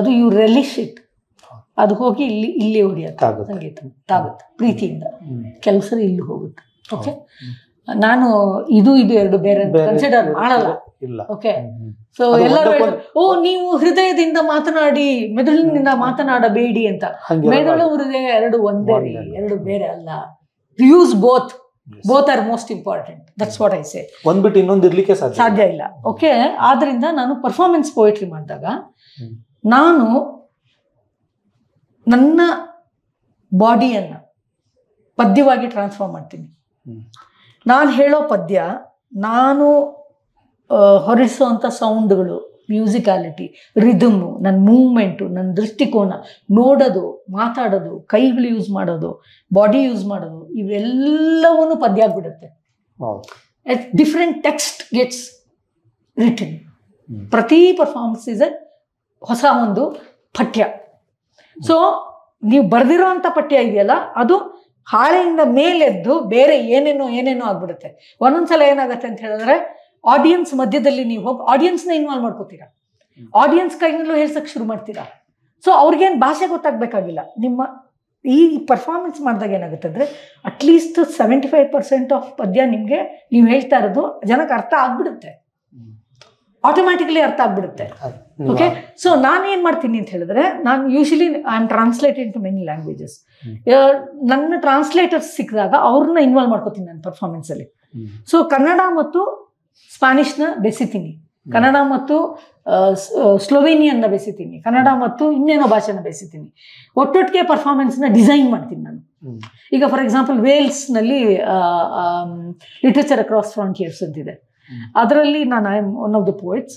ಅದು ಯು ರಿಲಿಶ್ ಇಟ್. ಅದು ಹೋಗಿ ಇಲ್ಲಿ ಹೊಡಿಯತ್ತೆ ಸಂಗೀತ, ತಾಗುತ್ತೆ ಪ್ರೀತಿಯಿಂದ. ಕೆಲಸ ಇಲ್ಲಿ ಹೋಗುತ್ತೆ. ಓಕೆ, ನಾನು ಇದು ಎರಡು ಬೇರೆ ಕನ್ಸಿಡರ್ ಮಾಡಲ್ಲ. ಓಕೆ, ಸೊ ಎಲ್ಲರೂ ಓ ನೀವು ಹೃದಯದಿಂದ ಮಾತನಾಡಿ, ಮೆದುಳಿನಿಂದ ಮಾತನಾಡಬೇಡಿ ಅಂತ. ಮೆದುಳು ಹೃದಯ ಎರಡು ಒಂದೇ, ಎರಡು ಬೇರೆ ಅಲ್ಲ. Use both, both are most important. That's what I say. ಒಂದ್ಬಿಟ್ಟು ಇನ್ನೊಂದು ಇರ್ಲಿಕ್ಕೆ ಸಾಧ್ಯ ಇಲ್ಲ. ಓಕೆ, ಆದ್ರಿಂದ ನಾನು ಪರ್ಫಾರ್ಮೆನ್ಸ್ ಪೋಯೆಟ್ರಿ ಮಾಡಿದಾಗ ನಾನು ನನ್ನ ಬಾಡಿಯನ್ನು ಪದ್ಯವಾಗಿ ಟ್ರಾನ್ಸ್ಫಾರ್ಮ್ ಮಾಡ್ತೀನಿ. ನಾನು ಹೇಳೋ ಪದ್ಯ, ನಾನು ಹೊರಡಿಸುವಂಥ ಸೌಂಡ್ಗಳು, ಮ್ಯೂಸಿಕಾಲಿಟಿ, ರಿದಮ್ಮು, ನನ್ನ ಮೂವ್ಮೆಂಟು, ನನ್ನ ದೃಷ್ಟಿಕೋನ, ನೋಡೋದು, ಮಾತಾಡೋದು, ಕೈಗಳು ಯೂಸ್ ಮಾಡೋದು, ಬಾಡಿ ಯೂಸ್ ಮಾಡೋದು, ಇವೆಲ್ಲವೂ ಪದ್ಯ ಆಗಿಬಿಡುತ್ತೆ. Different text gets written. ಪ್ರತಿ ಪರ್ಫಾರ್ಮೆನ್ಸ್ ಇಸ್ ಎ ಹೊಸ ಒಂದು ಪಠ್ಯ. ಸೊ ನೀವು ಬರೆದಿರೋ ಅಂಥ ಪಠ್ಯ ಇದೆಯಲ್ಲ, ಅದು ಹಾಳೆಯಿಂದ ಮೇಲೆದ್ದು ಬೇರೆ ಏನೇನೋ ಆಗ್ಬಿಡುತ್ತೆ. ಒಂದೊಂದ್ಸಲ ಏನಾಗುತ್ತೆ ಅಂತ ಹೇಳಿದ್ರೆ, ಆಡಿಯನ್ಸ್ ಮಧ್ಯದಲ್ಲಿ ನೀವು ಹೋಗಿ ಆಡಿಯನ್ಸ್ನ ಇನ್ವಾಲ್ವ್ ಮಾಡ್ಕೋತೀರಾ, ಆಡಿಯನ್ಸ್ ಕೈನಲ್ಲೂ ಹೇಳ್ಸಕ್ಕೆ ಶುರು ಮಾಡ್ತೀರಾ. ಸೊ ಅವ್ರಿಗೇನು ಭಾಷೆ ಗೊತ್ತಾಗಬೇಕಾಗಿಲ್ಲ. ನಿಮ್ಮ ಈ ಪರ್ಫಾರ್ಮೆನ್ಸ್ ಮಾಡಿದಾಗ ಏನಾಗುತ್ತೆ ಅಂದರೆ, ಅಟ್ಲೀಸ್ಟ್ 75% ಆಫ್ ಪದ್ಯ ನಿಮಗೆ ನೀವು ಹೇಳ್ತಾ ಇರೋದು ಜನಕ್ಕೆ ಅರ್ಥ ಆಗ್ಬಿಡುತ್ತೆ, ಆಟೋಮ್ಯಾಟಿಕ್ಲಿ ಅರ್ಥ ಆಗ್ಬಿಡುತ್ತೆ. ಓಕೆ, ಸೊ ನಾನೇನು ಮಾಡ್ತೀನಿ ಅಂತ ಹೇಳಿದ್ರೆ, ನಾನು usually I am translated to many languages. ನನ್ನ ಟ್ರಾನ್ಸ್ಲೇಟರ್ಸ್ ಸಿಕ್ಕಿದಾಗ ಅವ್ರನ್ನ ಇನ್ವಾಲ್ವ್ ಮಾಡ್ಕೋತೀನಿ ನನ್ನ ಪರ್ಫಾರ್ಮೆನ್ಸಲ್ಲಿ. ಸೊ ಕನ್ನಡ ಮತ್ತು ಸ್ಪ್ಯಾನಿಷ್ನ ಬೆಸಿತೀನಿ, ಕನ್ನಡ ಮತ್ತು ಸ್ಲೋವೇನಿಯನ್ನ ಬೆಸಿತೀನಿ, ಕನ್ನಡ ಮತ್ತು ಇನ್ನೇನೋ ಭಾಷೆನ ಬೆಸಿತೀನಿ. ಒಟ್ಟೊಟ್ಟಿಗೆ ಪರ್ಫಾರ್ಮೆನ್ಸ್ನ ಡಿಸೈನ್ ಮಾಡ್ತೀನಿ ನಾನು. ಈಗ ಫಾರ್ ಎಕ್ಸಾಂಪಲ್ ವೇಲ್ಸ್ನಲ್ಲಿ ಲಿಟ್ರೇಚರ್ ಅಕ್ರಾಸ್ ಫ್ರಾಂಟಿಯರ್ಸ್ ಅಂತಿದೆ, ಅದರಲ್ಲಿ ನಾನು I am one of the poets.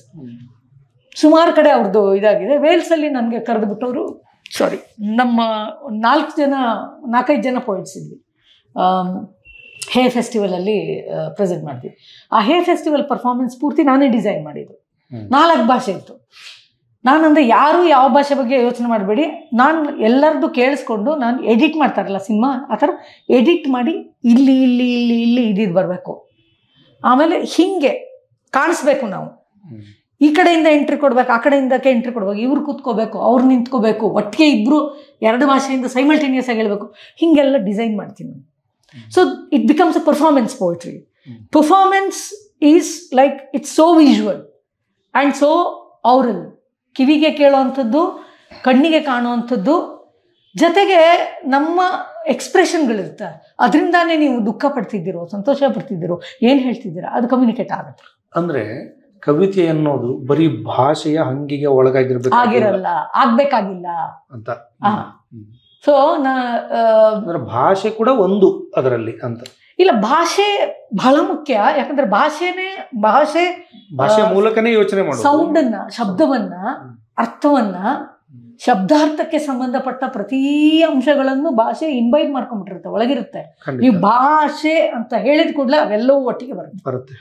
ಸುಮಾರು ಕಡೆ ಅವ್ರದ್ದು ಇದಾಗಿದೆ. ವೇಲ್ಸಲ್ಲಿ ನನಗೆ ಕರೆದು ಬಿಟ್ಟವರು, ಸಾರಿ, ನಮ್ಮ ನಾಲ್ಕೈದು ಜನ ಪೋಯೆಟ್ಸ್ ಇದ್ವಿ. ಹೇ ಫೆಸ್ಟಿವಲಲ್ಲಿ ಪ್ರೆಸೆಂಟ್ ಮಾಡ್ತೀವಿ. ಆ ಹೇ ಫೆಸ್ಟಿವಲ್ ಪರ್ಫಾರ್ಮೆನ್ಸ್ ಪೂರ್ತಿ ನಾನೇ ಡಿಸೈನ್ ಮಾಡಿದ್ದು. 4 ಭಾಷೆ ಇತ್ತು. ನಾನಂದ್ರೆ ಯಾರು ಯಾವ ಭಾಷೆ ಬಗ್ಗೆ ಯೋಚನೆ ಮಾಡಬೇಡಿ, ನಾನು ಎಲ್ಲರದ್ದು ಕೇಳಿಸ್ಕೊಂಡು ನಾನು ಎಡಿಟ್ ಮಾಡ್ತಾರಲ್ಲ ಸಿನಿಮಾ, ಆ ಥರ ಎಡಿಟ್ ಮಾಡಿ ಇಲ್ಲಿ ಇಲ್ಲಿ ಇಲ್ಲಿ ಇಲ್ಲಿ ಇದಿದ್ದು ಬರಬೇಕು, ಆಮೇಲೆ ಹಿಂಗೆ ಕಾಣಿಸ್ಬೇಕು, ನಾವು ಈ ಕಡೆಯಿಂದ ಎಂಟ್ರಿ ಕೊಡ್ಬೇಕು, ಆ ಕಡೆಯಿಂದ ಎಂಟ್ರಿ ಕೊಡ್ಬೇಕು, ಇವ್ರು ಕೂತ್ಕೋಬೇಕು, ಅವ್ರು ನಿಂತ್ಕೋಬೇಕು, ಒಟ್ಟಿಗೆ ಇಬ್ರು 2 ಭಾಷೆಯಿಂದ ಸೈಮಲ್ಟೇನಿಯಸ್ ಆಗಿ ಹೇಳ್ಬೇಕು, ಹಿಂಗೆಲ್ಲ ಡಿಸೈನ್ ಮಾಡ್ತೀನಿ ನಾನು. So it becomes a performance poetry. Performance is like, it's so visual and so oral. ಕಿವಿಗೆ ಕೇಳುವಂಥದ್ದು, ಕಣ್ಣಿಗೆ ಕಾಣುವಂಥದ್ದು, ಜೊತೆಗೆ ನಮ್ಮ ಎಕ್ಸ್ಪ್ರೆಷನ್ಗಳಿರುತ್ತೆ. ಅದರಿಂದಾನೇ ನೀವು ದುಃಖ ಪಡ್ತಿದ್ದೀರೋ, ಸಂತೋಷ ಪಡ್ತಿದ್ದೀರೋ, ಏನು ಹೇಳ್ತಿದ್ದೀರಾ, ಅದು ಕಮ್ಯುನಿಕೇಟ್ ಆಗುತ್ತೆ. ಅಂದರೆ ಕವಿತೆ ಅನ್ನೋದು ಬರೀ ಭಾಷೆಯ ಹಂಗಿಗೆ ಒಳಗಾಗಿರ್ಬೇಕು, ಆಗಿರಲ್ಲ, ಆಗ್ಬೇಕಾಗಿಲ್ಲ ಅಂತ. ಸೊ ಭಾಷೆ ಕೂಡ ಒಂದು ಅದರಲ್ಲಿ ಅಂತ ಇಲ್ಲ, ಭಾಷೆ ಬಹಳ ಮುಖ್ಯ. ಯಾಕಂದ್ರೆ ಭಾಷೆ ಮೂಲಕನೇ ಯೋಚನೆ ಮಾಡೋದು. ಸೌಂಡನ್ನ, ಶಬ್ದವನ್ನ, ಅರ್ಥವನ್ನ, ಶಬ್ದಾರ್ಥಕ್ಕೆ ಸಂಬಂಧಪಟ್ಟ ಪ್ರತಿ ಅಂಶಗಳನ್ನು ಭಾಷೆ ಇನ್ವೈಟ್ ಮಾಡ್ಕೊಂಡ್ಬಿಟ್ಟಿರುತ್ತೆ, ಒಳಗಿರುತ್ತೆ. ನೀವು ಭಾಷೆ ಅಂತ ಹೇಳಿದ ಕೂಡಲೇ ಅವೆಲ್ಲವೂ ಒಟ್ಟಿಗೆ ಬರುತ್ತೆ.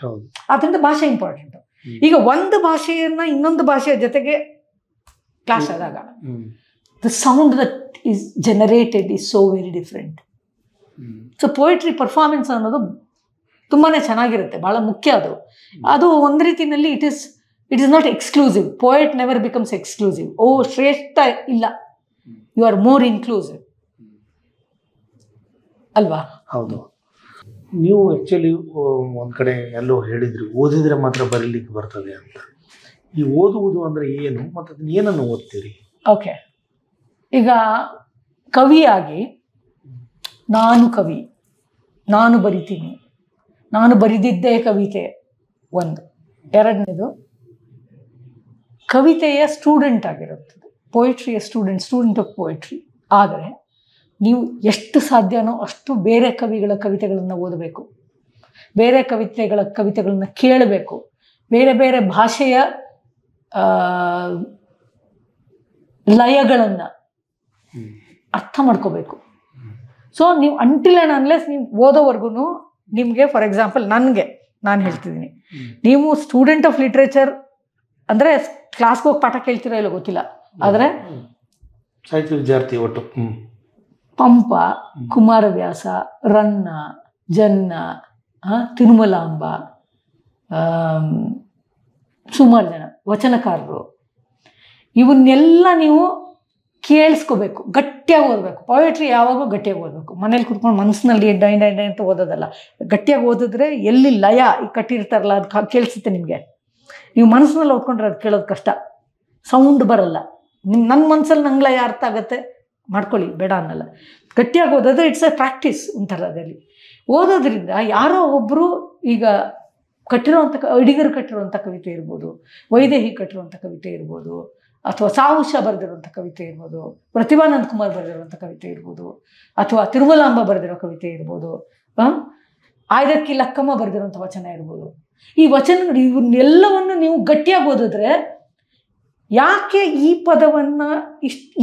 ಆದ್ರಿಂದ ಭಾಷೆ ಇಂಪಾರ್ಟೆಂಟ್. ಈಗ ಒಂದು ಭಾಷೆಯನ್ನ ಇನ್ನೊಂದು ಭಾಷೆಯ ಜೊತೆಗೆ ಕ್ಲಾಶ್ ಆದಾಗ the sound that is generated is so very different. So poetry performance ಅನ್ನೋದು ತುಂಬಾನೇ ಚೆನ್ನಾಗಿರುತ್ತೆ, ಬಹಳ ಮುಖ್ಯ. ಅದು ಒಂದು ರೀತಿಯಲ್ಲಿ it is not exclusive. Poet never becomes exclusive. ಶ್ರೇಷ್ಠ ಇಲ್ಲ, you are more inclusive, ಅಲ್ವಾ? ಹೌದು. ನೀವು ಆಕ್ಚುಲಿ ಒಂದ್ ಕಡೆ ಎಲ್ಲೋ ಹೇಳಿದ್ರಿ, ಓದಿದ್ರೆ ಮಾತ್ರ ಬರೀಲಿಕ್ಕೆ ಬರ್ತದೆ ಅಂತ. ಈ ಓದುವುದು ಅಂದ್ರೆ ಏನು ಮತ್ತೆ ಅದನ್ನ ಏನನ್ನು ಓದ್ತೀರಿ? ಓಕೆ, ಈಗ ಕವಿಯಾಗಿ ನಾನು ಕವಿ, ನಾನು ಬರಿತೀನಿ, ನಾನು ಬರಿದಿದ್ದೇ ಕವಿತೆ ಒಂದು. ಎರಡನೇದು, ಕವಿತೆಯ ಸ್ಟೂಡೆಂಟ್ ಆಗಿರುತ್ತದೆ, ಪೋಯಿಟ್ರಿಯ ಸ್ಟೂಡೆಂಟ್ ಆಫ್ ಪೋಯಿಟ್ರಿ. ಆದರೆ ನೀವು ಎಷ್ಟು ಸಾಧ್ಯನೋ ಅಷ್ಟು ಬೇರೆ ಕವಿಗಳ ಕವಿತೆಗಳನ್ನು ಓದಬೇಕು, ಬೇರೆ ಕವಿತೆಗಳನ್ನು ಕೇಳಬೇಕು, ಬೇರೆ ಬೇರೆ ಭಾಷೆಯ ಲಯಗಳನ್ನು ಅರ್ಥ ಮಾಡ್ಕೋಬೇಕು. ಸೊ ನೀವು ಅಂಟಿಲ್ ಅಂಡ್ ಅನ್ಲೆಸ್ ನೀವು ಓದೋವರೆಗೂ ನಿಮಗೆ, ಫಾರ್ ಎಕ್ಸಾಂಪಲ್ ನಾನು ಹೇಳ್ತಿದ್ದೀನಿ, ನೀವು ಸ್ಟೂಡೆಂಟ್ ಆಫ್ ಲಿಟ್ರೇಚರ್ ಅಂದರೆ ಕ್ಲಾಸ್ಗೆ ಹೋಗಿ ಪಾಠ ಕೇಳ್ತೀರೋ ಇಲ್ಲ ಗೊತ್ತಿಲ್ಲ, ಆದರೆ ಸಾಹಿತ್ಯ ವಿದ್ಯಾರ್ಥಿ ಒಟ್ಟು ಪಂಪ, ಕುಮಾರ ವ್ಯಾಸ, ರನ್ನ, ಜನ್ನ, ತಿರುಮಲಾಂಬ, ಸುಮಾರು ಜನ ವಚನಕಾರರು, ಇವನ್ನೆಲ್ಲ ನೀವು ಕೇಳಿಸ್ಕೋಬೇಕು, ಗಟ್ಟಿಯಾಗಿ ಓದಬೇಕು. ಪೋಯೆಟ್ರಿ ಯಾವಾಗೂ ಗಟ್ಟಿಯಾಗಿ ಓದಬೇಕು. ಮನೇಲಿ ಕುತ್ಕೊಂಡು ಮನಸ್ಸಿನಲ್ಲಿ ಡೈ ಡೈ ಡೈ ಅಂತ ಓದೋದಲ್ಲ. ಗಟ್ಟಿಯಾಗಿ ಓದಿದ್ರೆ ಎಲ್ಲಿ ಲಯ ಈ ಕಟ್ಟಿರ್ತಾರಲ್ಲ ಅದು ಕೇಳಿಸುತ್ತೆ ನಿಮಗೆ. ನೀವು ಮನಸ್ಸಿನಲ್ಲಿ ಓದ್ಕೊಂಡ್ರೆ ಅದು ಕೇಳೋದು ಕಷ್ಟ, ಸೌಂಡ್ ಬರಲ್ಲ. ನನ್ನ ಮನಸ್ಸಲ್ಲಿ ನಂಗೆ ಲಯ ಅರ್ಥ ಆಗುತ್ತೆ, ಮಾಡ್ಕೊಳ್ಳಿ, ಬೇಡ ಅನ್ನಲ್ಲ. ಗಟ್ಟಿಯಾಗಿ ಓದೋದ್ರೆ ಇಟ್ಸ್ ಅ ಪ್ರಾಕ್ಟೀಸ್ ಒಂಥರದಲ್ಲಿ. ಓದೋದ್ರಿಂದ ಯಾರೋ ಒಬ್ಬರು, ಈಗ ಅಡಿಗರು ಕಟ್ಟಿರುವಂಥ ಕವಿತೆ ಇರ್ಬೋದು, ವೈದೇಹಿ ಕಟ್ಟಿರುವಂಥ ಕವಿತೆ ಇರ್ಬೋದು, ಅಥವಾ ಸಾವುಷ ಬರೆದಿರುವಂಥ ಕವಿತೆ ಇರ್ಬೋದು, ಪ್ರತಿಭಾನಂದ್ ಕುಮಾರ್ ಬರೆದಿರುವಂಥ ಕವಿತೆ ಇರ್ಬೋದು, ಅಥವಾ ತಿರುಮಲಾಂಬ ಬರೆದಿರೋ ಕವಿತೆ ಇರ್ಬೋದು, ಆಯ್ದಕ್ಕಿ ಲಕ್ಕಮ್ಮ ಬರೆದಿರುವಂಥ ವಚನ ಇರ್ಬೋದು. ಈ ವಚನಗಳು, ಇವನ್ನೆಲ್ಲವನ್ನು ನೀವು ಗಟ್ಟಿಯಾಗಿ ಓದಿದ್ರೆ ಯಾಕೆ ಈ ಪದವನ್ನು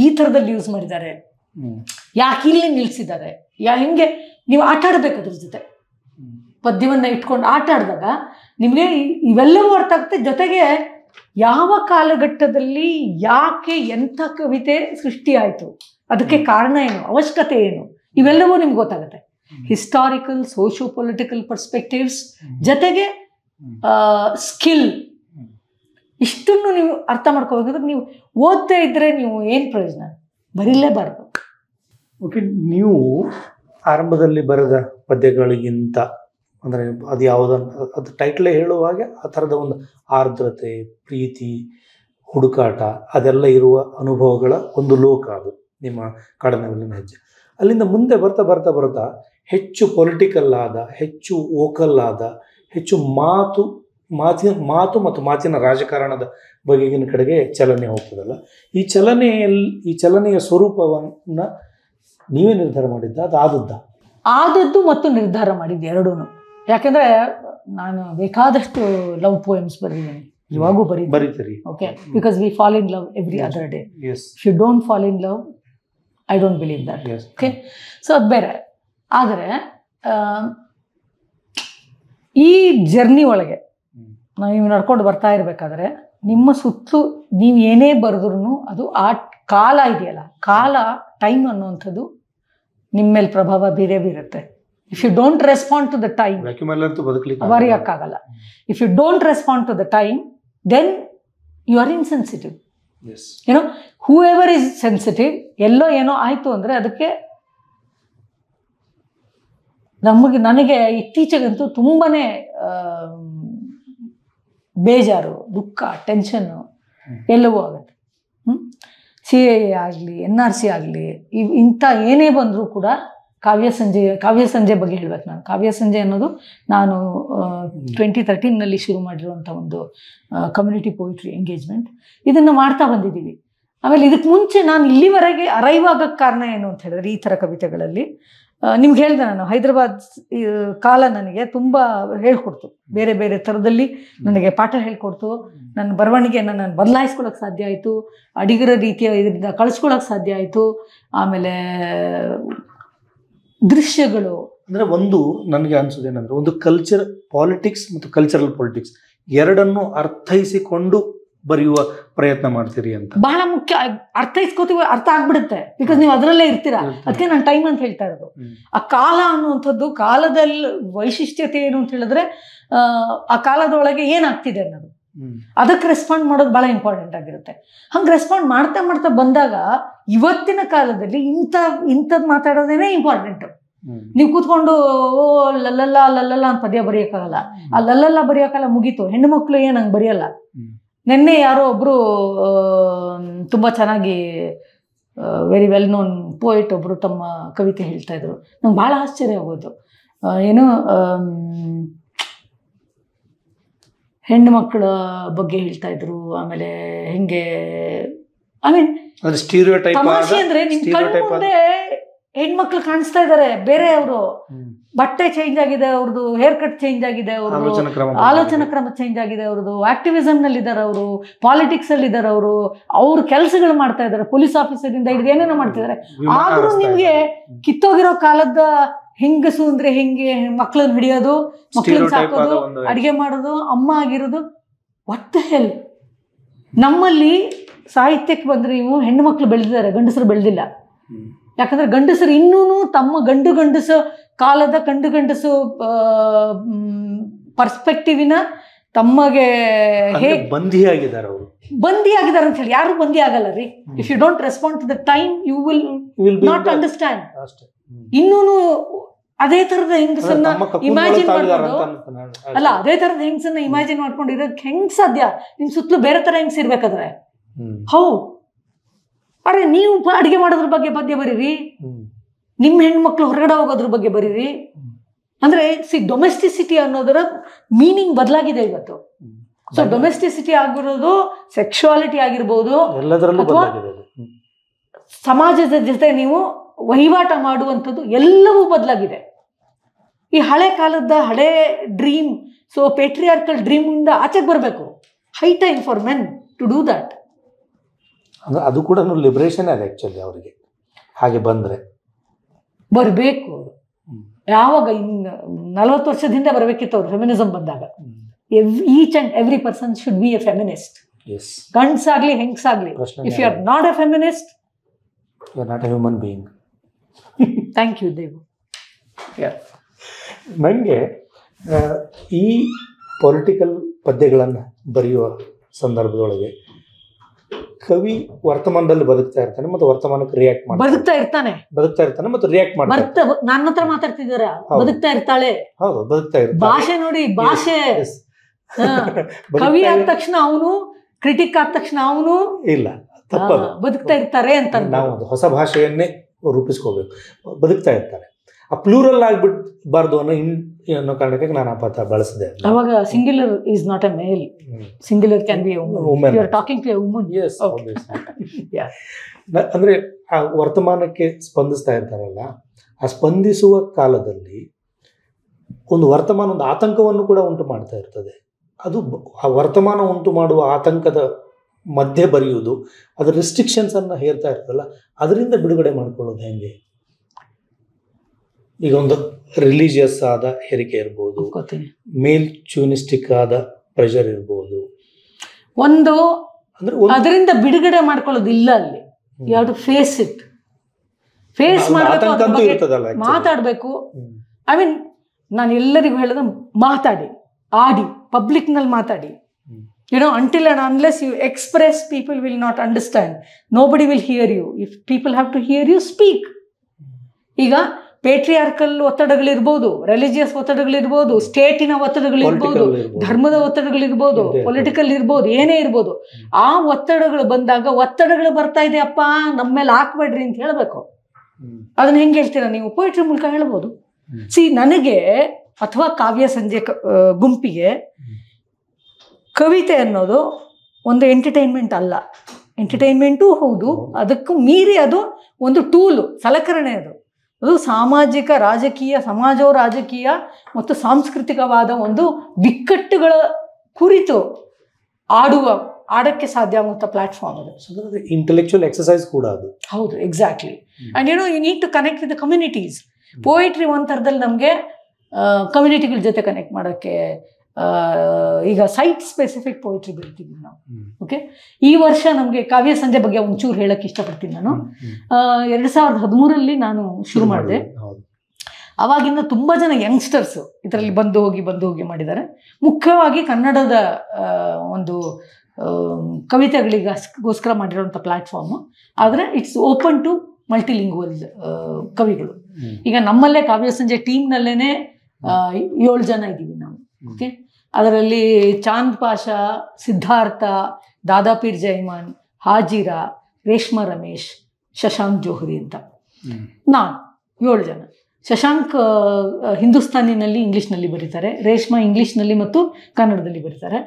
ಈ ಥರದಲ್ಲಿ ಯೂಸ್ ಮಾಡಿದ್ದಾರೆ, ಯಾಕೆ ಇಲ್ಲಿ ನಿಲ್ಲಿಸಿದ್ದಾರೆ, ಹೆಂಗೆ ನೀವು ಆಟ ಆಡಬೇಕು ಅದ್ರ ಜೊತೆ. ಪದ್ಯವನ್ನು ಇಟ್ಕೊಂಡು ಆಟ ಆಡಿದಾಗ ನಿಮಗೆ ಇವೆಲ್ಲವೂ ಅರ್ಥ ಆಗುತ್ತೆ. ಜೊತೆಗೆ ಯಾವ ಕಾಲಘಟ್ಟದಲ್ಲಿ ಯಾಕೆ ಎಂಥ ಕವಿತೆ ಸೃಷ್ಟಿಯಾಯಿತು, ಅದಕ್ಕೆ ಕಾರಣ ಏನು, ಅವಶ್ಯಕತೆ ಏನು, ಇವೆಲ್ಲವೂ ನಿಮ್ಗೆ ಗೊತ್ತಾಗುತ್ತೆ. ಹಿಸ್ಟಾರಿಕಲ್, ಸೋಶಿಯೋ ಪೊಲಿಟಿಕಲ್ ಪರ್ಸ್ಪೆಕ್ಟಿವ್ಸ್, ಜೊತೆಗೆ ಸ್ಕಿಲ್, ಇಷ್ಟನ್ನು ನೀವು ಅರ್ಥ ಮಾಡ್ಕೋಬೇಕಾದ್ರೆ ನೀವು ಓದ್ತಾ ಇದ್ರೆ ನೀವು ಏನು ಪ್ರಯೋಜನ, ಬರೀಲೇಬಾರ್ದು. ಓಕೆ, ನೀವು ಆರಂಭದಲ್ಲಿ ಬರೆದ ಪದ್ಯಗಳಿಗಿಂತ ಅಂದರೆ ಅದು ಯಾವುದನ್ನು, ಅದು ಟೈಟ್ಲೇ ಹೇಳುವಾಗ ಆ ಥರದ ಒಂದು ಆರ್ದ್ರತೆ, ಪ್ರೀತಿ, ಹುಡುಕಾಟ ಅದೆಲ್ಲ ಇರುವ ಅನುಭವಗಳ ಒಂದು ಲೋಕ ಅದು ನಿಮ್ಮ ಕಾಡನವಿನ ಹೆಜ್ಜೆ. ಅಲ್ಲಿಂದ ಮುಂದೆ ಬರ್ತಾ ಬರ್ತಾ ಬರ್ತಾ ಹೆಚ್ಚು ಪೊಲಿಟಿಕಲ್ ಆದ, ಹೆಚ್ಚು ವೋಕಲ್ ಆದ, ಹೆಚ್ಚು ಮಾತು ಮಾತು ಮತ್ತು ಮಾತಿನ ರಾಜಕಾರಣದ ಬಗೆಗಿನ ಕಡೆಗೆ ಚಲನೆ ಹೋಗ್ತದಲ್ಲ. ಈ ಚಲನೆಯ ಸ್ವರೂಪವನ್ನು ನೀವೇ ನಿರ್ಧಾರ ಮಾಡಿದ್ದ, ಅದು ಆದದ್ದು ಮತ್ತು ನಿರ್ಧಾರ ಮಾಡಿದ್ದು ಎರಡೂ. ಯಾಕೆಂದರೆ ನಾನು ಬೇಕಾದಷ್ಟು ಲವ್ ಪೋಯಮ್ಸ್ ಬರೆದಿದ್ದೀನಿ, ಇವಾಗೂ ಬರೀತೀರಿ. Okay, because we fall in love every other day. If you don't fall in love, I don't believe that. Okay, so ಅದು ಬೇರೆ. ಆದರೆ ಈ ಜರ್ನಿ ಒಳಗೆ ನೀವು ನಡ್ಕೊಂಡು ಬರ್ತಾ ಇರಬೇಕಾದ್ರೆ ನಿಮ್ಮ ಸುತ್ತಲೂ ನೀವು ಏನೇ ಬರೆದ್ರೂ ಅದು ಆ ಕಾಲ ಇದೆಯಲ್ಲ, ಕಾಲ, ಟೈಮ್ ಅನ್ನುವಂಥದ್ದು ನಿಮ್ಮ ಮೇಲೆ ಪ್ರಭಾವ ಬೀರೇ ಬೀರುತ್ತೆ. If you don't respond to the time, ಬರೆಯೋಕ್ಕಾಗಲ್ಲ. If you don't respond to the time, then you are insensitive. ಏನೋ ಹೂ ಎವರ್ ಇಸ್ ಸೆನ್ಸಿಟಿವ್, ಎಲ್ಲೋ ಏನೋ ಆಯಿತು ಅಂದರೆ ಅದಕ್ಕೆ ನನಗೆ ಇತ್ತೀಚೆಗಂತೂ ತುಂಬಾ ಬೇಜಾರು, ದುಃಖ, ಟೆನ್ಷನ್ನು ಎಲ್ಲವೂ ಆಗುತ್ತೆ. CA ಆಗಲಿ, NRC ಆಗಲಿ, ಇಂಥ ಏನೇ ಬಂದರೂ ಕೂಡ ಕಾವ್ಯ ಸಂಜೆ ಬಗ್ಗೆ ಹೇಳ್ಬೇಕು. ನಾನು ಕಾವ್ಯ ಸಂಜೆ ಅನ್ನೋದು ನಾನು 2013ನಲ್ಲಿ ಶುರು ಮಾಡಿರುವಂಥ ಒಂದು ಕಮ್ಯುನಿಟಿ ಪೋಯಿಟ್ರಿ ಎಂಗೇಜ್ಮೆಂಟ್. ಇದನ್ನು ಮಾಡ್ತಾ ಬಂದಿದ್ದೀವಿ. ಆಮೇಲೆ ಇದಕ್ಕೆ ಮುಂಚೆ ನಾನು ಇಲ್ಲಿವರೆಗೆ ಅರೈವ್ ಆಗೋಕ್ಕೆ ಕಾರಣ ಏನು ಅಂತ ಹೇಳಿದ್ರೆ, ಈ ಥರ ಕವಿತೆಗಳಲ್ಲಿ ನಿಮ್ಗೆ ಹೇಳಿದೆ ನಾನು, ಹೈದರಾಬಾದ್ ಕಾಲ ನನಗೆ ತುಂಬ ಹೇಳ್ಕೊಡ್ತು, ಬೇರೆ ಬೇರೆ ಥರದಲ್ಲಿ ನನಗೆ ಪಾಠ ಹೇಳ್ಕೊಡ್ತು. ನನ್ನ ಬರವಣಿಗೆಯನ್ನು ನಾನು ಬದಲಾಯಿಸ್ಕೊಳಕ್ಕೆ ಸಾಧ್ಯ ಆಯಿತು, ಅಡಿಗರ ರೀತಿಯ ಇದರಿಂದ ಕಳಿಸ್ಕೊಳಕ್ಕೆ ಸಾಧ್ಯ ಆಯಿತು. ಆಮೇಲೆ ದೃಶ್ಯಗಳು ಅಂದರೆ ಒಂದು ನನಗೆ ಅನ್ಸೋದೇನಂದರೆ, ಒಂದು ಕಲ್ಚರ್ ಪಾಲಿಟಿಕ್ಸ್ ಮತ್ತು ಕಲ್ಚರಲ್ ಪಾಲಿಟಿಕ್ಸ್ ಎರಡನ್ನು ಅರ್ಥೈಸಿಕೊಂಡು ಬರೆಯುವ ಪ್ರಯತ್ನ ಮಾಡ್ತೀರಿ ಅಂತ. ಬಹಳ ಮುಖ್ಯ. ಅರ್ಥೈಸ್ಕೋತೀವಿ, ಅರ್ಥ ಆಗ್ಬಿಡುತ್ತೆ, ಬಿಕಾಸ್ ನೀವು ಅದರಲ್ಲೇ ಇರ್ತೀರಾ. ಅದಕ್ಕೆ ನಾನು ಟೈಮ್ ಅಂತ ಹೇಳ್ತಾ ಇರೋದು. ಆ ಕಾಲ ಅನ್ನುವಂಥದ್ದು, ಕಾಲದಲ್ಲಿ ವೈಶಿಷ್ಟ್ಯತೆ ಏನು ಅಂತ ಹೇಳಿದ್ರೆ, ಆ ಕಾಲದೊಳಗೆ ಏನಾಗ್ತಿದೆ ಅನ್ನೋದು, ಅದಕ್ಕೆ ರೆಸ್ಪಾಂಡ್ ಮಾಡೋದು ಬಹಳ ಇಂಪಾರ್ಟೆಂಟ್ ಆಗಿರುತ್ತೆ. ಹಂಗೆ ರೆಸ್ಪಾಂಡ್ ಮಾಡ್ತಾ ಮಾಡ್ತಾ ಬಂದಾಗ ಇವತ್ತಿನ ಕಾಲದಲ್ಲಿ ಇಂಥದ್ದು ಮಾತಾಡೋದೇನೆ ಇಂಪಾರ್ಟೆಂಟು. ನೀವು ಕೂತ್ಕೊಂಡು ಓ ಲಲ್ಲಲ್ಲ ಲಲ್ಲಲ್ಲ ಅಂತ ಪದ್ಯ ಬರೆಯೋಕ್ಕಾಗಲ್ಲ. ಆ ಲಲ್ಲಲ್ಲ ಬರೆಯೋಕ್ಕಾಗಲ್ಲ, ಮುಗೀತು. ಹೆಣ್ಣು ಮಕ್ಕಳು ಏನು ಹಂಗೆ ಬರೆಯಲ್ಲ. ನಿನ್ನೆ ಯಾರೋ ಒಬ್ಬರು ತುಂಬ ಚೆನ್ನಾಗಿ ವೆರಿ ವೆಲ್ ನೋನ್ ಪೋಯೆಟ್ ಒಬ್ಬರು ತಮ್ಮ ಕವಿತೆ ಹೇಳ್ತಾ ಇದ್ರು. ನಂಗೆ ಭಾಳ ಆಶ್ಚರ್ಯ ಆಗೋದು. ಏನು ಹೆಣ್ಣು ಮಕ್ಕಳ ಬಗ್ಗೆ ಹೇಳ್ತಾ ಇದ್ರು. ಆಮೇಲೆ ಹೆಂಗೆ ಐ ಮೀನ್ ತಮಾಷೆ ಅಂದ್ರೆ ನಿಮ್ ಕಣ್ಣು ಮುಂದೆ ಹೆಣ್ಮಕ್ಳು ಕಾಣಿಸ್ತಾ ಇದಾರೆ, ಬೇರೆ ಅವರು ಬಟ್ಟೆ ಚೇಂಜ್ ಆಗಿದೆ ಅವ್ರದ್ದು, ಹೇರ್ ಕಟ್ ಚೇಂಜ್ ಆಗಿದೆ ಅವ್ರದ್ದು, ಆಲೋಚನಾ ಕ್ರಮ ಚೇಂಜ್ ಆಗಿದೆ ಅವ್ರದ್ದು, ಆಕ್ಟಿವಿಸಮ್ ನಲ್ಲಿ ಇದಾರೆ ಅವರು, ಪಾಲಿಟಿಕ್ಸ್ ಅಲ್ಲಿ ಇದಾರೆ ಅವರು, ಅವ್ರ ಕೆಲಸಗಳು ಮಾಡ್ತಾ ಇದಾರೆ, ಪೊಲೀಸ್ ಆಫೀಸರ್ ಇಂದ ಹಿಡಿದು ಏನೇನೋ ಮಾಡ್ತಿದ್ದಾರೆ. ಆದ್ರೂ ನಿಮ್ಗೆ ಕಿತ್ತೋಗಿರೋ ಕಾಲದ ಹೆಂಗಸು ಅಂದ್ರೆ ಹೆಂಗೆ, ಮಕ್ಳನ್ನ ಹಿಡಿಯೋದು, ಮಕ್ಳನ್ನ ಸಾಕೋದು, ಅಡಿಗೆ ಮಾಡೋದು, ಅಮ್ಮ ಆಗಿರೋದು, ವಾಟ್ ದ ಹೆಲ್. ನಮ್ಮಲ್ಲಿ ಸಾಹಿತ್ಯಕ್ಕೆ ಬಂದ್ರೆ ನೀವು ಹೆಣ್ಮಕ್ಳು ಬೆಳೆದಿದ್ದಾರೆ, ಗಂಡಸರು ಬೆಳೆದಿಲ್ಲ. ಯಾಕಂದ್ರೆ ಗಂಡಸರು ಇನ್ನೂ ತಮ್ಮ ಗಂಡಸು ಕಾಲದ ಗಂಡಸು ಪರ್ಸ್ಪೆಕ್ಟಿವಿನ ತಮಗೆ ಬಂದಿಯಾಗಿದ್ದಾರೆ ಅಂತ ಹೇಳಿ ಯಾರು ಬಂದಿ ಆಗಲ್ಲ ರೀ. If you don't respond to the time, you will not understand. ಇನ್ನೂ ಅದೇ ತರದ ಹೆಂಗಸನ್ನ ಇಮ್ಯಾಜಿನ್ ಮಾಡ್ಕೊಂಡು ಅಲ್ಲ, ಅದೇ ತರದ ಹೆಂಗಸನ್ನ ಇಮ್ಯಾಜಿನ್ ಮಾಡ್ಕೊಂಡು ಇರೋಕ್ ಹೆಂಗ್ ಸಾಧ್ಯ? ನಿಮ್ ಸುತ್ತಲೂ ಬೇರೆ ತರ ಹೆಂಗ್ಸ್ ಇರ್ಬೇಕಾದ್ರೆ ಹೌ. ಅರೆ, ನೀವು ಅಡುಗೆ ಮಾಡೋದ್ರ ಬಗ್ಗೆ ಪದ್ಯ ಬರೀರಿ, ನಿಮ್ಮ ಹೆಣ್ಮಕ್ಳು ಹೊರಗಡೆ ಹೋಗೋದ್ರ ಬಗ್ಗೆ ಬರೀರಿ. ಅಂದರೆ ಡೊಮೆಸ್ಟಿಸಿಟಿ ಅನ್ನೋದರ ಮೀನಿಂಗ್ ಬದಲಾಗಿದೆ ಇವತ್ತು. ಸೊ ಡೊಮೆಸ್ಟಿಸಿಟಿ ಆಗಿರೋದು ಸೆಕ್ಷುವಾಲಿಟಿ ಆಗಿರ್ಬೋದು, ಅಥವಾ ಸಮಾಜದ ಜೊತೆ ನೀವು ವಹಿವಾಟ ಮಾಡುವಂಥದ್ದು, ಎಲ್ಲವೂ ಬದಲಾಗಿದೆ. ಈ ಹಳೆ ಕಾಲದ ಹಳೆ ಡ್ರೀಮ್, ಸೊ ಪೇಟ್ರಿಯಾರ್ಕಲ್ ಡ್ರೀಮಿಂದ ಆಚೆಗೆ ಬರಬೇಕು. High time for men to do that. ಅಂದ್ರೆ ಅದು ಕೂಡ ಲಿಬರೇಷನ್ ಅದು ಆ್ಯಕ್ಚುಲಿ ಅವರಿಗೆ. ಹಾಗೆ ಬಂದರೆ ಬರಬೇಕು. ಯಾವಾಗ ಇನ್ನು 40 ವರ್ಷದಿಂದ ಬರಬೇಕಿತ್ತು ಅವರು ಫೆಮಿನಿಸಮ್ ಬಂದಾಗ. Each and every person should be a feminist. ಗಂಡ್ಸಾಗ್ಲಿ ಹೆಂಗ್ಸಾಗ್ಲಿ, if you are not a feminist, you are not a human being. Thank you Devu. ನನಗೆ ಈ ಪೊಲಿಟಿಕಲ್ ಪದ್ಯಗಳನ್ನು ಬರೆಯುವ ಸಂದರ್ಭದೊಳಗೆ ಕವಿ ವರ್ತಮಾನದಲ್ಲಿ ಬದುಕ್ತಾ ಇರ್ತಾನೆ ಮತ್ತು ವರ್ತಮಾನಕ್ಕೆ ರಿಯಾಕ್ಟ್ ಮಾಡಿ ಬದುಕ್ತಾ ಇರ್ತಾನೆ ಮತ್ತು ರಿಯಾಕ್ಟ್ ಮಾಡ್ತಾನೆ. ನನ್ನ ಹತ್ರ ಮಾತಾಡ್ತಿದಾರ, ಬದುಕ್ತಾ ಇರ್ತಾಳೆ. ಹೌದು, ಬದುಕ್ತಾ ಇರ್ತಾಳೆ. ಭಾಷೆ ನೋಡಿ, ಭಾಷೆ. ಕವಿ ಆದ ತಕ್ಷಣ ಅವನು, ಕ್ರಿಟಿಕ್ ಆದ ತಕ್ಷಣ ಅವನು ಇಲ್ಲ, ತಪ್ಪದು. ಬದುಕ್ತಾ ಇರ್ತಾರೆ ಅಂತ ನಾವು ಒಂದು ಹೊಸ ಭಾಷೆಯನ್ನೇ ರೂಪಿಸ್ಕೋಬೇಕು. ಬದುಕ್ತಾ ಇರ್ತಾರೆ, ಆ ಪ್ಲೂರಲ್ ಆಗ್ಬಿಟ್ಬಾರ್ದು ಅನ್ನೋ Awaga, singular is not a male. Singular can be a woman. You are talking to a woman. Yes, okay. Obviously. Yeah. Andre, vartamanake spandista irtaralla aa spandisuva kaaladalli ondu vartamana ondu aatankavannu kuda untu maartta irtade adu aa vartamana untu maduva aatankaada madhye bariyudu adu restrictions anna herta irtalla adrinda bidugade maarkollodu henge ಈಗ ಒಂದು ರಿಲಿಜಿಯಸ್ ಆದ ಹೆರಿಕೆ ಇರಬಹುದು ಮೇಲ್ ಚೂನಿಸ್ಟಿಕ್ ಆದ ಪ್ರೆಷರ್ ಇರಬಹುದು ಒಂದು ಅದರಿಂದ ಬಿಡುಗಡೆ ಮಾಡ್ಕೊಳ್ಳೋದು ಇಲ್ಲ ಅಲ್ಲಿ you have to face it face ಮಾಡಬೇಕು ಮಾತಾಡಬೇಕು ಐ ಮೀನ್ ನಾನು ಎಲ್ಲರಿಗೂ ಹೇಳಿದ ಮಾತಾಡಿ ಆಡಿ ಪಬ್ಲಿಕ್ ನಲ್ಲಿ ಮಾತಾಡಿ you know until and unless you express people will not understand nobody will hear you if people have to hear you speak ಈಗ ಪೇಟ್ರಿಯಾರ್ಕಲ್ ಒತ್ತಡಗಳಿರ್ಬೋದು ರಿಲಿಜಿಯಸ್ ಒತ್ತಡಗಳಿರ್ಬೋದು ಸ್ಟೇಟಿನ ಒತ್ತಡಗಳಿರ್ಬೋದು ಧರ್ಮದ ಒತ್ತಡಗಳಿರ್ಬೋದು ಪೊಲಿಟಿಕಲ್ ಇರ್ಬೋದು ಏನೇ ಇರ್ಬೋದು ಆ ಒತ್ತಡಗಳು ಬಂದಾಗ ಒತ್ತಡಗಳು ಬರ್ತಾ ಇದೆ ಅಪ್ಪ ನಮ್ಮ ಮೇಲೆ ಹಾಕ್ಬೇಡ್ರಿ ಅಂತ ಹೇಳಬೇಕು ಅದನ್ನ ಹೆಂಗೆ ಹೇಳ್ತೀರಾ ನೀವು ಪೋಯಟ್ರಿ ಮೂಲಕ ಹೇಳ್ಬೋದು ಸಿ ನನಗೆ ಅಥವಾ ಕಾವ್ಯ ಸಂಜೆ ಗುಂಪಿಗೆ ಕವಿತೆ ಅನ್ನೋದು ಒಂದು ಎಂಟರ್ಟೈನ್ಮೆಂಟ್ ಅಲ್ಲ ಎಂಟರ್ಟೈನ್ಮೆಂಟು ಹೌದು ಅದಕ್ಕೂ ಮೀರಿ ಅದು ಒಂದು ಟೂಲು ಸಲಕರಣೆ ಅದು ಅದು ಸಾಮಾಜಿಕ ರಾಜಕೀಯ ಸಮಾಜೋ ರಾಜಕೀಯ ಮತ್ತು ಸಾಂಸ್ಕೃತಿಕವಾದ ಒಂದು ಬಿಕ್ಕಟ್ಟುಗಳ ಕುರಿತು ಆಡುವ ಆಡಕ್ಕೆ ಸಾಧ್ಯವಾಗುವಂಥ ಪ್ಲಾಟ್ಫಾರ್ಮ್ ಅದು ಇಂಟೆಲೆಕ್ಚುಯಲ್ ಎಕ್ಸರ್ಸೈಸ್ ಕೂಡ ಅದು ಹೌದು exactly and you know you need to connect with the communities poetry ಒಂದು ಥರದಲ್ಲಿ ನಮಗೆ ಕಮ್ಯುನಿಟಿಗಳ ಜೊತೆ ಕನೆಕ್ಟ್ ಮಾಡೋಕ್ಕೆ ಈಗ ಸೈಟ್ ಸ್ಪೆಸಿಫಿಕ್ ಪೋಯಿಟ್ರಿ ಬರೀತೀವಿ ನಾವು ಓಕೆ ಈ ವರ್ಷ ನಮಗೆ ಕಾವ್ಯ ಸಂಜೆ ಬಗ್ಗೆ ಒಂಚೂರು ಹೇಳಕ್ಕೆ ಇಷ್ಟಪಡ್ತೀನಿ ನಾನು 2013 ನಾನು ಶುರು ಮಾಡಿದೆ ಅವಾಗಿಂದ ತುಂಬ ಜನ ಯಂಗ್ಸ್ಟರ್ಸು ಇದರಲ್ಲಿ ಬಂದು ಹೋಗಿ ಮಾಡಿದ್ದಾರೆ ಮುಖ್ಯವಾಗಿ ಕನ್ನಡದ ಒಂದು ಕವಿತೆಗಳಿಗೋಸ್ಕರ ಮಾಡಿರೋಂಥ ಪ್ಲಾಟ್ಫಾರ್ಮು ಆದರೆ ಇಟ್ಸ್ ಓಪನ್ ಟು ಮಲ್ಟಿಲಿಂಗ್ವಲ್ ಕವಿಗಳು ಈಗ ನಮ್ಮಲ್ಲೇ ಕಾವ್ಯ ಸಂಜೆ ಟೀಮ್ನಲ್ಲೇ 7 ಜನ ಇದ್ದೀವಿ ನಾವು ಓಕೆ ಅದರಲ್ಲಿ ಚಾಂದ್ ಪಾಷಾ ಸಿದ್ಧಾರ್ಥ ದಾದಾ ಪಿರ್ಜೈಮಾನ್ ಹಾಜಿರಾ ರೇಷ್ಮಾ ರಮೇಶ್ ಶಶಾಂಕ್ ಜೋಹರಿ ಅಂತ ನಾನು 7 ಜನ ಶಶಾಂಕ್ ಹಿಂದೂಸ್ತಾನಿನಲ್ಲಿ ಇಂಗ್ಲೀಷ್ನಲ್ಲಿ ಬರೀತಾರೆ ರೇಷ್ಮಾ ಇಂಗ್ಲೀಷ್ನಲ್ಲಿ ಮತ್ತು ಕನ್ನಡದಲ್ಲಿ ಬರೀತಾರೆ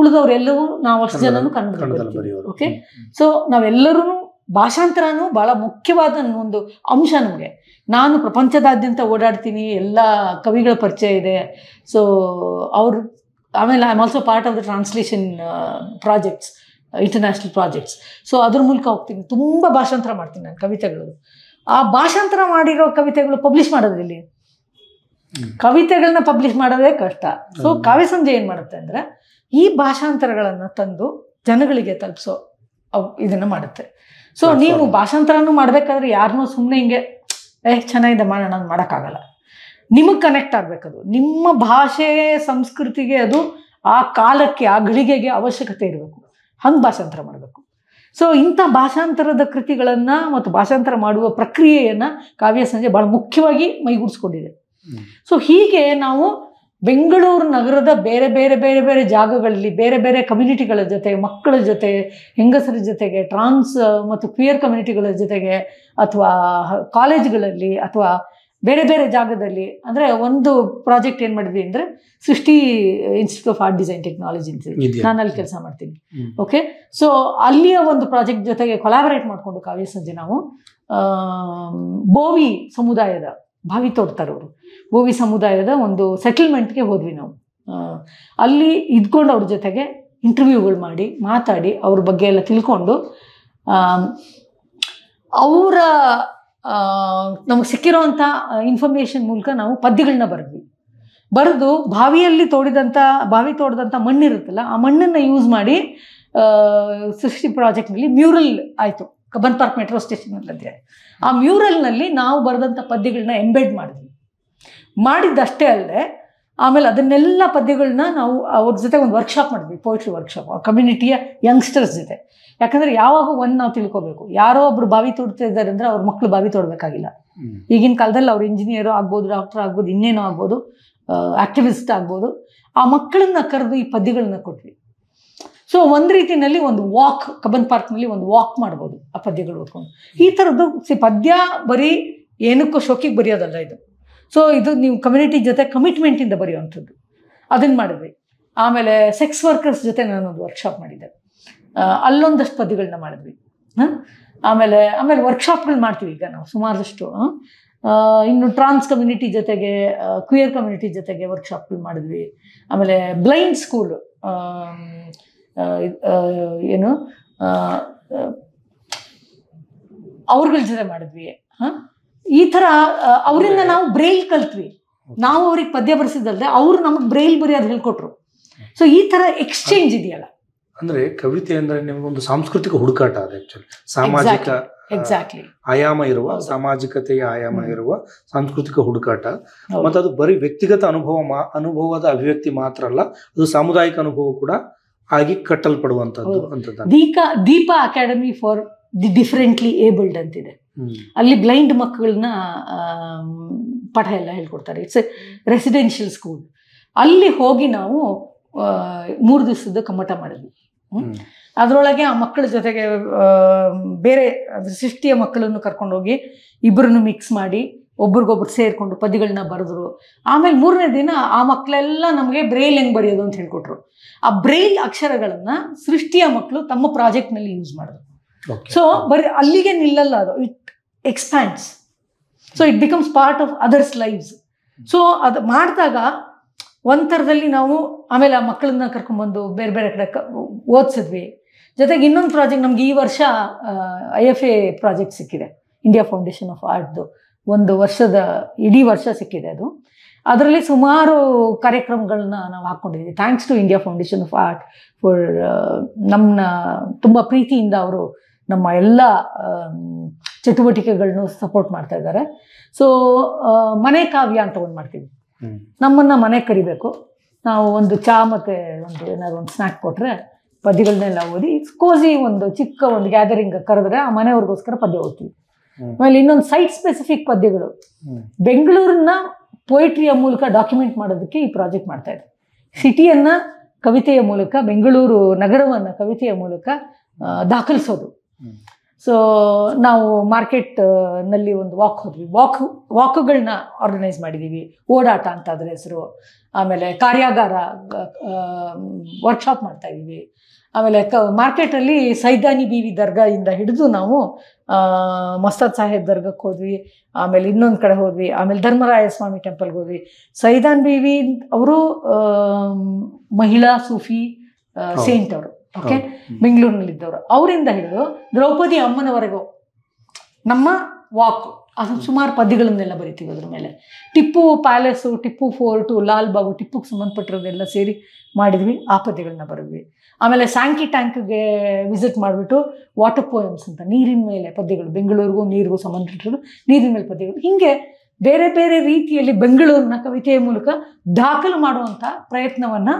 ಉಳಿದವರೆಲ್ಲವೂ ನಾವು ಅಷ್ಟು ಜನನು ಕನ್ನಡದಲ್ಲಿ ಬರೆಯೋರು ಓಕೆ ಸೊ ನಾವೆಲ್ಲರೂ ಭಾಷಾಂತರನೂ ಭಾಳ ಮುಖ್ಯವಾದ ಒಂದು ಅಂಶ ನಮಗೆ ನಾನು ಪ್ರಪಂಚದಾದ್ಯಂತ ಓಡಾಡ್ತೀನಿ ಎಲ್ಲ ಕವಿಗಳ ಪರಿಚಯ ಇದೆ ಸೊ ಅವರು ಆಮೇಲೆ I am also part of the translation projects international projects so ಅದ್ರ ಮೂಲಕ ಹೋಗ್ತೀನಿ ತುಂಬ ಭಾಷಾಂತರ ಮಾಡ್ತೀನಿ ನಾನು ಕವಿತೆಗಳು ಆ ಭಾಷಾಂತರ ಮಾಡಿರೋ ಕವಿತೆಗಳು ಪಬ್ಲಿಷ್ ಮಾಡೋದಿಲ್ಲಿ ಕವಿತೆಗಳನ್ನ ಪಬ್ಲಿಷ್ ಮಾಡೋದೇ ಕಷ್ಟ ಸೊ ಕಾವ್ಯ ಸಂಜೆ ಏನು ಮಾಡುತ್ತೆ ಅಂದರೆ ಈ ಭಾಷಾಂತರಗಳನ್ನು ತಂದು ಜನಗಳಿಗೆ ತಲುಪಿಸೋ ಇದನ್ನು ಮಾಡುತ್ತೆ ಸೊ ನೀವು ಭಾಷಾಂತರನೂ ಮಾಡಬೇಕಾದ್ರೆ ಯಾರನ್ನೂ ಸುಮ್ಮನೆ ಹಿಂಗೆ ಚೆನ್ನಾಗಿದೆ ಮಾಡೋಣ ನಾನು ಮಾಡೋಕ್ಕಾಗಲ್ಲ ನಿಮಗೆ ಕನೆಕ್ಟ್ ಆಗಬೇಕದು ನಿಮ್ಮ ಭಾಷೆ ಸಂಸ್ಕೃತಿಗೆ ಅದು ಆ ಕಾಲಕ್ಕೆ ಆ ಘಳಿಗೆಗೆ ಅವಶ್ಯಕತೆ ಇರಬೇಕು ಹಂಗೆ ಭಾಷಾಂತರ ಮಾಡಬೇಕು ಸೊ ಇಂಥ ಭಾಷಾಂತರದ ಕೃತಿಗಳನ್ನು ಮತ್ತು ಭಾಷಾಂತರ ಮಾಡುವ ಪ್ರಕ್ರಿಯೆಯನ್ನು ಕಾವ್ಯ ಸಂಜೆ ಭಾಳ ಮುಖ್ಯವಾಗಿ ಮೈಗೂಡಿಸ್ಕೊಂಡಿದೆ ಸೊ ಹೀಗೆ ನಾವು ಬೆಂಗಳೂರು ನಗರದ ಬೇರೆ ಬೇರೆ ಬೇರೆ ಬೇರೆ ಜಾಗಗಳಲ್ಲಿ ಬೇರೆ ಬೇರೆ ಕಮ್ಯುನಿಟಿಗಳ ಜೊತೆ ಮಕ್ಕಳ ಜೊತೆ ಹೆಂಗಸರ ಜೊತೆಗೆ ಟ್ರಾನ್ಸ್ ಮತ್ತು ಕ್ವಿಯರ್ ಕಮ್ಯುನಿಟಿಗಳ ಜೊತೆಗೆ ಅಥವಾ ಕಾಲೇಜ್ಗಳಲ್ಲಿ ಅಥವಾ ಬೇರೆ ಬೇರೆ ಜಾಗದಲ್ಲಿ ಅಂದರೆ ಒಂದು ಪ್ರಾಜೆಕ್ಟ್ ಏನು ಮಾಡಿದ್ವಿ ಅಂದರೆ ಸೃಷ್ಟಿ institute of art design technology ಅಂತ ನಾನು ಅಲ್ಲಿ ಕೆಲಸ ಮಾಡ್ತೀನಿ ಓಕೆ ಸೊ ಅಲ್ಲಿಯ ಒಂದು ಪ್ರಾಜೆಕ್ಟ್ ಜೊತೆಗೆ ಕೊಲಾಬರೇಟ್ ಮಾಡಿಕೊಂಡು ಕಾವ್ಯ ಸಂಜೆ ನಾವು ಬೋವಿ ಸಮುದಾಯದ ಭಾವಿ ತೋಡ್ತಾರವರು ಬೋವಿ ಸಮುದಾಯದ ಒಂದು ಸೆಟಲ್ಮೆಂಟ್ಗೆ ಹೋದ್ವಿ ನಾವು ಅಲ್ಲಿ ಇದ್ಕೊಂಡು ಅವ್ರ ಜೊತೆಗೆ ಇಂಟರ್ವ್ಯೂಗಳು ಮಾಡಿ ಮಾತಾಡಿ ಅವ್ರ ಬಗ್ಗೆ ಎಲ್ಲ ತಿಳ್ಕೊಂಡು ಅವರ ನಮ್ಗೆ ಸಿಕ್ಕಿರೋಂಥ ಇನ್ಫಾರ್ಮೇಷನ್ ಮೂಲಕ ನಾವು ಪದ್ಯಗಳನ್ನ ಬರೆದು ಬಾವಿ ತೋಡಿದಂಥ ಮಣ್ಣಿರುತ್ತಲ್ಲ ಆ ಮಣ್ಣನ್ನು ಯೂಸ್ ಮಾಡಿ ಸೃಷ್ಟಿ ಪ್ರಾಜೆಕ್ಟ್ನಲ್ಲಿ ಮ್ಯೂರಲ್ ಆಯಿತು ಕಬನ್ ಪಾರ್ಕ್ ಮೆಟ್ರೋ ಸ್ಟೇಷನ್ನಲ್ಲಿ ಆ ಮ್ಯೂರಲ್ನಲ್ಲಿ ನಾವು ಬರೆದಂಥ ಪದ್ಯಗಳನ್ನ ಎಂಬೆಡ್ ಮಾಡಿದ್ವಿ ಮಾಡಿದ್ದಷ್ಟೇ ಅಲ್ಲದೆ ಆಮೇಲೆ ಅದನ್ನೆಲ್ಲ ಪದ್ಯಗಳನ್ನ ನಾವು ಅವ್ರ ಜೊತೆ ಒಂದು ವರ್ಕ್ಶಾಪ್ ಮಾಡಿದ್ವಿ ಪೋಯಿಟ್ರಿ ವರ್ಕ್ಶಾಪ್ ಆ ಕಮ್ಯುನಿಟಿಯ ಯಂಗ್ಸ್ಟರ್ಸ್ ಜೊತೆ ಯಾಕಂದರೆ ಯಾವಾಗ ಒಂದು ನಾವು ತಿಳ್ಕೊಬೇಕು ಯಾರೋ ಒಬ್ರು ಬಾವಿ ತೋಡ್ತಾ ಇದ್ದಾರೆ ಅಂದರೆ ಅವ್ರ ಮಕ್ಕಳು ಬಾವಿ ತೋಡಬೇಕಾಗಿಲ್ಲ ಈಗಿನ ಕಾಲದಲ್ಲಿ ಅವ್ರು ಇಂಜಿನಿಯರು ಆಗ್ಬೋದು ಡಾಕ್ಟರ್ ಆಗ್ಬೋದು ಇನ್ನೇನೋ ಆಗ್ಬೋದು ಆಕ್ಟಿವಿಸ್ಟ್ ಆಗ್ಬೋದು ಆ ಮಕ್ಕಳನ್ನ ಕರೆದು ಈ ಪದ್ಯಗಳನ್ನ ಕೊಟ್ವಿ ಸೊ ಒಂದು ರೀತಿಯಲ್ಲಿ ಒಂದು ವಾಕ್ ಕಬನ್ ಪಾರ್ಕ್ನಲ್ಲಿ ಒಂದು ವಾಕ್ ಮಾಡ್ಬೋದು ಆ ಪದ್ಯಗಳು ಓದ್ಕೊಂಡು ಈ ಥರದ್ದು ಸಿ ಪದ್ಯ ಬರೀ ಏನಕ್ಕೂ ಶೋಕಿಗೆ ಬರೆಯೋದಲ್ಲ ಇದು So, you community commitment in the Bariyantu. Adin Madave. Amele sex workers Jatana workshop Madida. Alone the Spadigal Namadvi. Amele workshop will Martivigano, Sumarsto. In trans community Jatege, queer community Jatege workshop will Madvi. Amele blind school. Our jate madidvi ee tara avrinda naavu braille kaltvi naavu avrige padya barisidalle avru namagu braille bariyadu helikotru so ee tara exchange idiyalla andre kavite andre nimagu ondu sanskritika hudukata ad actually samajika exactly ayama iruva samajikate ayama iruva sanskritika hudukata matte adu bari vyaktigata anubhava anubhavada abhyakti matra alla adu samudayika anubhava kuda agi kattalpaduvantaadu anta Deepa Academy for the differently abled and only blind makkalna it's a residential school alli hogi naavu moor divasada kamata madidvi adrolage aa makkala jotege bere srishtiya makkalannu karkondu hogi ibrunu mix maadi ಒಬ್ಬರಿಗೊಬ್ಬರು ಸೇರಿಕೊಂಡು ಪದಿಗಳನ್ನ ಬರೆದ್ರು ಆಮೇಲೆ ಮೂರನೇ ದಿನ ಆ ಮಕ್ಕಳೆಲ್ಲ ನಮಗೆ ಬ್ರೈಲ್ ಹೆಂಗ್ ಬರೆಯೋದು ಅಂತ ಹೇಳಿಕೊಟ್ರು ಆ ಬ್ರೈಲ್ ಅಕ್ಷರಗಳನ್ನ ಸೃಷ್ಟಿಯ ಮಕ್ಕಳು ತಮ್ಮ ಪ್ರಾಜೆಕ್ಟ್ ನಲ್ಲಿ ಯೂಸ್ ಮಾಡಿದ್ರು ಸೊ ಬರಿ ಅಲ್ಲಿಗೆ ನಿಲ್ಲಲ್ಲ ಅದು it expands so it becomes part of others lives so ಅದು ಮಾಡಿದಾಗ ಒಂಥರದಲ್ಲಿ ನಾವು ಆಮೇಲೆ ಆ ಮಕ್ಕಳನ್ನ ಕರ್ಕೊಂಡ್ಬಂದು ಬೇರೆ ಬೇರೆ ಕಡೆ ಓದಿಸಿದ್ವಿ ಜೊತೆಗೆ ಇನ್ನೊಂದು ಪ್ರಾಜೆಕ್ಟ್ ನಮ್ಗೆ ಈ ವರ್ಷ IFA ಪ್ರಾಜೆಕ್ಟ್ ಸಿಕ್ಕಿದೆ ಇಂಡಿಯಾ ಫೌಂಡೇಶನ್ ಆಫ್ ಆರ್ಟ್ ಒಂದು ವರ್ಷದ ಇಡೀ ವರ್ಷ ಸಿಕ್ಕಿದೆ ಅದು ಅದರಲ್ಲಿ ಸುಮಾರು ಕಾರ್ಯಕ್ರಮಗಳನ್ನ ನಾವು ಹಾಕೊಂಡಿದ್ವಿ thanks to India foundation of art for ನಮ್ಮ ತುಂಬ ಪ್ರೀತಿಯಿಂದ ಅವರು ನಮ್ಮ ಎಲ್ಲ ಚಟುವಟಿಕೆಗಳನ್ನು ಸಪೋರ್ಟ್ ಮಾಡ್ತಾ ಇದ್ದಾರೆ ಸೊ ಮನೆ ಕಾವ್ಯ ಅಂತ ಒಂದು ಮಾಡ್ತೀವಿ ನಮ್ಮನ್ನು ಮನೆಗೆ ಕರಿಬೇಕು ನಾವು ಒಂದು ಚಾ ಮತ್ತು ಒಂದು ಏನಾದ್ರು ಒಂದು ಸ್ನ್ಯಾಕ್ ಕೊಟ್ಟರೆ ಪದ್ಯಗಳನ್ನೆಲ್ಲ ಓದಿ ಕೋಸಿ ಒಂದು ಚಿಕ್ಕ ಒಂದು ಗ್ಯಾದರಿಂಗ್ ಕರೆದ್ರೆ ಆ ಮನೆಯವ್ರಿಗೋಸ್ಕರ ಪದ್ಯ ಓದ್ತೀವಿ ಆಮೇಲೆ ಇನ್ನೊಂದು ಸೈಟ್ ಸ್ಪೆಸಿಫಿಕ್ ಪದ್ಯಗಳು ಬೆಂಗಳೂರಿನ ಪೋಯಿಟ್ರಿಯ ಮೂಲಕ ಡಾಕ್ಯುಮೆಂಟ್ ಮಾಡೋದಕ್ಕೆ ಈ ಪ್ರಾಜೆಕ್ಟ್ ಮಾಡ್ತಾ ಇದ್ದಾರೆ ಸಿಟಿಯನ್ನ ಕವಿತೆಯ ಮೂಲಕ ಬೆಂಗಳೂರು ನಗರವನ್ನು ಕವಿತೆಯ ಮೂಲಕ ದಾಖಲಿಸೋದು ಸೊ ನಾವು ಮಾರ್ಕೆಟ್ ನಲ್ಲಿ ಒಂದು ವಾಕ್ ಹೋದ್ವಿ ವಾಕುಗಳನ್ನ ಆರ್ಗನೈಸ್ ಮಾಡಿದ್ದೀವಿ ಓಡಾಟ ಅಂತ ಅದರ ಹೆಸರು ಆಮೇಲೆ ಕಾರ್ಯಾಗಾರ ವರ್ಕ್ಶಾಪ್ ಮಾಡ್ತಾ ಇದ್ದೀವಿ ಆಮೇಲೆ ಮಾರ್ಕೆಟಲ್ಲಿ ಸೈದಾನಿ ಬೀವಿ ದರ್ಗಾ ಇಂದ ಹಿಡಿದು ನಾವು ಮಸ್ತಾದ್ ಸಾಹೇಬ್ ದರ್ಗಕ್ಕೆ ಹೋದ್ವಿ ಆಮೇಲೆ ಇನ್ನೊಂದು ಕಡೆ ಹೋದ್ವಿ ಆಮೇಲೆ ಧರ್ಮ ರಾಯಸ್ವಾಮಿ ಟೆಂಪಲ್ಗೆ ಹೋದ್ವಿ ಸೈದಾನ್ ಬೀವಿ ಅವರು ಮಹಿಳಾ ಸೂಫಿ ಸೇಂಟ್ ಅವರು ಓಕೆ ಬೆಂಗಳೂರಿನಲ್ಲಿದ್ದವರು ಅವರಿಂದ ಹಿಡಿದು ದ್ರೌಪದಿ ಅಮ್ಮನವರೆಗೂ ನಮ್ಮ ವಾಕ್ ಅದು ಸುಮಾರು ಪದ್ಯಗಳನ್ನೆಲ್ಲ ಬರಿತೀವಿ ಅದ್ರ ಮೇಲೆ ಟಿಪ್ಪು ಪ್ಯಾಲೇಸು ಟಿಪ್ಪು ಫೋರ್ಟು ಲಾಲ್ ಬಾಗು ಟಿಪ್ಪುಗೆ ಸಂಬಂಧಪಟ್ಟಿರೋದೆಲ್ಲ ಸೇರಿ ಮಾಡಿದ್ವಿ ಆ ಪದ್ಯಗಳನ್ನ ಬರೆದ್ವಿ ಆಮೇಲೆ ಸ್ಯಾಂಕಿ ಟ್ಯಾಂಕ್ಗೆ ವಿಸಿಟ್ ಮಾಡಿಬಿಟ್ಟು ವಾಟರ್ ಪೋಯಮ್ಸ್ ಅಂತ ನೀರಿನ ಮೇಲೆ ಪದ್ಯಗಳು ಬೆಂಗಳೂರಿಗೂ ನೀರಿಗೂ ಸಂಬಂಧಪಟ್ಟಿರೋದು ನೀರಿನ ಮೇಲೆ ಪದ್ಯಗಳು ಹೀಗೆ ಬೇರೆ ಬೇರೆ ರೀತಿಯಲ್ಲಿ ಬೆಂಗಳೂರಿನ ಕವಿತೆಯ ಮೂಲಕ ದಾಖಲು ಮಾಡುವಂಥ ಪ್ರಯತ್ನವನ್ನ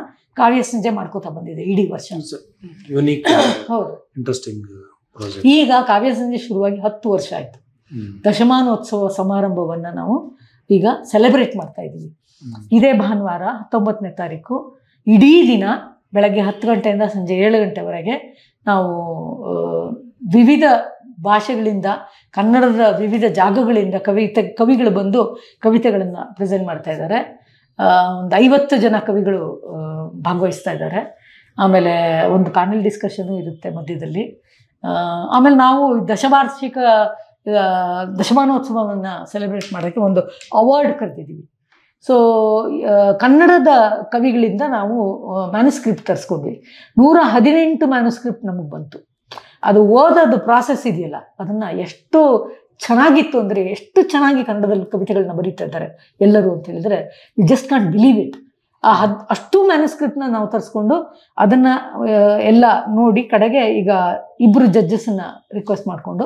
ಕಾವ್ಯ ಸಂಜೆ ಮಾಡ್ಕೋತಾ ಬಂದಿದೆ ಇಡೀ ವರ್ಷ ಈಗ ಕಾವ್ಯ ಸಂಜೆ ಶುರುವಾಗಿ 10 ವರ್ಷ ಆಯ್ತು ದಶಮಾನೋತ್ಸವ ಸಮಾರಂಭವನ್ನ ನಾವು ಈಗ ಸೆಲೆಬ್ರೇಟ್ ಮಾಡ್ತಾ ಇದ್ದೀವಿ ಇದೇ ಭಾನುವಾರ 19ನೇ ತಾರೀಕು ಇಡೀ ದಿನ ಬೆಳಗ್ಗೆ 10 ಗಂಟೆಯಿಂದ ಸಂಜೆ 7 ಗಂಟೆವರೆಗೆ ನಾವು ವಿವಿಧ ಭಾಷೆಗಳಿಂದ ಕನ್ನಡದ ವಿವಿಧ ಜಾಗಗಳಿಂದ ಕವಿಗಳು ಬಂದು ಕವಿತೆಗಳನ್ನು ಪ್ರೆಸೆಂಟ್ ಮಾಡ್ತಾ ಇದ್ದಾರೆ ಒಂದು 50 ಜನ ಕವಿಗಳು ಭಾಗವಹಿಸ್ತಾ ಇದ್ದಾರೆ ಆಮೇಲೆ ಒಂದು ಪ್ಯಾನೆಲ್ ಡಿಸ್ಕಷನ್ನು ಇರುತ್ತೆ ಮಧ್ಯದಲ್ಲಿ ಆಮೇಲೆ ನಾವು ದಶವಾರ್ಷಿಕ ದಶಮಾನೋತ್ಸವವನ್ನು ಸೆಲೆಬ್ರೇಟ್ ಮಾಡೋಕ್ಕೆ ಒಂದು ಅವಾರ್ಡ್ ಕರೆದಿದ್ದೀವಿ ಸೊ ಕನ್ನಡದ ಕವಿಗಳಿಂದ ನಾವು ಮ್ಯಾನುಸ್ಕ್ರಿಪ್ಟ್ ತರಿಸ್ಕೊಂಡ್ವಿ 118 ಮ್ಯಾನುಸ್ಕ್ರಿಪ್ಟ್ ನಮಗೆ ಬಂತು ಅದು ಓದೋದು ಪ್ರಾಸೆಸ್ ಇದೆಯಲ್ಲ ಅದನ್ನು ಎಷ್ಟು ಚೆನ್ನಾಗಿತ್ತು ಅಂದರೆ ಎಷ್ಟು ಚೆನ್ನಾಗಿ ಕನ್ನಡದಲ್ಲಿ ಕವಿತೆಗಳನ್ನ ಬರೀತಾ ಇದ್ದಾರೆ ಎಲ್ಲರೂ ಅಂತ ಹೇಳಿದ್ರೆ you just not believe it ಅಷ್ಟು ಮ್ಯಾನುಸ್ಕ್ರಿಪ್ಟ್ನ ನಾವು ತರಿಸ್ಕೊಂಡು ಅದನ್ನು ಎಲ್ಲ ನೋಡಿ ಕಡೆಗೆ ಈಗ 2 ಜಡ್ಜಸ್ಸನ್ನು ರಿಕ್ವೆಸ್ಟ್ ಮಾಡಿಕೊಂಡು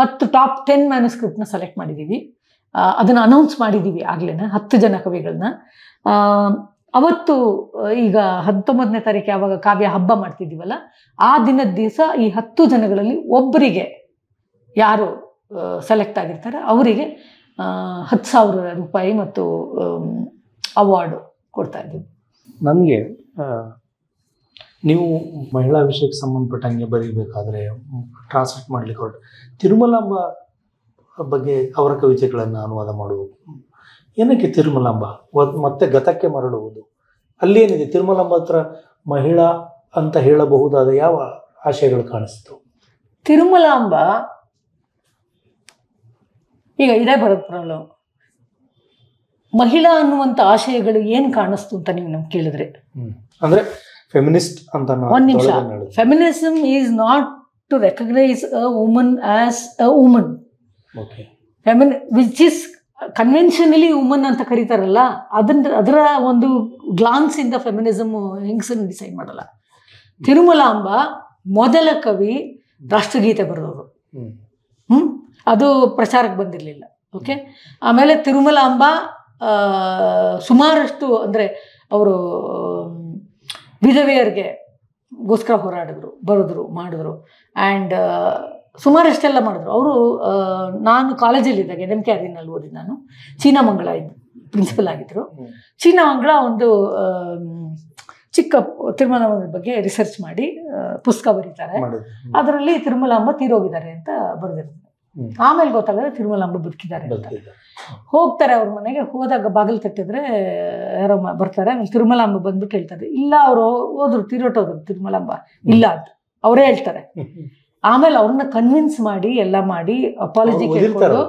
10 ಟಾಪ್ 10 ಮ್ಯಾನುಸ್ಕ್ರಿಪ್ಟ್ನ ಸೆಲೆಕ್ಟ್ ಮಾಡಿದ್ದೀವಿ ಅದನ್ನು ಅನೌನ್ಸ್ ಮಾಡಿದ್ದೀವಿ ಆಗಲೇ 10 ಜನ ಕವಿಗಳನ್ನ ಅವತ್ತು ಈಗ 19ನೇ ತಾರೀಕು ಯಾವಾಗ ಕಾವ್ಯ ಹಬ್ಬ ಮಾಡ್ತಿದ್ದೀವಲ್ಲ ಆ ದಿನದ ದಿವಸ ಈ 10 ಜನಗಳಲ್ಲಿ ಒಬ್ಬರಿಗೆ ಯಾರು ಸೆಲೆಕ್ಟ್ ಆಗಿರ್ತಾರೆ ಅವರಿಗೆ 10,000 ರೂಪಾಯಿ ಮತ್ತು ಅವಾರ್ಡು ಕೊಡ್ತಾ ಇದ್ದೀವಿ. ನನಗೆ ನೀವು ಮಹಿಳಾ ವಿಷಯಕ್ಕೆ ಸಂಬಂಧಪಟ್ಟಂಗೆ ಬರೀಬೇಕಾದ್ರೆ ಟ್ರಾನ್ಸ್ಲೇಟ್ ಮಾಡಲಿಕ್ಕೆ ಹೊರಟು ತಿರುಮಲಾಂಬ ಬಗ್ಗೆ ಅವರ ಕವಿತೆಗಳನ್ನು ಅನುವಾದ ಮಾಡುವ ಏನಕ್ಕೆ ತಿರುಮಲಾಂಬ ಮತ್ತೆ ಗತಕ್ಕೆ ಮರಳುವುದು? ಅಲ್ಲಿ ಏನಿದೆ ತಿರುಮಲಾಂಬ ಹತ್ರ ಮಹಿಳಾ ಅಂತ ಹೇಳಬಹುದಾದ ಯಾವ ಆಶಯಗಳು ಕಾಣಿಸ್ತು? ತಿರುಮಲಾಂಬ ಈಗ ಇದೇ ಬರುತ್ತೆ ಪ್ರಾಬ್ಲಮ್. ಮಹಿಳಾ ಅನ್ನುವಂಥ ಆಶಯಗಳು ಏನು ಕಾಣಿಸ್ತು ಅಂತ ನೀವು ನಮ್ಗೆ ಕೇಳಿದ್ರೆ, ಅಂದರೆ ಫೆಮಿನಿಸ್ಟ್ ಅಂತ. ಒಂದು ನಿಮಿಷ, feminism is not to recognize a woman as a woman. Okay. Feminine, which is conventionally woman anta karitaralla, adara ondu glance in the feminism hingsan decide madala. Tirumalamba modala kavi rashtrageete barodu, adu pracharake bandirilla. Okay. Amele Tirumalamba sumarashtu andre avaru vidaveyarige ಗೋಸ್ಕರ ಹೋರಾಡಿದ್ರು, ಬರೆದ್ರು, ಮಾಡಿದ್ರು, ಆ್ಯಂಡ್ ಸುಮಾರಷ್ಟೆಲ್ಲ ಮಾಡಿದ್ರು ಅವರು. ನಾನು ಕಾಲೇಜಲ್ಲಿದ್ದಾಗ ಎನ್ ಎಮ್ ಕೆ ಆರ್ನಲ್ಲಿ ಓದಿದ್ದು, ನಾನು ಚೀನಾ ಮಂಗಳ ಇದ್ದು ಪ್ರಿನ್ಸಿಪಲ್ ಆಗಿದ್ದರು. ಚೀನಾ ಮಂಗಳ ಒಂದು ಚಿಕ್ಕ ತಿರುಮಲಾಂಬನ ಬಗ್ಗೆ ರಿಸರ್ಚ್ ಮಾಡಿ ಪುಸ್ತಕ ಬರೀತಾರೆ, ಅದರಲ್ಲಿ ತಿರುಮಲಾಂಬ ತೀರೋಗಿದ್ದಾರೆ ಅಂತ ಬರೆದಿರ್ತಾರೆ. ಆಮೇಲೆ ಗೊತ್ತಾಗದೆ ತಿರುಮಲಾಂಬ ಬದುಕಿದ್ದಾರೆ ಅಂತ. ಹೋಗ್ತಾರೆ ಅವ್ರ ಮನೆಗೆ, ಹೋದಾಗ ಬಾಗಿಲು ತಟ್ಟಿದ್ರೆ ಯಾರೋ ಬರ್ತಾರೆ, ಆಮೇಲೆ ತಿರುಮಲಾಂಬ ಬಂದ್ಬಿಟ್ಟು ಹೇಳ್ತಾರೆ, ಇಲ್ಲ ಅವರು ಹೋದ್ರು, ತೀರೋಟೋದ್ರು ತಿರುಮಲಾಂಬ ಇಲ್ಲ ಅಂತ ಅವರೇ ಹೇಳ್ತಾರೆ. ಆಮೇಲೆ ಅವ್ರನ್ನ ಕನ್ವಿನ್ಸ್ ಮಾಡಿ ಎಲ್ಲ ಮಾಡಿ ಅಪಾಲಜಿ ಕೇಳ್ಕೊಂಡು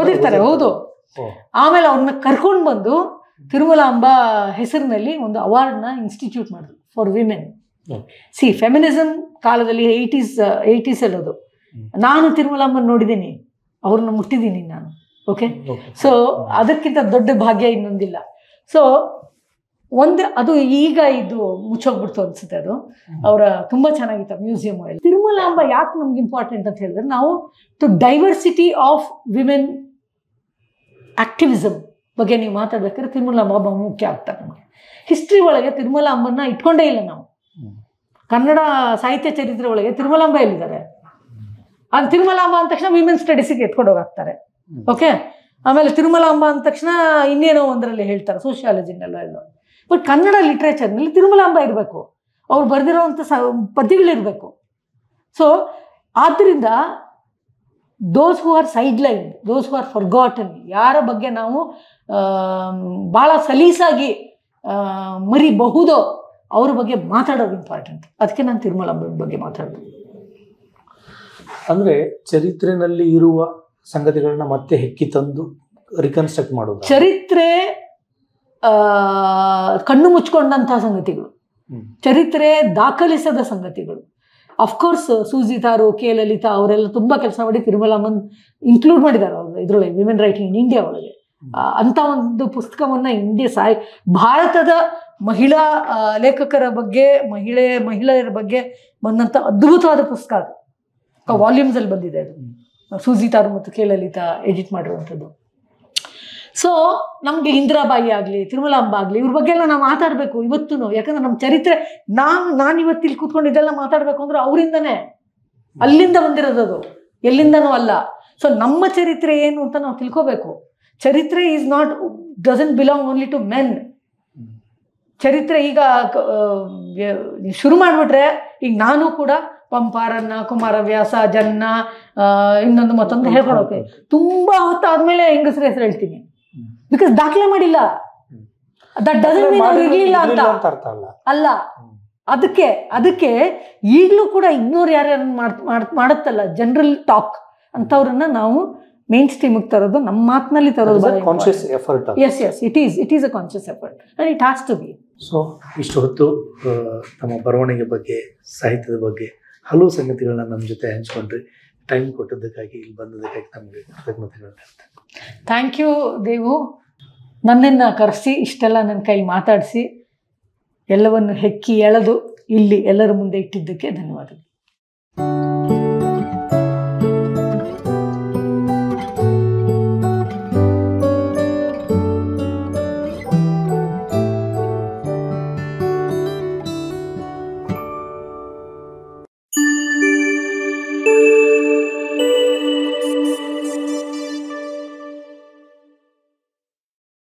ಓದಿರ್ತಾರೆ, ಹೌದು. ಆಮೇಲೆ ಅವ್ರನ್ನ ಕರ್ಕೊಂಡು ಬಂದು ತಿರುಮಲಾಂಬ ಹೆಸರಿನಲ್ಲಿ ಒಂದು ಅವಾರ್ಡ್ನ ಇನ್ಸ್ಟಿಟ್ಯೂಟ್ ಮಾಡಿದ್ರು ಫಾರ್ ವಿಮೆನ್. ಸಿ ಫೆಮಿನಿಸಮ್ ಕಾಲದಲ್ಲಿ ಏಯ್ಟೀಸಲ್ಲಿ ಅದು ನಾನು ತಿರುಮಲಾಂಬನ್ ನೋಡಿದ್ದೀನಿ, ಅವ್ರನ್ನ ಮುಟ್ಟಿದ್ದೀನಿ ನಾನು. ಓಕೆ, ಸೊ ಅದಕ್ಕಿಂತ ದೊಡ್ಡ ಭಾಗ್ಯ ಇನ್ನೊಂದಿಲ್ಲ. ಸೊ ಒಂದು ಅದು ಈಗ ಇದು ಮುಚ್ಚೋಗ್ಬಿಡ್ತು ಅನ್ಸುತ್ತೆ. ಅದು ಅವರ ತುಂಬ ಚೆನ್ನಾಗಿತ್ತು ಮ್ಯೂಸಿಯಮ್. ತಿರುಮಲಾಂಬ ಯಾಕೆ ನಮ್ಗೆ ಇಂಪಾರ್ಟೆಂಟ್ ಅಂತ ಹೇಳಿದ್ರೆ, ನಾವು to diversity of women activism ಬಗ್ಗೆ ನೀವು ಮಾತಾಡ್ಬೇಕಾದ್ರೆ ತಿರುಮಲಾಂಬ ಒಬ್ಬ ಮುಖ್ಯ ಆಗ್ತಾರೆ ನಮಗೆ. ಹಿಸ್ಟ್ರಿ ಒಳಗೆ ತಿರುಮಲಾಂಬನ್ನ ಇಟ್ಕೊಂಡೇ ಇಲ್ಲ ನಾವು. ಕನ್ನಡ ಸಾಹಿತ್ಯ ಚರಿತ್ರೆ ಒಳಗೆ ತಿರುಮಲಾಂಬ ಎಲ್ಲಿದ್ದಾರೆ? ಅದು ತಿರುಮಲಾಂಬ ಅಂದ ತಕ್ಷಣ ವಿಮೆನ್ ಸ್ಟಡೀಸಿಗೆ ಎತ್ಕೊಂಡೋಗಾಗ್ತಾರೆ. ಓಕೆ, ಆಮೇಲೆ ತಿರುಮಲಾಂಬ ಅಂದ ತಕ್ಷಣ ಇನ್ನೇನೋ ಒಂದರಲ್ಲಿ ಹೇಳ್ತಾರೆ, ಸೋಷಿಯಾಲಜಿನೆಲ್ಲ ಎಲ್ಲೋ. ಬಟ್ ಕನ್ನಡ ಲಿಟ್ರೇಚರ್ನಲ್ಲಿ ತಿರುಮಲಾಂಬ ಇರಬೇಕು, ಅವ್ರು ಬರೆದಿರೋವಂಥ ಪದ್ಯಗಳಿರಬೇಕು. ಸೊ ಆದ್ದರಿಂದ those who are sideline, those who are forgotten, ಯಾರ ಬಗ್ಗೆ ನಾವು ಭಾಳ ಸಲೀಸಾಗಿ ಮರಿಬಹುದೋ ಅವ್ರ ಬಗ್ಗೆ ಮಾತಾಡೋದು ಇಂಪಾರ್ಟೆಂಟ್. ಅದಕ್ಕೆ ನಾನು ತಿರುಮಲಾಂಬನ ಬಗ್ಗೆ ಮಾತಾಡೋದು. ಅಂದರೆ ಚರಿತ್ರೆನಲ್ಲಿ ಇರುವ ಸಂಗತಿಗಳನ್ನ ಮತ್ತೆ ಹೆಕ್ಕಿ ತಂದು ರಿಕನ್ಸ್ಟ್ರಕ್ಟ್ ಮಾಡೋದು. ಚರಿತ್ರೆ ಕಣ್ಣು ಮುಚ್ಕೊಂಡಂತಹ ಸಂಗತಿಗಳು, ಚರಿತ್ರೆ ದಾಖಲಿಸದ ಸಂಗತಿಗಳು. ಅಫ್ಕೋರ್ಸ್ ಸುಜಿತಾರು, ಕೆ ಲಲಿತಾ ಅವರೆಲ್ಲ ತುಂಬ ಕೆಲಸ ಮಾಡಿ ತಿರುಮಲಾಂಬನ್ ಇನ್ಕ್ಲೂಡ್ ಮಾಡಿದ್ದಾರೆ ಅವರು ಇದರೊಳಗೆ, ವಿಮೆನ್ ರೈಟಿಂಗ್ ಇನ್ ಇಂಡಿಯಾ ಒಳಗೆ. ಅಂಥ ಒಂದು ಪುಸ್ತಕವನ್ನು ಇಂಡಿಯಾ ಭಾರತದ ಮಹಿಳಾ ಲೇಖಕರ ಬಗ್ಗೆ, ಮಹಿಳೆಯರ ಬಗ್ಗೆ ಬಂದಂಥ ಅದ್ಭುತವಾದ ಪುಸ್ತಕ ಅದು. ವಾಲ್ಯೂಮ್ಸ್ ಅಲ್ಲಿ ಬಂದಿದೆ ಅದು, ಸುಜಿತಾರು ಮತ್ತು ಕೆ ಲಲಿತಾ ಎಡಿಟ್ ಮಾಡಿರುವಂಥದ್ದು. ಸೊ ನಮಗೆ ಇಂದಿರಾಬಾಯಿ ಆಗಲಿ, ತಿರುಮಲಾಂಬ ಆಗಲಿ, ಇವ್ರ ಬಗ್ಗೆ ಎಲ್ಲ ನಾವು ಮಾತಾಡಬೇಕು ಇವತ್ತು. ಯಾಕಂದ್ರೆ ನಮ್ಮ ಚರಿತ್ರೆ, ನಾನು ಇವತ್ತಿಲ್ಲಿ ಕೂತ್ಕೊಂಡು ಇದೆಲ್ಲ ಮಾತಾಡಬೇಕು ಅಂದ್ರೆ ಅವರಿಂದನೇ, ಅಲ್ಲಿಂದ ಬಂದಿರೋದು ಅದು, ಎಲ್ಲಿಂದನೂ ಅಲ್ಲ. ಸೊ ನಮ್ಮ ಚರಿತ್ರೆ ಏನು ಅಂತ ನಾವು ತಿಳ್ಕೋಬೇಕು. ಚರಿತ್ರೆ is not doesn't belong only to men. ಚರಿತ್ರೆ ಈಗ ಶುರು ಮಾಡಿಬಿಟ್ರೆ, ಈಗ ನಾನು ಕೂಡ ಪಂಪ, ರನ್ನ, ಕುಮಾರ ವ್ಯಾಸ, ಜನ್ನ, ಇನ್ನೊಂದು ಮತ್ತೊಂದು ಹೇಳ್ಕೊಳೋಕೆ ತುಂಬ ಹೊತ್ತಾದ್ಮೇಲೆ ಹೆಂಗಸ್ರ ಹೆಸರು ಹೇಳ್ತೀನಿ, ಬಿಕಾಸ್ ದಾಖಲೆ ಮಾಡಿಲ್ಲ. ದಟ್ ಡಸಂಟ್ ಮೀನ್ ಅವ್ರು ಇರಲಿಲ್ಲ ಅಂತ ಅಲ್ಲ. ಅದಕ್ಕೆ ಈಗಲೂ ಕೂಡ ಇಗ್ನೋರ್ ಯಾರ್ಯಾರು ಮಾಡುತ್ತಲ್ಲ ಜನರಲ್ ಟಾಕ್ ಅಂಥವ್ರನ್ನ ನಾವು ಮೇನ್ ಸ್ಟ್ರೀಮಿಗೆ ತರೋದು, ನಮ್ಮ ಮಾತಿನಲ್ಲಿ ತರೋದು conscious effort. Yes yes it is a conscious effort and it has to be. So ಇಷ್ಟು ಹೊತ್ತು ನಮ್ಮ ಬರವಣಿಗೆ ಬಗ್ಗೆ, ಸಾಹಿತ್ಯದ ಬಗ್ಗೆ ಹಲವು ಸಂಗತಿಗಳನ್ನ ನಮ್ಮ ಜೊತೆ ಹಂಚ್ಕೊಂಡ್ರಿ. ಟೈಮ್ ಕೊಟ್ಟಿದ್ದಕ್ಕಾಗಿ, ಇಲ್ಲಿ ಬಂದದಕ್ಕಾಗಿ ನಮಗೆ ಕೃತಜ್ಞತೆಗಳು. ಥ್ಯಾಂಕ್ ಯು ದೇವು, ನನ್ನನ್ನು ಕರೆಸಿ ಇಷ್ಟೆಲ್ಲ ನನ್ನ ಕೈಲಿ ಮಾತಾಡಿಸಿ ಎಲ್ಲವನ್ನು ಹೆಕ್ಕಿ ಎಳೆದು ಇಲ್ಲಿ ಎಲ್ಲರ ಮುಂದೆ ಇಟ್ಟಿದ್ದಕ್ಕೆ ಧನ್ಯವಾದಗಳು.